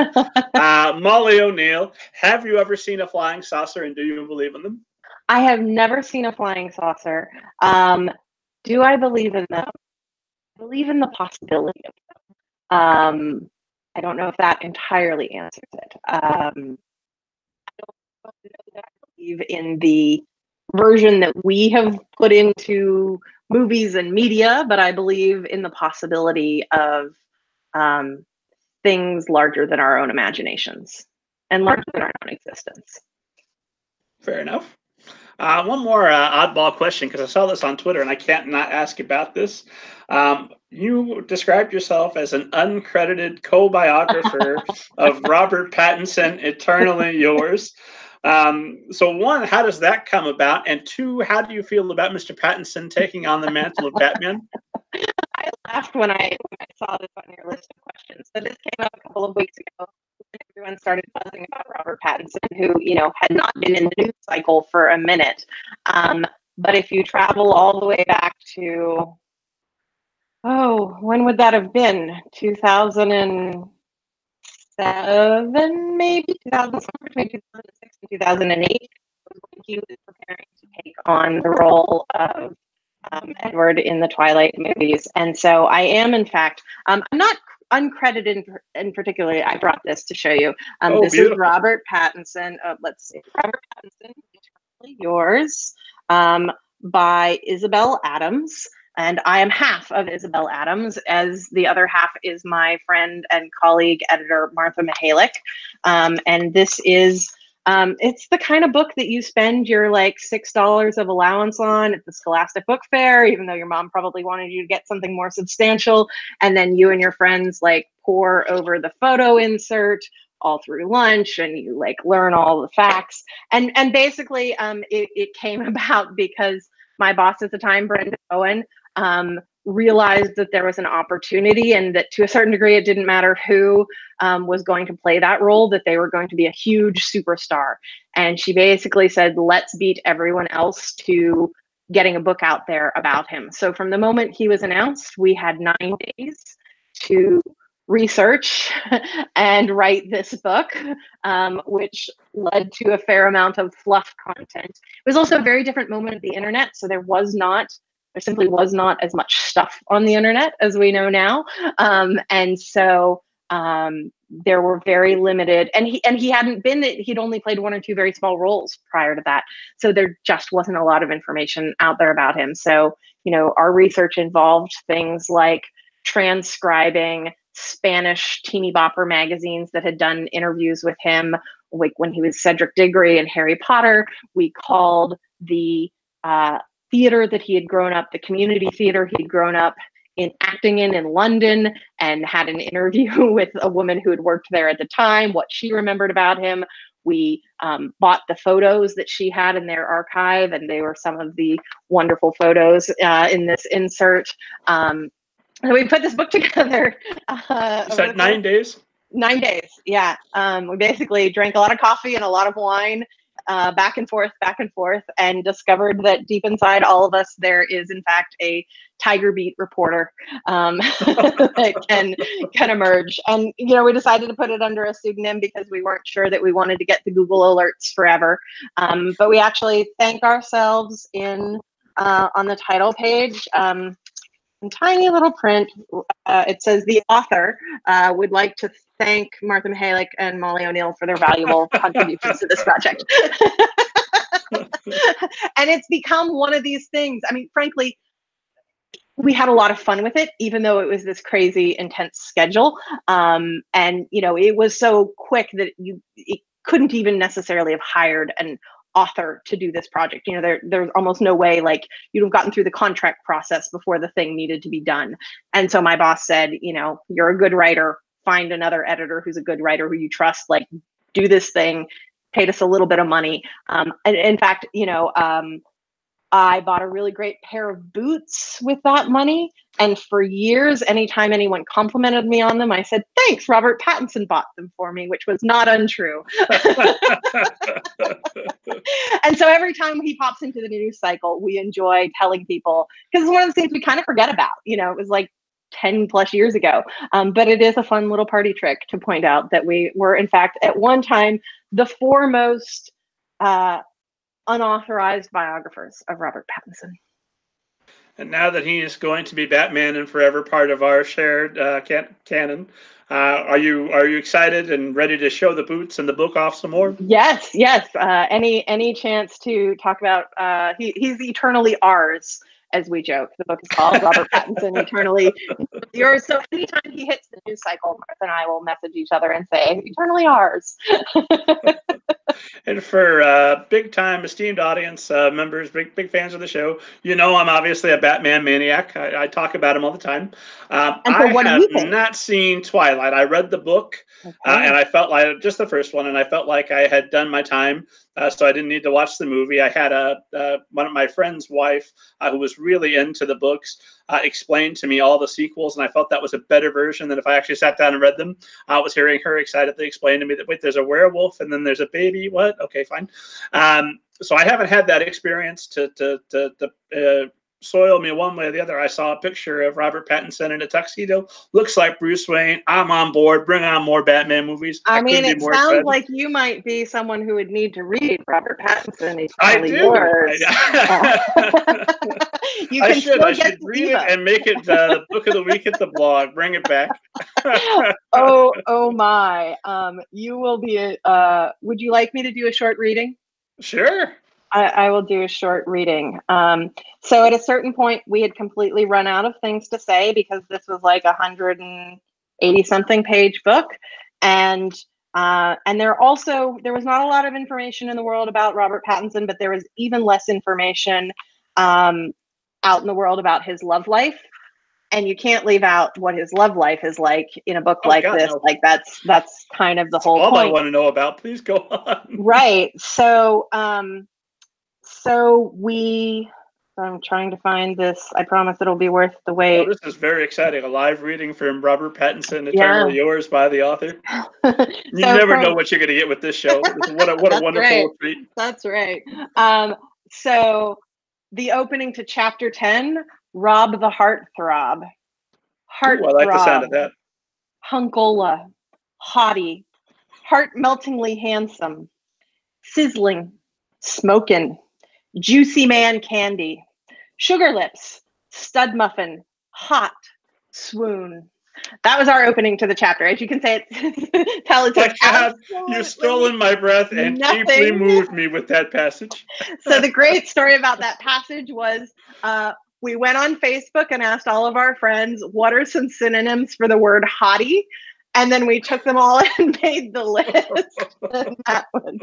Uh, Molly O'Neill, have you ever seen a flying saucer, and do you believe in them? I have never seen a flying saucer. Um, do I believe in them? I believe in the possibility of them. Um, I don't know if that entirely answers it. Um, I don't know that I believe in the version that we have put into movies and media, but I believe in the possibility of um, things larger than our own imaginations and larger than our own existence. Fair enough. Uh, one more uh, oddball question, because I saw this on Twitter and I can't not ask about this. Um, you described yourself as an uncredited co-biographer of Robert Pattinson, Eternally Yours. Um, so one, how does that come about? And two, how do you feel about Mister Pattinson taking on the mantle of Batman? I laughed when I, when I saw this on your list of questions. So this came up a couple of weeks ago when everyone started buzzing about Robert Pattinson, who, you know, had not been in the news cycle for a minute. Um, but if you travel all the way back to Oh, when would that have been? two thousand seven, maybe? Between two thousand six and two thousand eight, when he was preparing to take on the role of um, Edward in the Twilight movies. And so I am, in fact, um, I'm not uncredited in, in particular. I brought this to show you. Um, oh, this beautiful. Is Robert Pattinson. Uh, let's see. Robert Pattinson, Eternally Yours, um, by Isabel Adams. And I am half of Isabel Adams, as the other half is my friend and colleague editor, Martha Mihalik. Um, and this is, um, it's the kind of book that you spend your like six dollars of allowance on at the Scholastic Book Fair, even though your mom probably wanted you to get something more substantial. And then you and your friends like pour over the photo insert all through lunch, and you like learn all the facts. And, and basically um, it, it came about because my boss at the time, Brenda Bowen, um, realized that there was an opportunity, and that to a certain degree, it didn't matter who um, was going to play that role, that they were going to be a huge superstar. And she basically said, let's beat everyone else to getting a book out there about him. So from the moment he was announced, we had nine days to research and write this book, um, which led to a fair amount of fluff content. It was also a very different moment of the internet. So there was not, there simply was not as much stuff on the internet as we know now. Um, and so um, there were very limited, and he, and he hadn't been, he'd only played one or two very small roles prior to that. So there just wasn't a lot of information out there about him. So, you know, our research involved things like transcribing Spanish teeny bopper magazines that had done interviews with him, like when he was Cedric Diggory and Harry Potter. We called the uh, theater that he had grown up, the community theater he'd grown up in acting in in London, and had an interview with a woman who had worked there at the time, what she remembered about him. We um, bought the photos that she had in their archive, and they were some of the wonderful photos uh, in this insert. Um, So we put this book together. Uh, Is that nine days? Nine days, yeah. Um, we basically drank a lot of coffee and a lot of wine, uh, back and forth, back and forth, and discovered that deep inside all of us, there is, in fact, a Tiger Beat reporter um, that can, can emerge. And, you know, we decided to put it under a pseudonym because we weren't sure that we wanted to get the Google alerts forever. Um, but we actually thank ourselves in uh, on the title page. Um, In tiny little print, uh, it says the author uh, would like to thank Martha Mihalik and Molly O'Neill for their valuable contributions to this project. And it's become one of these things. I mean, frankly, we had a lot of fun with it, even though it was this crazy, intense schedule. Um, and, you know, it was so quick that you it couldn't even necessarily have hired an author to do this project. You know, there, there's almost no way, like, you'd have gotten through the contract process before the thing needed to be done. And so my boss said, you know, you're a good writer, find another editor who's a good writer who you trust, like, do this thing, paid us a little bit of money. Um, and in fact, you know, um, I bought a really great pair of boots with that money. And for years, anytime anyone complimented me on them, I said, thanks, Robert Pattinson bought them for me, which was not untrue. And so every time he pops into the news cycle, we enjoy telling people, because it's one of the things we kind of forget about. You know, it was like ten plus years ago. Um, but it is a fun little party trick to point out that we were, in fact, at one time, the foremost uh, unauthorized biographers of Robert Pattinson. And now that he is going to be Batman and forever part of our shared uh, can canon, uh, are you are you excited and ready to show the boots and the book off some more? Yes, yes. Uh, any any chance to talk about? Uh, he, he's eternally ours, as we joke. The book is called Robert Pattinson Eternally Yours. So anytime he hits the news cycle, Martha and I will message each other and say, eternally ours. And for uh, big-time esteemed audience uh, members, big big fans of the show, you know I'm obviously a Batman maniac. I, I talk about him all the time. Um, and so I what have do you think? Not seen Twilight. I read the book, okay. uh, and I felt like, just the first one, and I felt like I had done my time, uh, so I didn't need to watch the movie. I had a uh, one of my friend's wife, uh, who was really into the books, uh, explained to me all the sequels, and I felt that was a better version than if I actually sat down and read them. I was hearing her excitedly explain to me that, wait, there's a werewolf, and then there's a baby. What? Okay, fine. Um, so I haven't had that experience to to to, to uh, soil me one way or the other. I saw a picture of Robert Pattinson in a tuxedo. Looks like Bruce Wayne. I'm on board. Bring on more Batman movies. I, I mean, it sounds excited. Like you might be someone who would need to read Robert Pattinson. I do. Yours. I, you can I should. I should read it and make it uh, the book of the week at the blog. Bring it back. oh, oh my. Um, you will be, a, uh, would you like me to do a short reading? Sure. I, I will do a short reading. Um, so at a certain point, we had completely run out of things to say because this was like a one hundred eighty something page book. And uh, and there also, there was not a lot of information in the world about Robert Pattinson, but there was even less information um, out in the world about his love life. And you can't leave out what his love life is like in a book oh, like God, this. No. Like that's that's kind of the that's whole all point. I want to know about. Please go on. Right. So um, so we. I'm trying to find this. I promise it'll be worth the wait. Oh, this is very exciting. A live reading from Robert Pattinson, Eternally yeah. Yours by the author. You so never from... know what you're going to get with this show. What a, what a wonderful right. treat. That's right. Um, so the opening to chapter ten, Rob the Heartthrob. Heartthrob. Ooh, I like the sound of that. Hunkola. Haughty. Heart-meltingly handsome. Sizzling. Smokin'. Juicy man candy. Sugar lips, stud muffin, hot, swoon. That was our opening to the chapter. As you can say, it's tell it's like you've stolen my breath and nothing. Deeply moved me with that passage. So the great story about that passage was uh, we went on Facebook and asked all of our friends, what are some synonyms for the word hottie? And then we took them all and made the list. And that was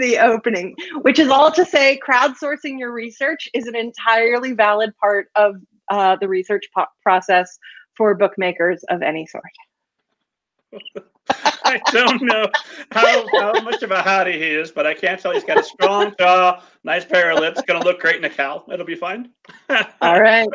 the opening, which is all to say crowdsourcing your research is an entirely valid part of uh, the research po process for bookmakers of any sort. I don't know how, how much of a hottie he is, but I can't tell he's got a strong jaw, nice pair of lips, gonna look great in a cowl. It'll be fine. All right.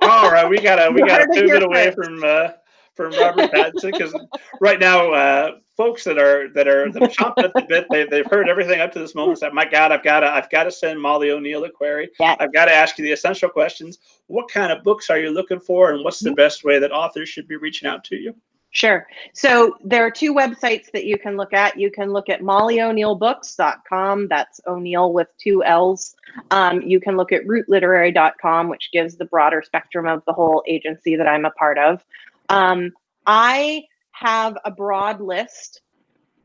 All right, we gotta we gotta pivot away from uh from Robert Pattinson, because right now, uh, folks that are that are chomping at the bit, they, they've heard everything up to this moment. So, my God, I've got to, I've got to send Molly O'Neill a query. Yeah. I've got to ask you the essential questions. What kind of books are you looking for, and what's the best way that authors should be reaching out to you? Sure. So there are two websites that you can look at. You can look at molly o'neill books dot com. That's O'Neill with two L's. Um, you can look at root literary dot com, which gives the broader spectrum of the whole agency that I'm a part of. Um, I have a broad list.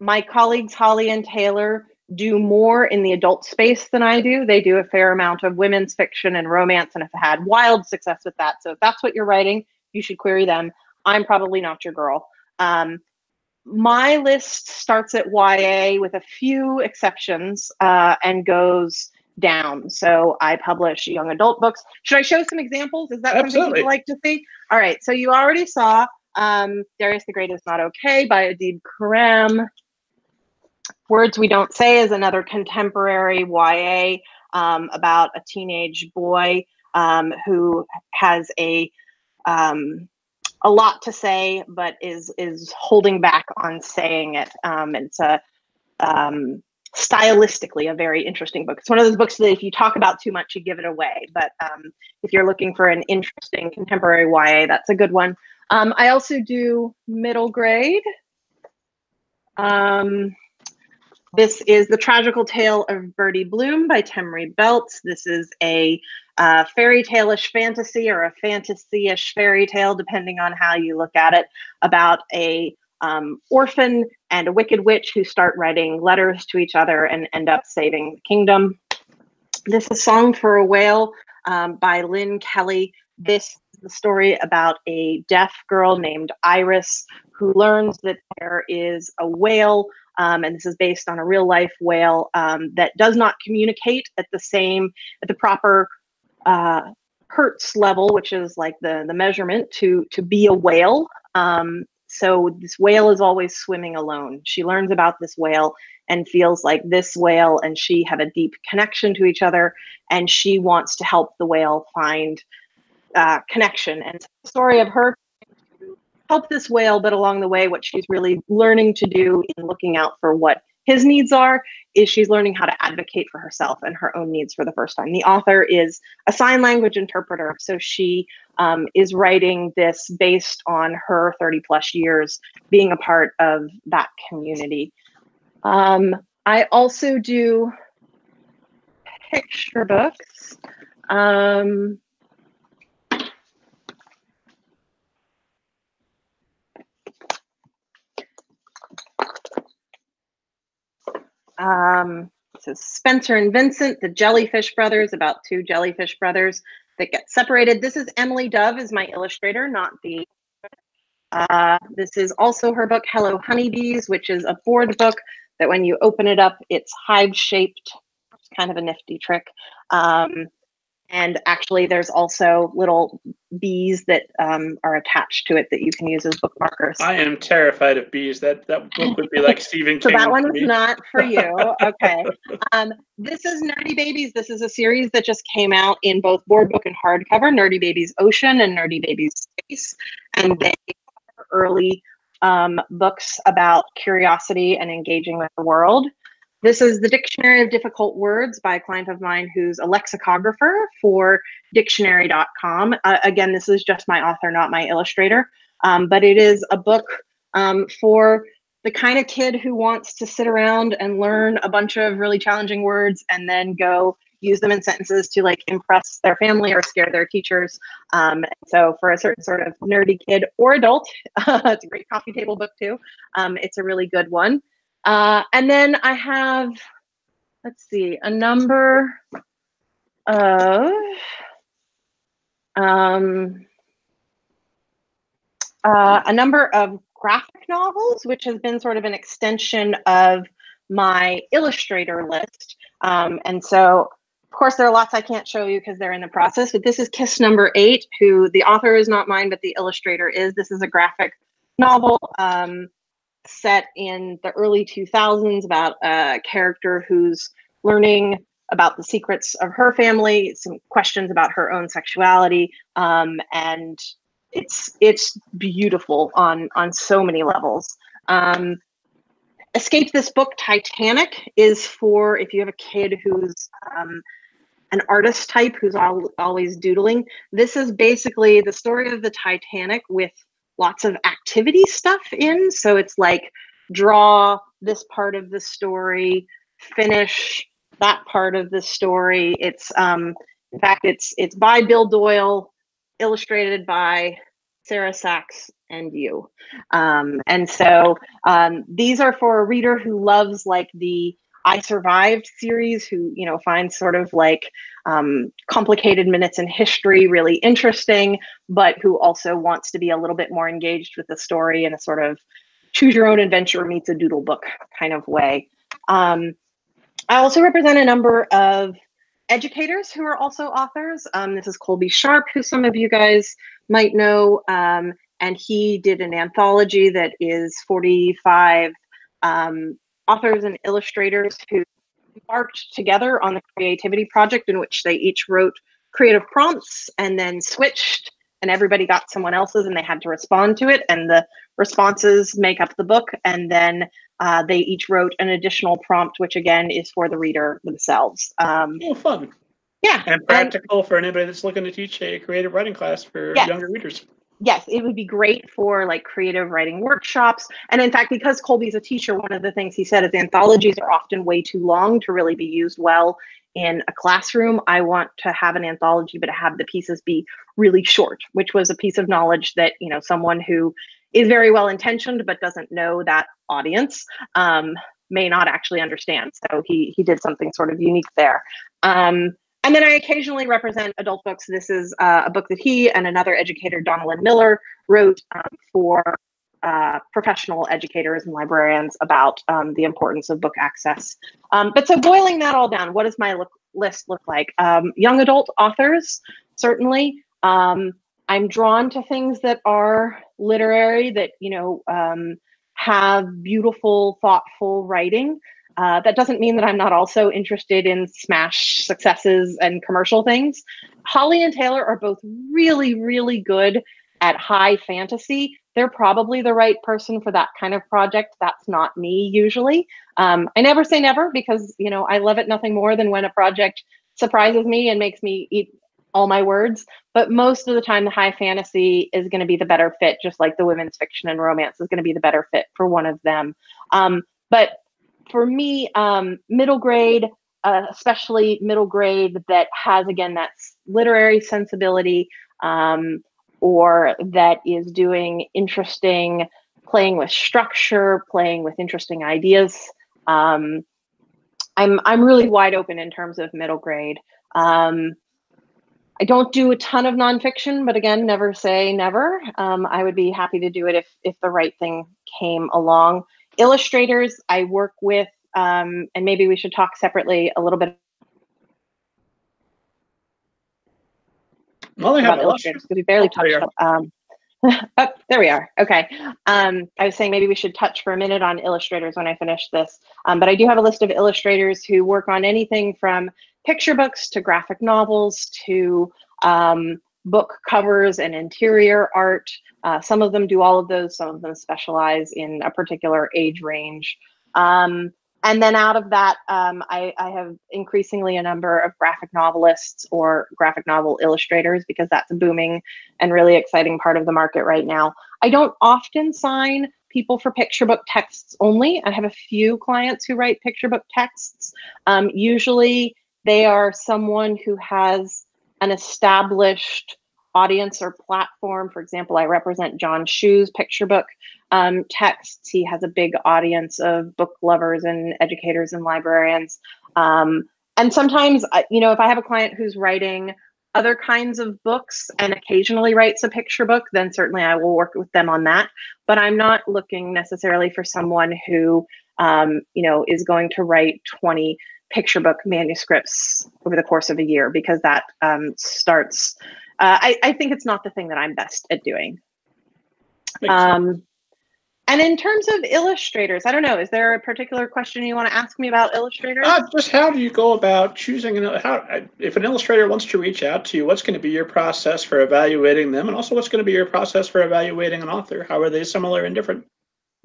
My colleagues, Holly and Taylor, do more in the adult space than I do. They do a fair amount of women's fiction and romance and have had wild success with that. So if that's what you're writing, you should query them. I'm probably not your girl. Um, my list starts at Y A with a few exceptions uh, and goes down. So I publish young adult books. Should I show some examples? Is that Absolutely. Something you'd like to see? All right. So you already saw um, Darius the Great Is Not Okay by Adib Karam. Words We Don't Say is another contemporary Y A um, about a teenage boy um, who has a um, a lot to say, but is is holding back on saying it. Um, it's a um, stylistically a very interesting book. It's one of those books that if you talk about too much, you give it away. But um, if you're looking for an interesting contemporary Y A, that's a good one. Um, I also do middle grade. Um, this is The Tragical Tale of Birdie Bloom by Temri Belts. This is a uh, fairy tale-ish fantasy or a fantasy-ish fairy tale, depending on how you look at it, about a Um, orphan and a wicked witch who start writing letters to each other and end up saving the kingdom. This is Song for a Whale um, by Lynn Kelly. This is the story about a deaf girl named Iris who learns that there is a whale, um, and this is based on a real life whale um, that does not communicate at the same, at the proper uh, hertz level, which is like the, the measurement to, to be a whale. Um, So this whale is always swimming alone. She learns about this whale and feels like this whale and she have a deep connection to each other, and she wants to help the whale find uh, connection. And the story of her help this whale, but along the way, what she's really learning to do in looking out for what his needs are, is she's learning how to advocate for herself and her own needs for the first time. The author is a sign language interpreter, so she um, is writing this based on her thirty plus years being a part of that community. Um, I also do picture books. Um, Um, so Spencer and Vincent, the Jellyfish Brothers, about two jellyfish brothers that get separated. This is Emily Dove is my illustrator, not the, uh, this is also her book, Hello Honeybees, which is a board book that when you open it up, it's hive shaped. It's kind of a nifty trick. Um, and actually there's also little bees that um, are attached to it that you can use as book markers. I am terrified of bees. That that book would be like Stephen King. So that one is not for you. Okay. Um, this is Nerdy Babies. This is a series that just came out in both board book and hardcover, Nerdy Babies Ocean and Nerdy Babies Space. And they are early um, books about curiosity and engaging with the world. This is The Dictionary of Difficult Words by a client of mine who's a lexicographer for dictionary dot com. Uh, again, this is just my author, not my illustrator, um, but it is a book um, for the kind of kid who wants to sit around and learn a bunch of really challenging words and then go use them in sentences to like impress their family or scare their teachers. Um, so for a certain sort of nerdy kid or adult, it's a great coffee table book too. Um, it's a really good one. Uh, and then I have, let's see, a number of um, uh, a number of graphic novels, which has been sort of an extension of my illustrator list. Um, and so, of course, there are lots I can't show you because they're in the process. But this is Kiss Number Eight, who the author is not mine, but the illustrator is. This is a graphic novel. Um, set in the early two thousands about a character who's learning about the secrets of her family, some questions about her own sexuality, um, and it's it's beautiful on, on so many levels. Um, Escape This Book, Titanic, is for if you have a kid who's um, an artist type who's al always doodling. This is basically the story of the Titanic with lots of activity stuff in. So it's like, draw this part of the story, finish that part of the story. It's, um, in fact, it's it's by Bill Doyle, illustrated by Sarah Sachs and you. Um, and so um, these are for a reader who loves like the I Survived series, who, you know, finds sort of like um, complicated minutes in history really interesting, but who also wants to be a little bit more engaged with the story in a sort of choose your own adventure meets a doodle book kind of way. Um, I also represent a number of educators who are also authors. Um, this is Colby Sharp, who some of you guys might know. Um, and he did an anthology that is forty-five um, authors and illustrators who embarked together on the creativity project in which they each wrote creative prompts and then switched and everybody got someone else's and they had to respond to it. And the responses make up the book. And then uh, they each wrote an additional prompt, which again is for the reader themselves. Um, oh, fun. Yeah. And practical and, for anybody that's looking to teach a creative writing class for yes. younger readers. Yes, it would be great for like creative writing workshops. And in fact, because Colby's a teacher, one of the things he said is anthologies are often way too long to really be used well in a classroom. I want to have an anthology, but have the pieces be really short, which was a piece of knowledge that, you know, someone who is very well intentioned, but doesn't know that audience um, may not actually understand. So he, he did something sort of unique there. Um, And then I occasionally represent adult books. This is uh, a book that he and another educator, Donalyn Miller, wrote um, for uh, professional educators and librarians about um, the importance of book access. Um, but so boiling that all down, what does my look list look like? Um, young adult authors, certainly. Um, I'm drawn to things that are literary, that, you know, um, have beautiful, thoughtful writing. Uh, that doesn't mean that I'm not also interested in smash successes and commercial things. Holly and Taylor are both really, really good at high fantasy. they're probably the right person for that kind of project. That's not me usually. Um, I never say never, because, you know, I love it nothing more than when a project surprises me and makes me eat all my words. But most of the time, the high fantasy is going to be the better fit, just like the women's fiction and romance is going to be the better fit for one of them. Um, but for me, um, middle grade, uh, especially middle grade that has, again, that literary sensibility, um, or that is doing interesting, playing with structure, playing with interesting ideas. Um, I'm, I'm really wide open in terms of middle grade. Um, I don't do a ton of nonfiction, but again, never say never. Um, I would be happy to do it if, if the right thing came along. Illustrators I work with, um, and maybe we should talk separately a little bit well, about illustrators, because we barely oh, touched on um, oh, there we are. Okay. Um, I was saying maybe we should touch for a minute on illustrators when I finish this. Um, but I do have a list of illustrators who work on anything from picture books to graphic novels to um, book covers and interior art. Uh, some of them do all of those. Some of them specialize in a particular age range. Um, and then out of that, um, I, I have increasingly a number of graphic novelists or graphic novel illustrators, because that's a booming and really exciting part of the market right now. I don't often sign people for picture book texts only. I have a few clients who write picture book texts. Um, usually they are someone who has an established audience or platform. For example, I represent John Shue's picture book um, texts. He has a big audience of book lovers and educators and librarians. Um, and sometimes, you know, if I have a client who's writing other kinds of books and occasionally writes a picture book, then certainly I will work with them on that. But I'm not looking necessarily for someone who, um, you know, is going to write twenty picture book manuscripts over the course of a year, because that um, starts, uh, I, I think it's not the thing that I'm best at doing. Um, and in terms of illustrators, I don't know, is there a particular question you want to ask me about illustrators? Uh, just how do you go about choosing, an, how, if an illustrator wants to reach out to you, what's going to be your process for evaluating them? And also what's going to be your process for evaluating an author? How are they similar and different?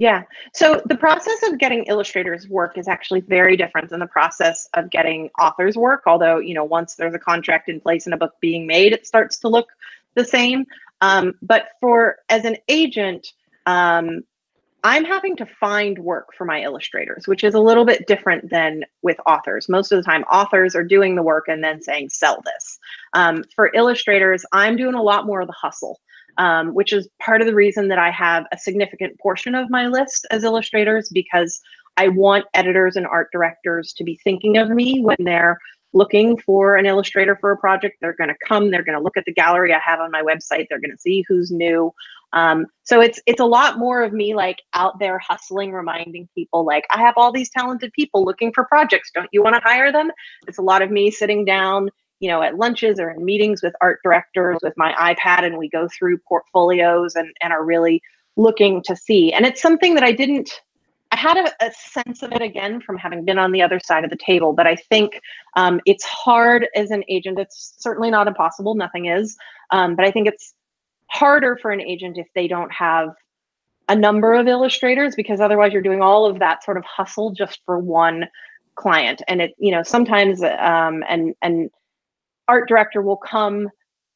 Yeah, so the process of getting illustrators' work is actually very different than the process of getting authors' work, although, you know, once there's a contract in place and a book being made, it starts to look the same. Um, but for, as an agent, um, I'm having to find work for my illustrators, which is a little bit different than with authors. Most of the time, authors are doing the work and then saying, sell this. Um, for illustrators, I'm doing a lot more of the hustle. Um, which is part of the reason that I have a significant portion of my list as illustrators, because I want editors and art directors to be thinking of me when they're looking for an illustrator for a project. They're going to come, they're going to look at the gallery I have on my website, they're going to see who's new. Um, so it's it's a lot more of me like out there hustling, reminding people like, I have all these talented people looking for projects. Don't you want to hire them? It's a lot of me sitting down, you know, at lunches or in meetings with art directors with my iPad, and we go through portfolios and, and are really looking to see. And it's something that I didn't, I had a, a sense of it again from having been on the other side of the table, but I think um, it's hard as an agent. It's certainly not impossible, nothing is, um, but I think it's harder for an agent if they don't have a number of illustrators, because otherwise you're doing all of that sort of hustle just for one client. And it, you know, sometimes, um, and, and, art director will come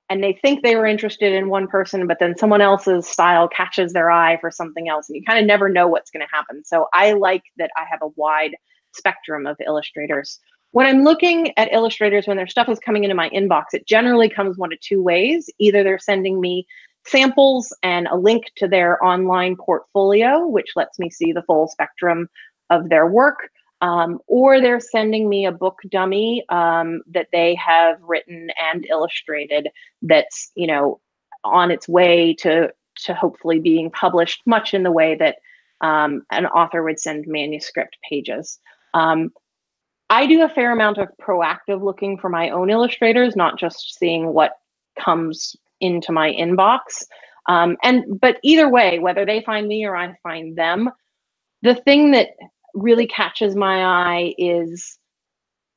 and they think they were interested in one person, but then someone else's style catches their eye for something else. And you kind of never know what's going to happen. So I like that I have a wide spectrum of illustrators. When I'm looking at illustrators, when their stuff is coming into my inbox, it generally comes one of two ways. Either they're sending me samples and a link to their online portfolio, which lets me see the full spectrum of their work. Um, or they're sending me a book dummy um, that they have written and illustrated that's, you know, on its way to, to hopefully being published, much in the way that um, an author would send manuscript pages. Um, I do a fair amount of proactive looking for my own illustrators, not just seeing what comes into my inbox. Um, and but either way, whether they find me or I find them, the thing that really catches my eye is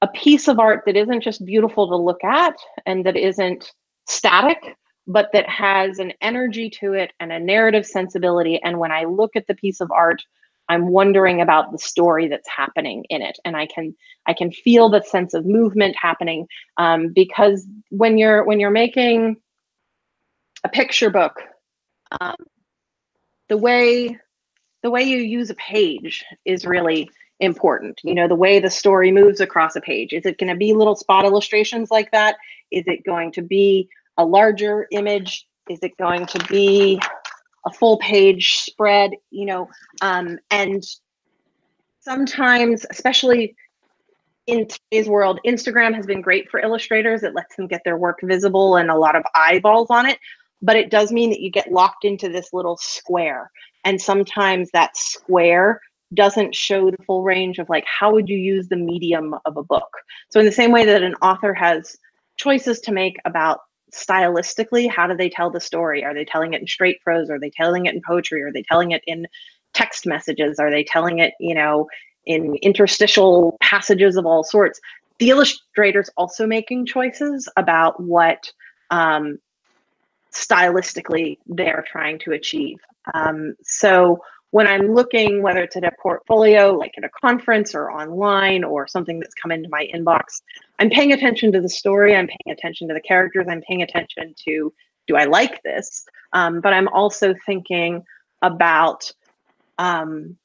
a piece of art that isn't just beautiful to look at and that isn't static, but that has an energy to it and a narrative sensibility. And when I look at the piece of art, I'm wondering about the story that's happening in it. And I can I can feel the sense of movement happening, um, because when you're when you're making a picture book, um, the way the way you use a page is really important. You know, the way the story moves across a page. Is it going to be little spot illustrations like that? Is it going to be a larger image? Is it going to be a full page spread? You know, um, and sometimes, especially in today's world, Instagram has been great for illustrators. It lets them get their work visible and a lot of eyeballs on it, but it does mean that you get locked into this little square. And sometimes that square doesn't show the full range of, like, how would you use the medium of a book? So in the same way that an author has choices to make about stylistically, how do they tell the story? Are they telling it in straight prose? Are they telling it in poetry? Are they telling it in text messages? Are they telling it, you know, in interstitial passages of all sorts? The illustrator's also making choices about what um, stylistically they're trying to achieve. Um, so when I'm looking, whether it's at a portfolio, like at a conference or online or something that's come into my inbox, I'm paying attention to the story, I'm paying attention to the characters, I'm paying attention to, do I like this? Um, but I'm also thinking about um,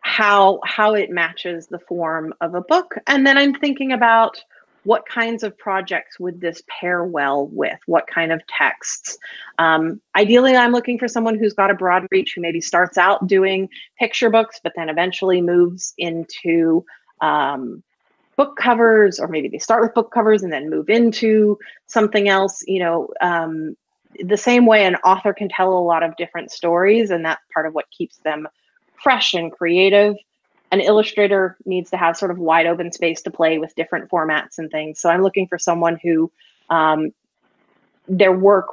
how, how it matches the form of a book. And then I'm thinking about what kinds of projects would this pair well with? What kind of texts? Um, ideally, I'm looking for someone who's got a broad reach, who maybe starts out doing picture books, but then eventually moves into um, book covers, or maybe they start with book covers and then move into something else. You know, um, the same way an author can tell a lot of different stories, and that's part of what keeps them fresh and creative. An illustrator needs to have sort of wide open space to play with different formats and things. So I'm looking for someone who um, their work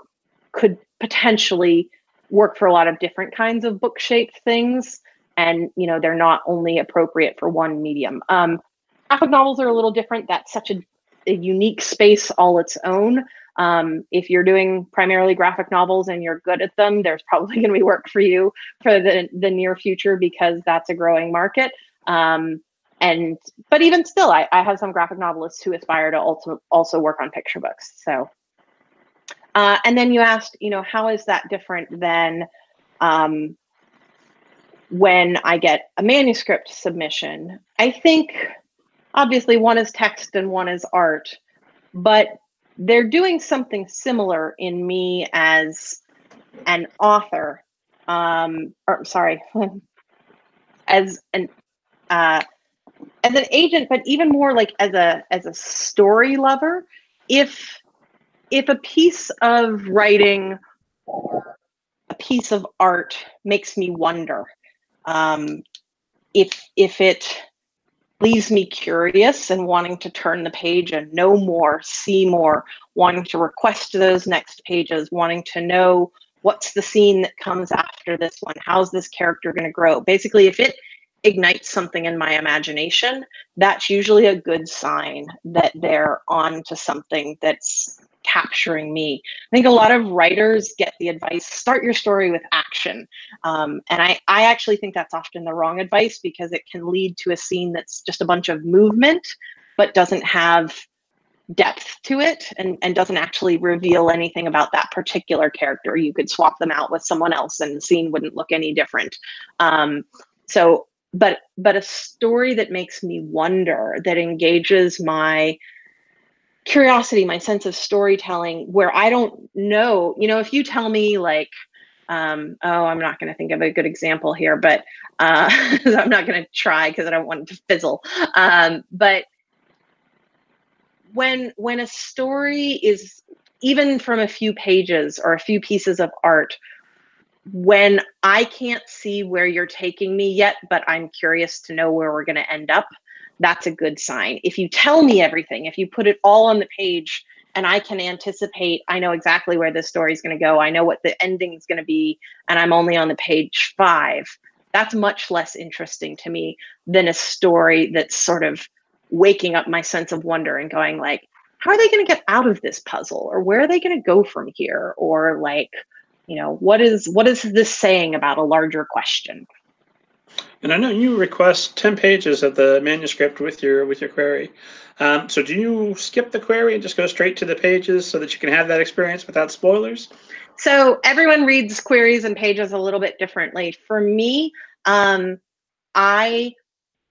could potentially work for a lot of different kinds of book-shaped things. And, you know, they're not only appropriate for one medium. Um, graphic novels are a little different. That's such a, a unique space all its own. Um, if you're doing primarily graphic novels and you're good at them, there's probably going to be work for you for the, the near future, because that's a growing market. Um, and but even still, I, I have some graphic novelists who aspire to also, also work on picture books. So, uh, and then you asked, you know, how is that different than um, when I get a manuscript submission? I think obviously one is text and one is art, but they're doing something similar in me as an author, um, or sorry, as an uh, as an agent, but even more like as a as a story lover. If if a piece of writing or a piece of art makes me wonder, um, if if it leaves me curious and wanting to turn the page and know more, see more, wanting to request those next pages, wanting to know what's the scene that comes after this one, how's this character going to grow. Basically, if it ignites something in my imagination, that's usually a good sign that they're on to something that's capturing me. I think a lot of writers get the advice, start your story with action. Um, and I, I actually think that's often the wrong advice, because it can lead to a scene that's just a bunch of movement, but doesn't have depth to it, and, and doesn't actually reveal anything about that particular character. You could swap them out with someone else and the scene wouldn't look any different. Um, so, but, but a story that makes me wonder, that engages my curiosity, my sense of storytelling, where I don't know, you know, if you tell me like, um, oh, I'm not going to think of a good example here, but uh, I'm not going to try because I don't want it to fizzle. Um, but when, when a story is, even from a few pages or a few pieces of art, when I can't see where you're taking me yet, but I'm curious to know where we're going to end up, that's a good sign. If you tell me everything, if you put it all on the page and I can anticipate, I know exactly where this story is going to go, I know what the ending is going to be, and I'm only on the page five, that's much less interesting to me than a story that's sort of waking up my sense of wonder and going like, how are they going to get out of this puzzle, or where are they going to go from here? Or like, you know, what is, what is this saying about a larger question? And I know you request ten pages of the manuscript with your with your query. Um, so do you skip the query and just go straight to the pages so that you can have that experience without spoilers? So everyone reads queries and pages a little bit differently. For me, um, I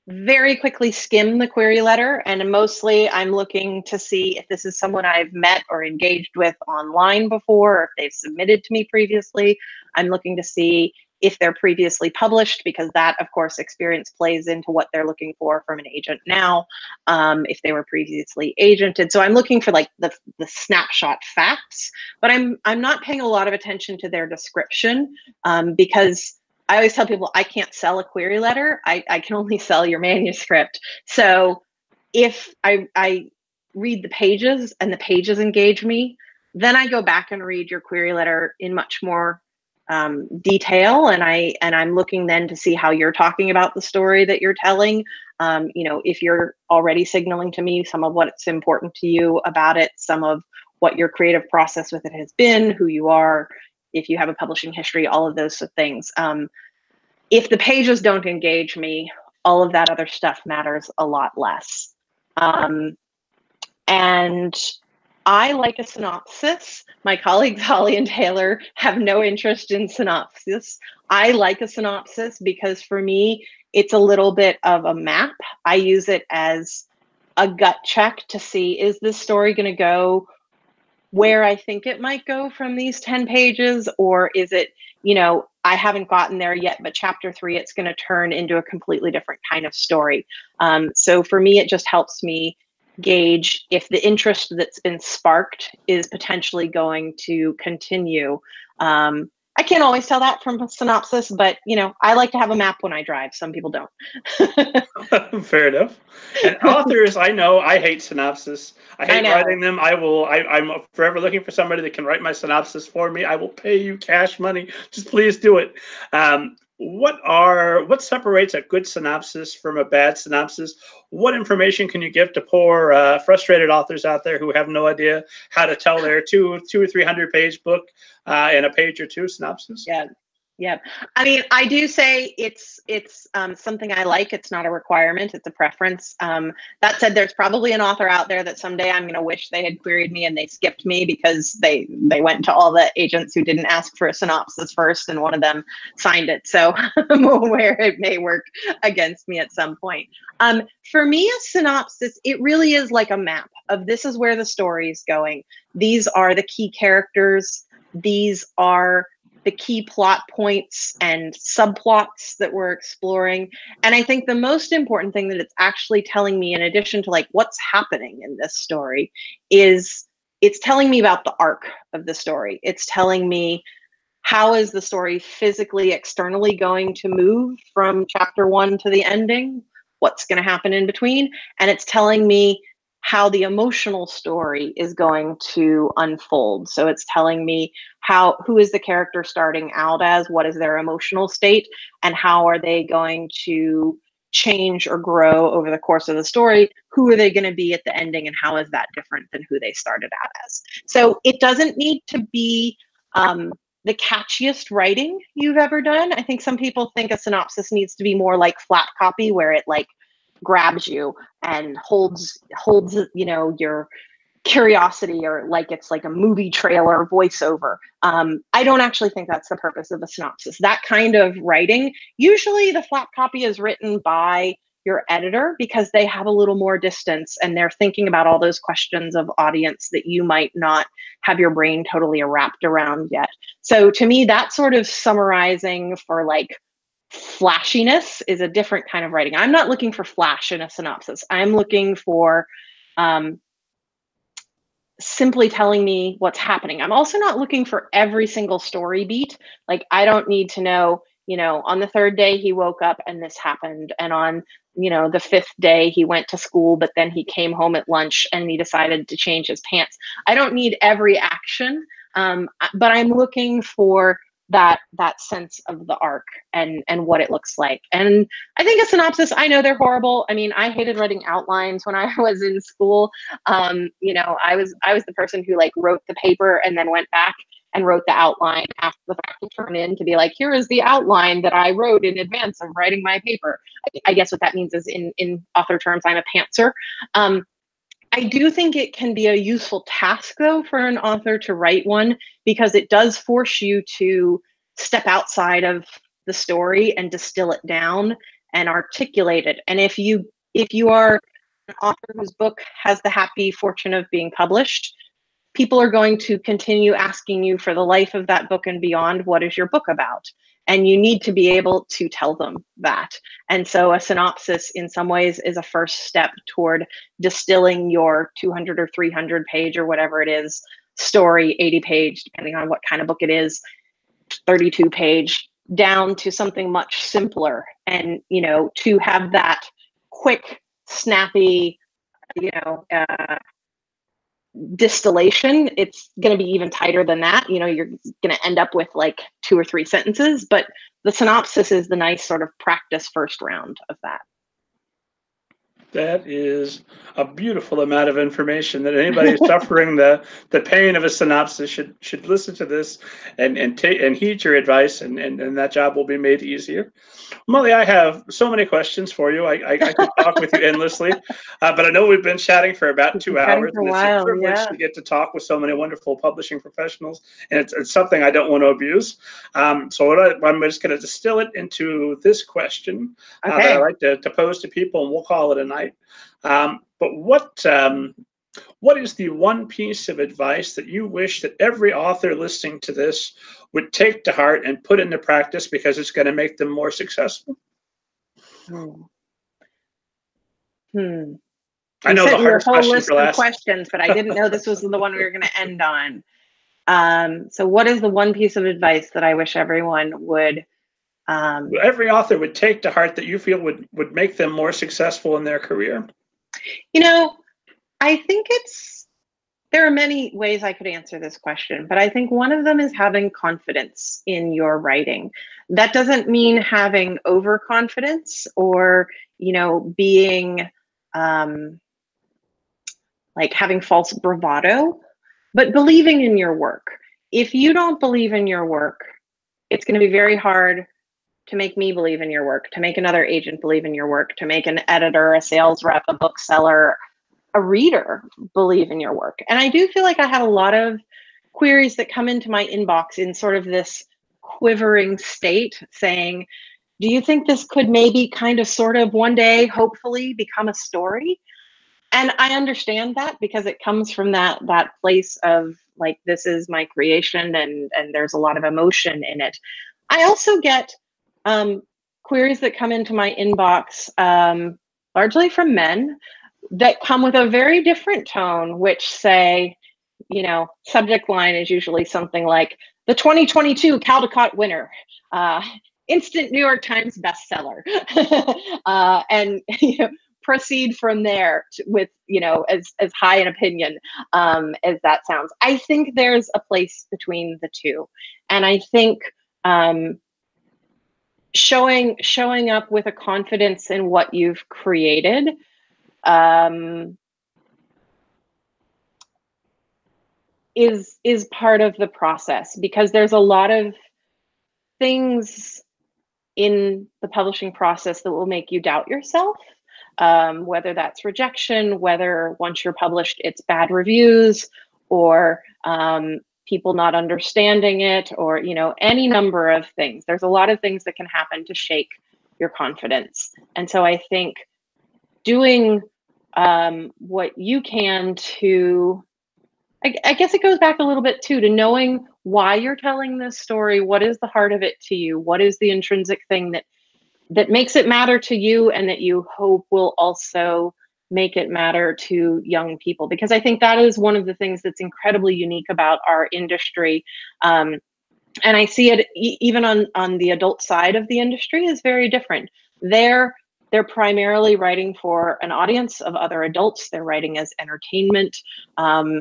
very quickly skim the query letter, and mostly I'm looking to see if this is someone I've met or engaged with online before, or if they've submitted to me previously. I'm looking to see if they're previously published, because that, of course, experience plays into what they're looking for from an agent now, um, if they were previously agented. So I'm looking for like the, the snapshot facts, but I'm, I'm not paying a lot of attention to their description, um, because I always tell people I can't sell a query letter. I, I can only sell your manuscript. So if I, I read the pages and the pages engage me, then I go back and read your query letter in much more um, detail. And I, and I'm looking then to see how you're talking about the story that you're telling. Um, you know, if you're already signaling to me some of what's important to you about it, some of what your creative process with it has been, who you are, if you have a publishing history, all of those things. Um, if the pages don't engage me, all of that other stuff matters a lot less. Um, and I like a synopsis. My colleagues Holly and Taylor have no interest in synopsis. I like a synopsis because for me, it's a little bit of a map. I use it as a gut check to see, is this story going to go where I think it might go from these ten pages? Or is it, you know, I haven't gotten there yet, but chapter three, it's going to turn into a completely different kind of story. Um, so for me, it just helps me gauge if the interest that's been sparked is potentially going to continue. Um, I can't always tell that from a synopsis, but you know, I like to have a map when I drive. Some people don't. Fair enough. And authors, I know I hate synopsis. I hate I writing them. I will. I, I'm forever looking for somebody that can write my synopsis for me. I will pay you cash money. Just please do it. Um, What are what separates a good synopsis from a bad synopsis? What information can you give to poor uh, frustrated authors out there who have no idea how to tell their two two or three hundred page book uh, in a page or two synopsis? Yeah, yeah. I mean, I do say it's it's um, something I like. It's not a requirement. It's a preference. Um, that said, there's probably an author out there that someday I'm going to wish they had queried me and they skipped me because they they went to all the agents who didn't ask for a synopsis first, and one of them signed it. So I'm aware it may work against me at some point. Um, for me, a synopsis, it really is like a map of this is where the story is going. These are the key characters. These are the key plot points and subplots that we're exploring. And I think the most important thing that it's actually telling me, in addition to like what's happening in this story, is it's telling me about the arc of the story. It's telling me how is the story physically, externally going to move from chapter one to the ending, what's going to happen in between. And it's telling me how the emotional story is going to unfold. So it's telling me how, who is the character starting out as, what is their emotional state, and how are they going to change or grow over the course of the story? Who are they going to be at the ending, and how is that different than who they started out as? So it doesn't need to be um, the catchiest writing you've ever done. I think some people think a synopsis needs to be more like flat copy, where it like grabs you and holds holds you know, your curiosity, or like it's like a movie trailer voiceover. Um, I don't actually think that's the purpose of a synopsis. That kind of writing, usually the flat copy is written by your editor because they have a little more distance and they're thinking about all those questions of audience that you might not have your brain totally wrapped around yet. So to me, that sort of summarizing for like flashiness is a different kind of writing. I'm not looking for flash in a synopsis. I'm looking for um, simply telling me what's happening. I'm also not looking for every single story beat. Like, I don't need to know, you know, on the third day he woke up and this happened, and on, you know, the fifth day he went to school, but then he came home at lunch and he decided to change his pants. I don't need every action, um, but I'm looking for that that sense of the arc and and what it looks like. And I think a synopsis, I know they're horrible. I mean, I hated writing outlines when I was in school. Um, you know, I was I was the person who like wrote the paper and then went back and wrote the outline after the fact to turn in to be like, here is the outline that I wrote in advance of writing my paper. I, I guess what that means is in in author terms, I'm a pantser. Um, I do think it can be a useful task, though, for an author to write one, because it does force you to step outside of the story and distill it down and articulate it. And if you if you are an author whose book has the happy fortune of being published, people are going to continue asking you for the life of that book and beyond, what is your book about? And you need to be able to tell them that. And so a synopsis in some ways is a first step toward distilling your two hundred or three hundred page or whatever it is, story, eighty page, depending on what kind of book it is, thirty-two page, down to something much simpler. And, you know, to have that quick, snappy, you know, uh, distillation, it's going to be even tighter than that. You know, you're going to end up with like two or three sentences, but the synopsis is the nice sort of practice first round of that. That is a beautiful amount of information that anybody suffering the the pain of a synopsis should should listen to this and and take and heed your advice, and, and and that job will be made easier. Molly, I have so many questions for you. I I, I could talk with you endlessly, uh, but I know we've been chatting for about two hours. And it's a privilege yeah. to get to talk with so many wonderful publishing professionals, and it's, it's something I don't want to abuse. Um, so what I, I'm just going to distill it into this question okay. uh, that I like to, to pose to people, and we'll call it a night. Um, but what um, what is the one piece of advice that you wish that every author listening to this would take to heart and put into practice, because it's going to make them more successful? Hmm. hmm. I know the hard questions for last. Questions, but I didn't know this was the one we were going to end on. Um, so, what is the one piece of advice that I wish everyone would? Um, every author would take to heart that you feel would, would make them more successful in their career? You know, I think it's, there are many ways I could answer this question, but I think one of them is having confidence in your writing. That doesn't mean having overconfidence or, you know, being um, like having false bravado, but believing in your work. If you don't believe in your work, it's going to be very hard to make me believe in your work, to make another agent believe in your work, to make an editor, a sales rep, a bookseller, a reader believe in your work. And I do feel like I have a lot of queries that come into my inbox in sort of this quivering state saying, do you think this could maybe kind of sort of one day, hopefully become a story? And I understand that, because it comes from that that place of like, this is my creation, and, and there's a lot of emotion in it. I also get Um, queries that come into my inbox, um, largely from men, that come with a very different tone, which say, you know, subject line is usually something like the twenty twenty-two Caldecott winner, uh, instant New York Times bestseller, uh, and you know, proceed from there to, with, you know, as, as high an opinion um, as that sounds. I think there's a place between the two. And I think, um, Showing showing up with a confidence in what you've created, um, is is part of the process, because there's a lot of things in the publishing process that will make you doubt yourself. Um, whether that's rejection, whether once you're published, it's bad reviews, or um, people not understanding it, or, you know, any number of things. There's a lot of things that can happen to shake your confidence. And so I think doing um, what you can to, I, I guess it goes back a little bit too, to knowing why you're telling this story. What is the heart of it to you? What is the intrinsic thing that, that makes it matter to you, and that you hope will also make it matter to young people? Because I think that is one of the things that's incredibly unique about our industry. Um, and I see it e even on, on the adult side of the industry is very different. They're, they're primarily writing for an audience of other adults. They're writing as entertainment. Um,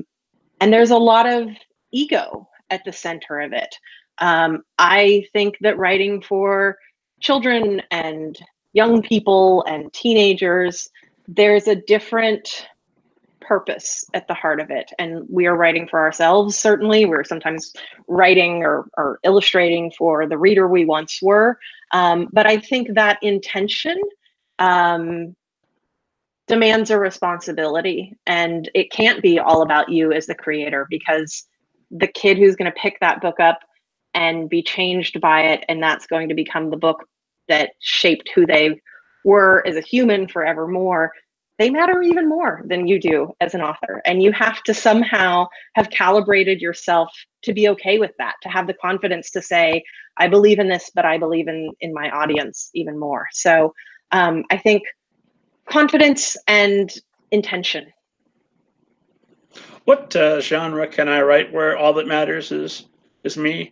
and there's a lot of ego at the center of it. Um, I think that writing for children and young people and teenagers, there's a different purpose at the heart of it. And we are writing for ourselves, certainly. We're sometimes writing or, or illustrating for the reader we once were. Um, but I think that intention um, demands a responsibility. And it can't be all about you as the creator, because the kid who's going to pick that book up and be changed by it, and that's going to become the book that shaped who they were as a human forevermore, they matter even more than you do as an author. And you have to somehow have calibrated yourself to be okay with that, to have the confidence to say, I believe in this, but I believe in, in my audience even more. So um, I think confidence and intention. What uh, genre can I write where all that matters is is me?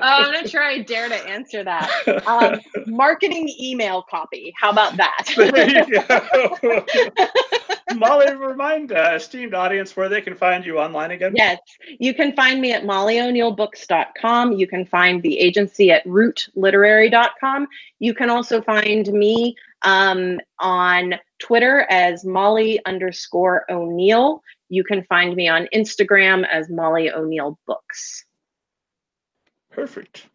Oh, I'm gonna try and dare to answer that. Um, marketing email copy. How about that? There you go. Molly, remind the esteemed audience where they can find you online again. Yes, you can find me at molly o'neill books dot com. You can find the agency at root literary dot com. You can also find me um, on Twitter as Molly underscore O'Neill. You can find me on Instagram as Molly O'Neill Books. Perfect.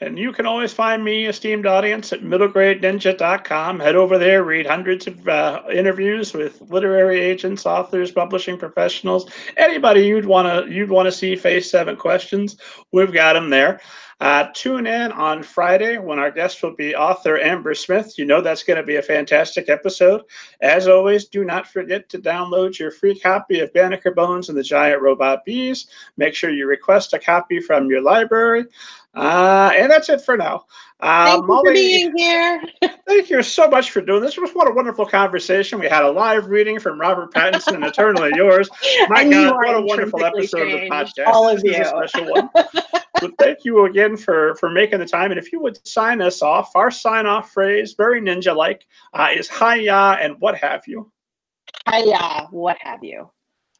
And you can always find me, esteemed audience, at middle grade ninja dot com. Head over there, read hundreds of uh, interviews with literary agents, authors, publishing professionals, anybody you'd want to you'd want to see face seven questions. We've got them there. Uh, tune in on Friday when our guest will be author Amber Smith. You know that's going to be a fantastic episode. As always, do not forget to download your free copy of Banneker Bones and the Giant Robot Bees. Make sure you request a copy from your library. Uh, and that's it for now. Uh, thank you, Molly, for being here. Thank you so much for doing this. It was what a wonderful conversation. We had a live reading from Robert Pattinson and Eternally Yours. My and God, what a wonderful episode of the podcast. All of this you. Is a special one. But thank you again for, for making the time. And if you would sign us off, our sign-off phrase, very ninja-like, uh, is hi-ya and what have you. Hi-ya, what have you.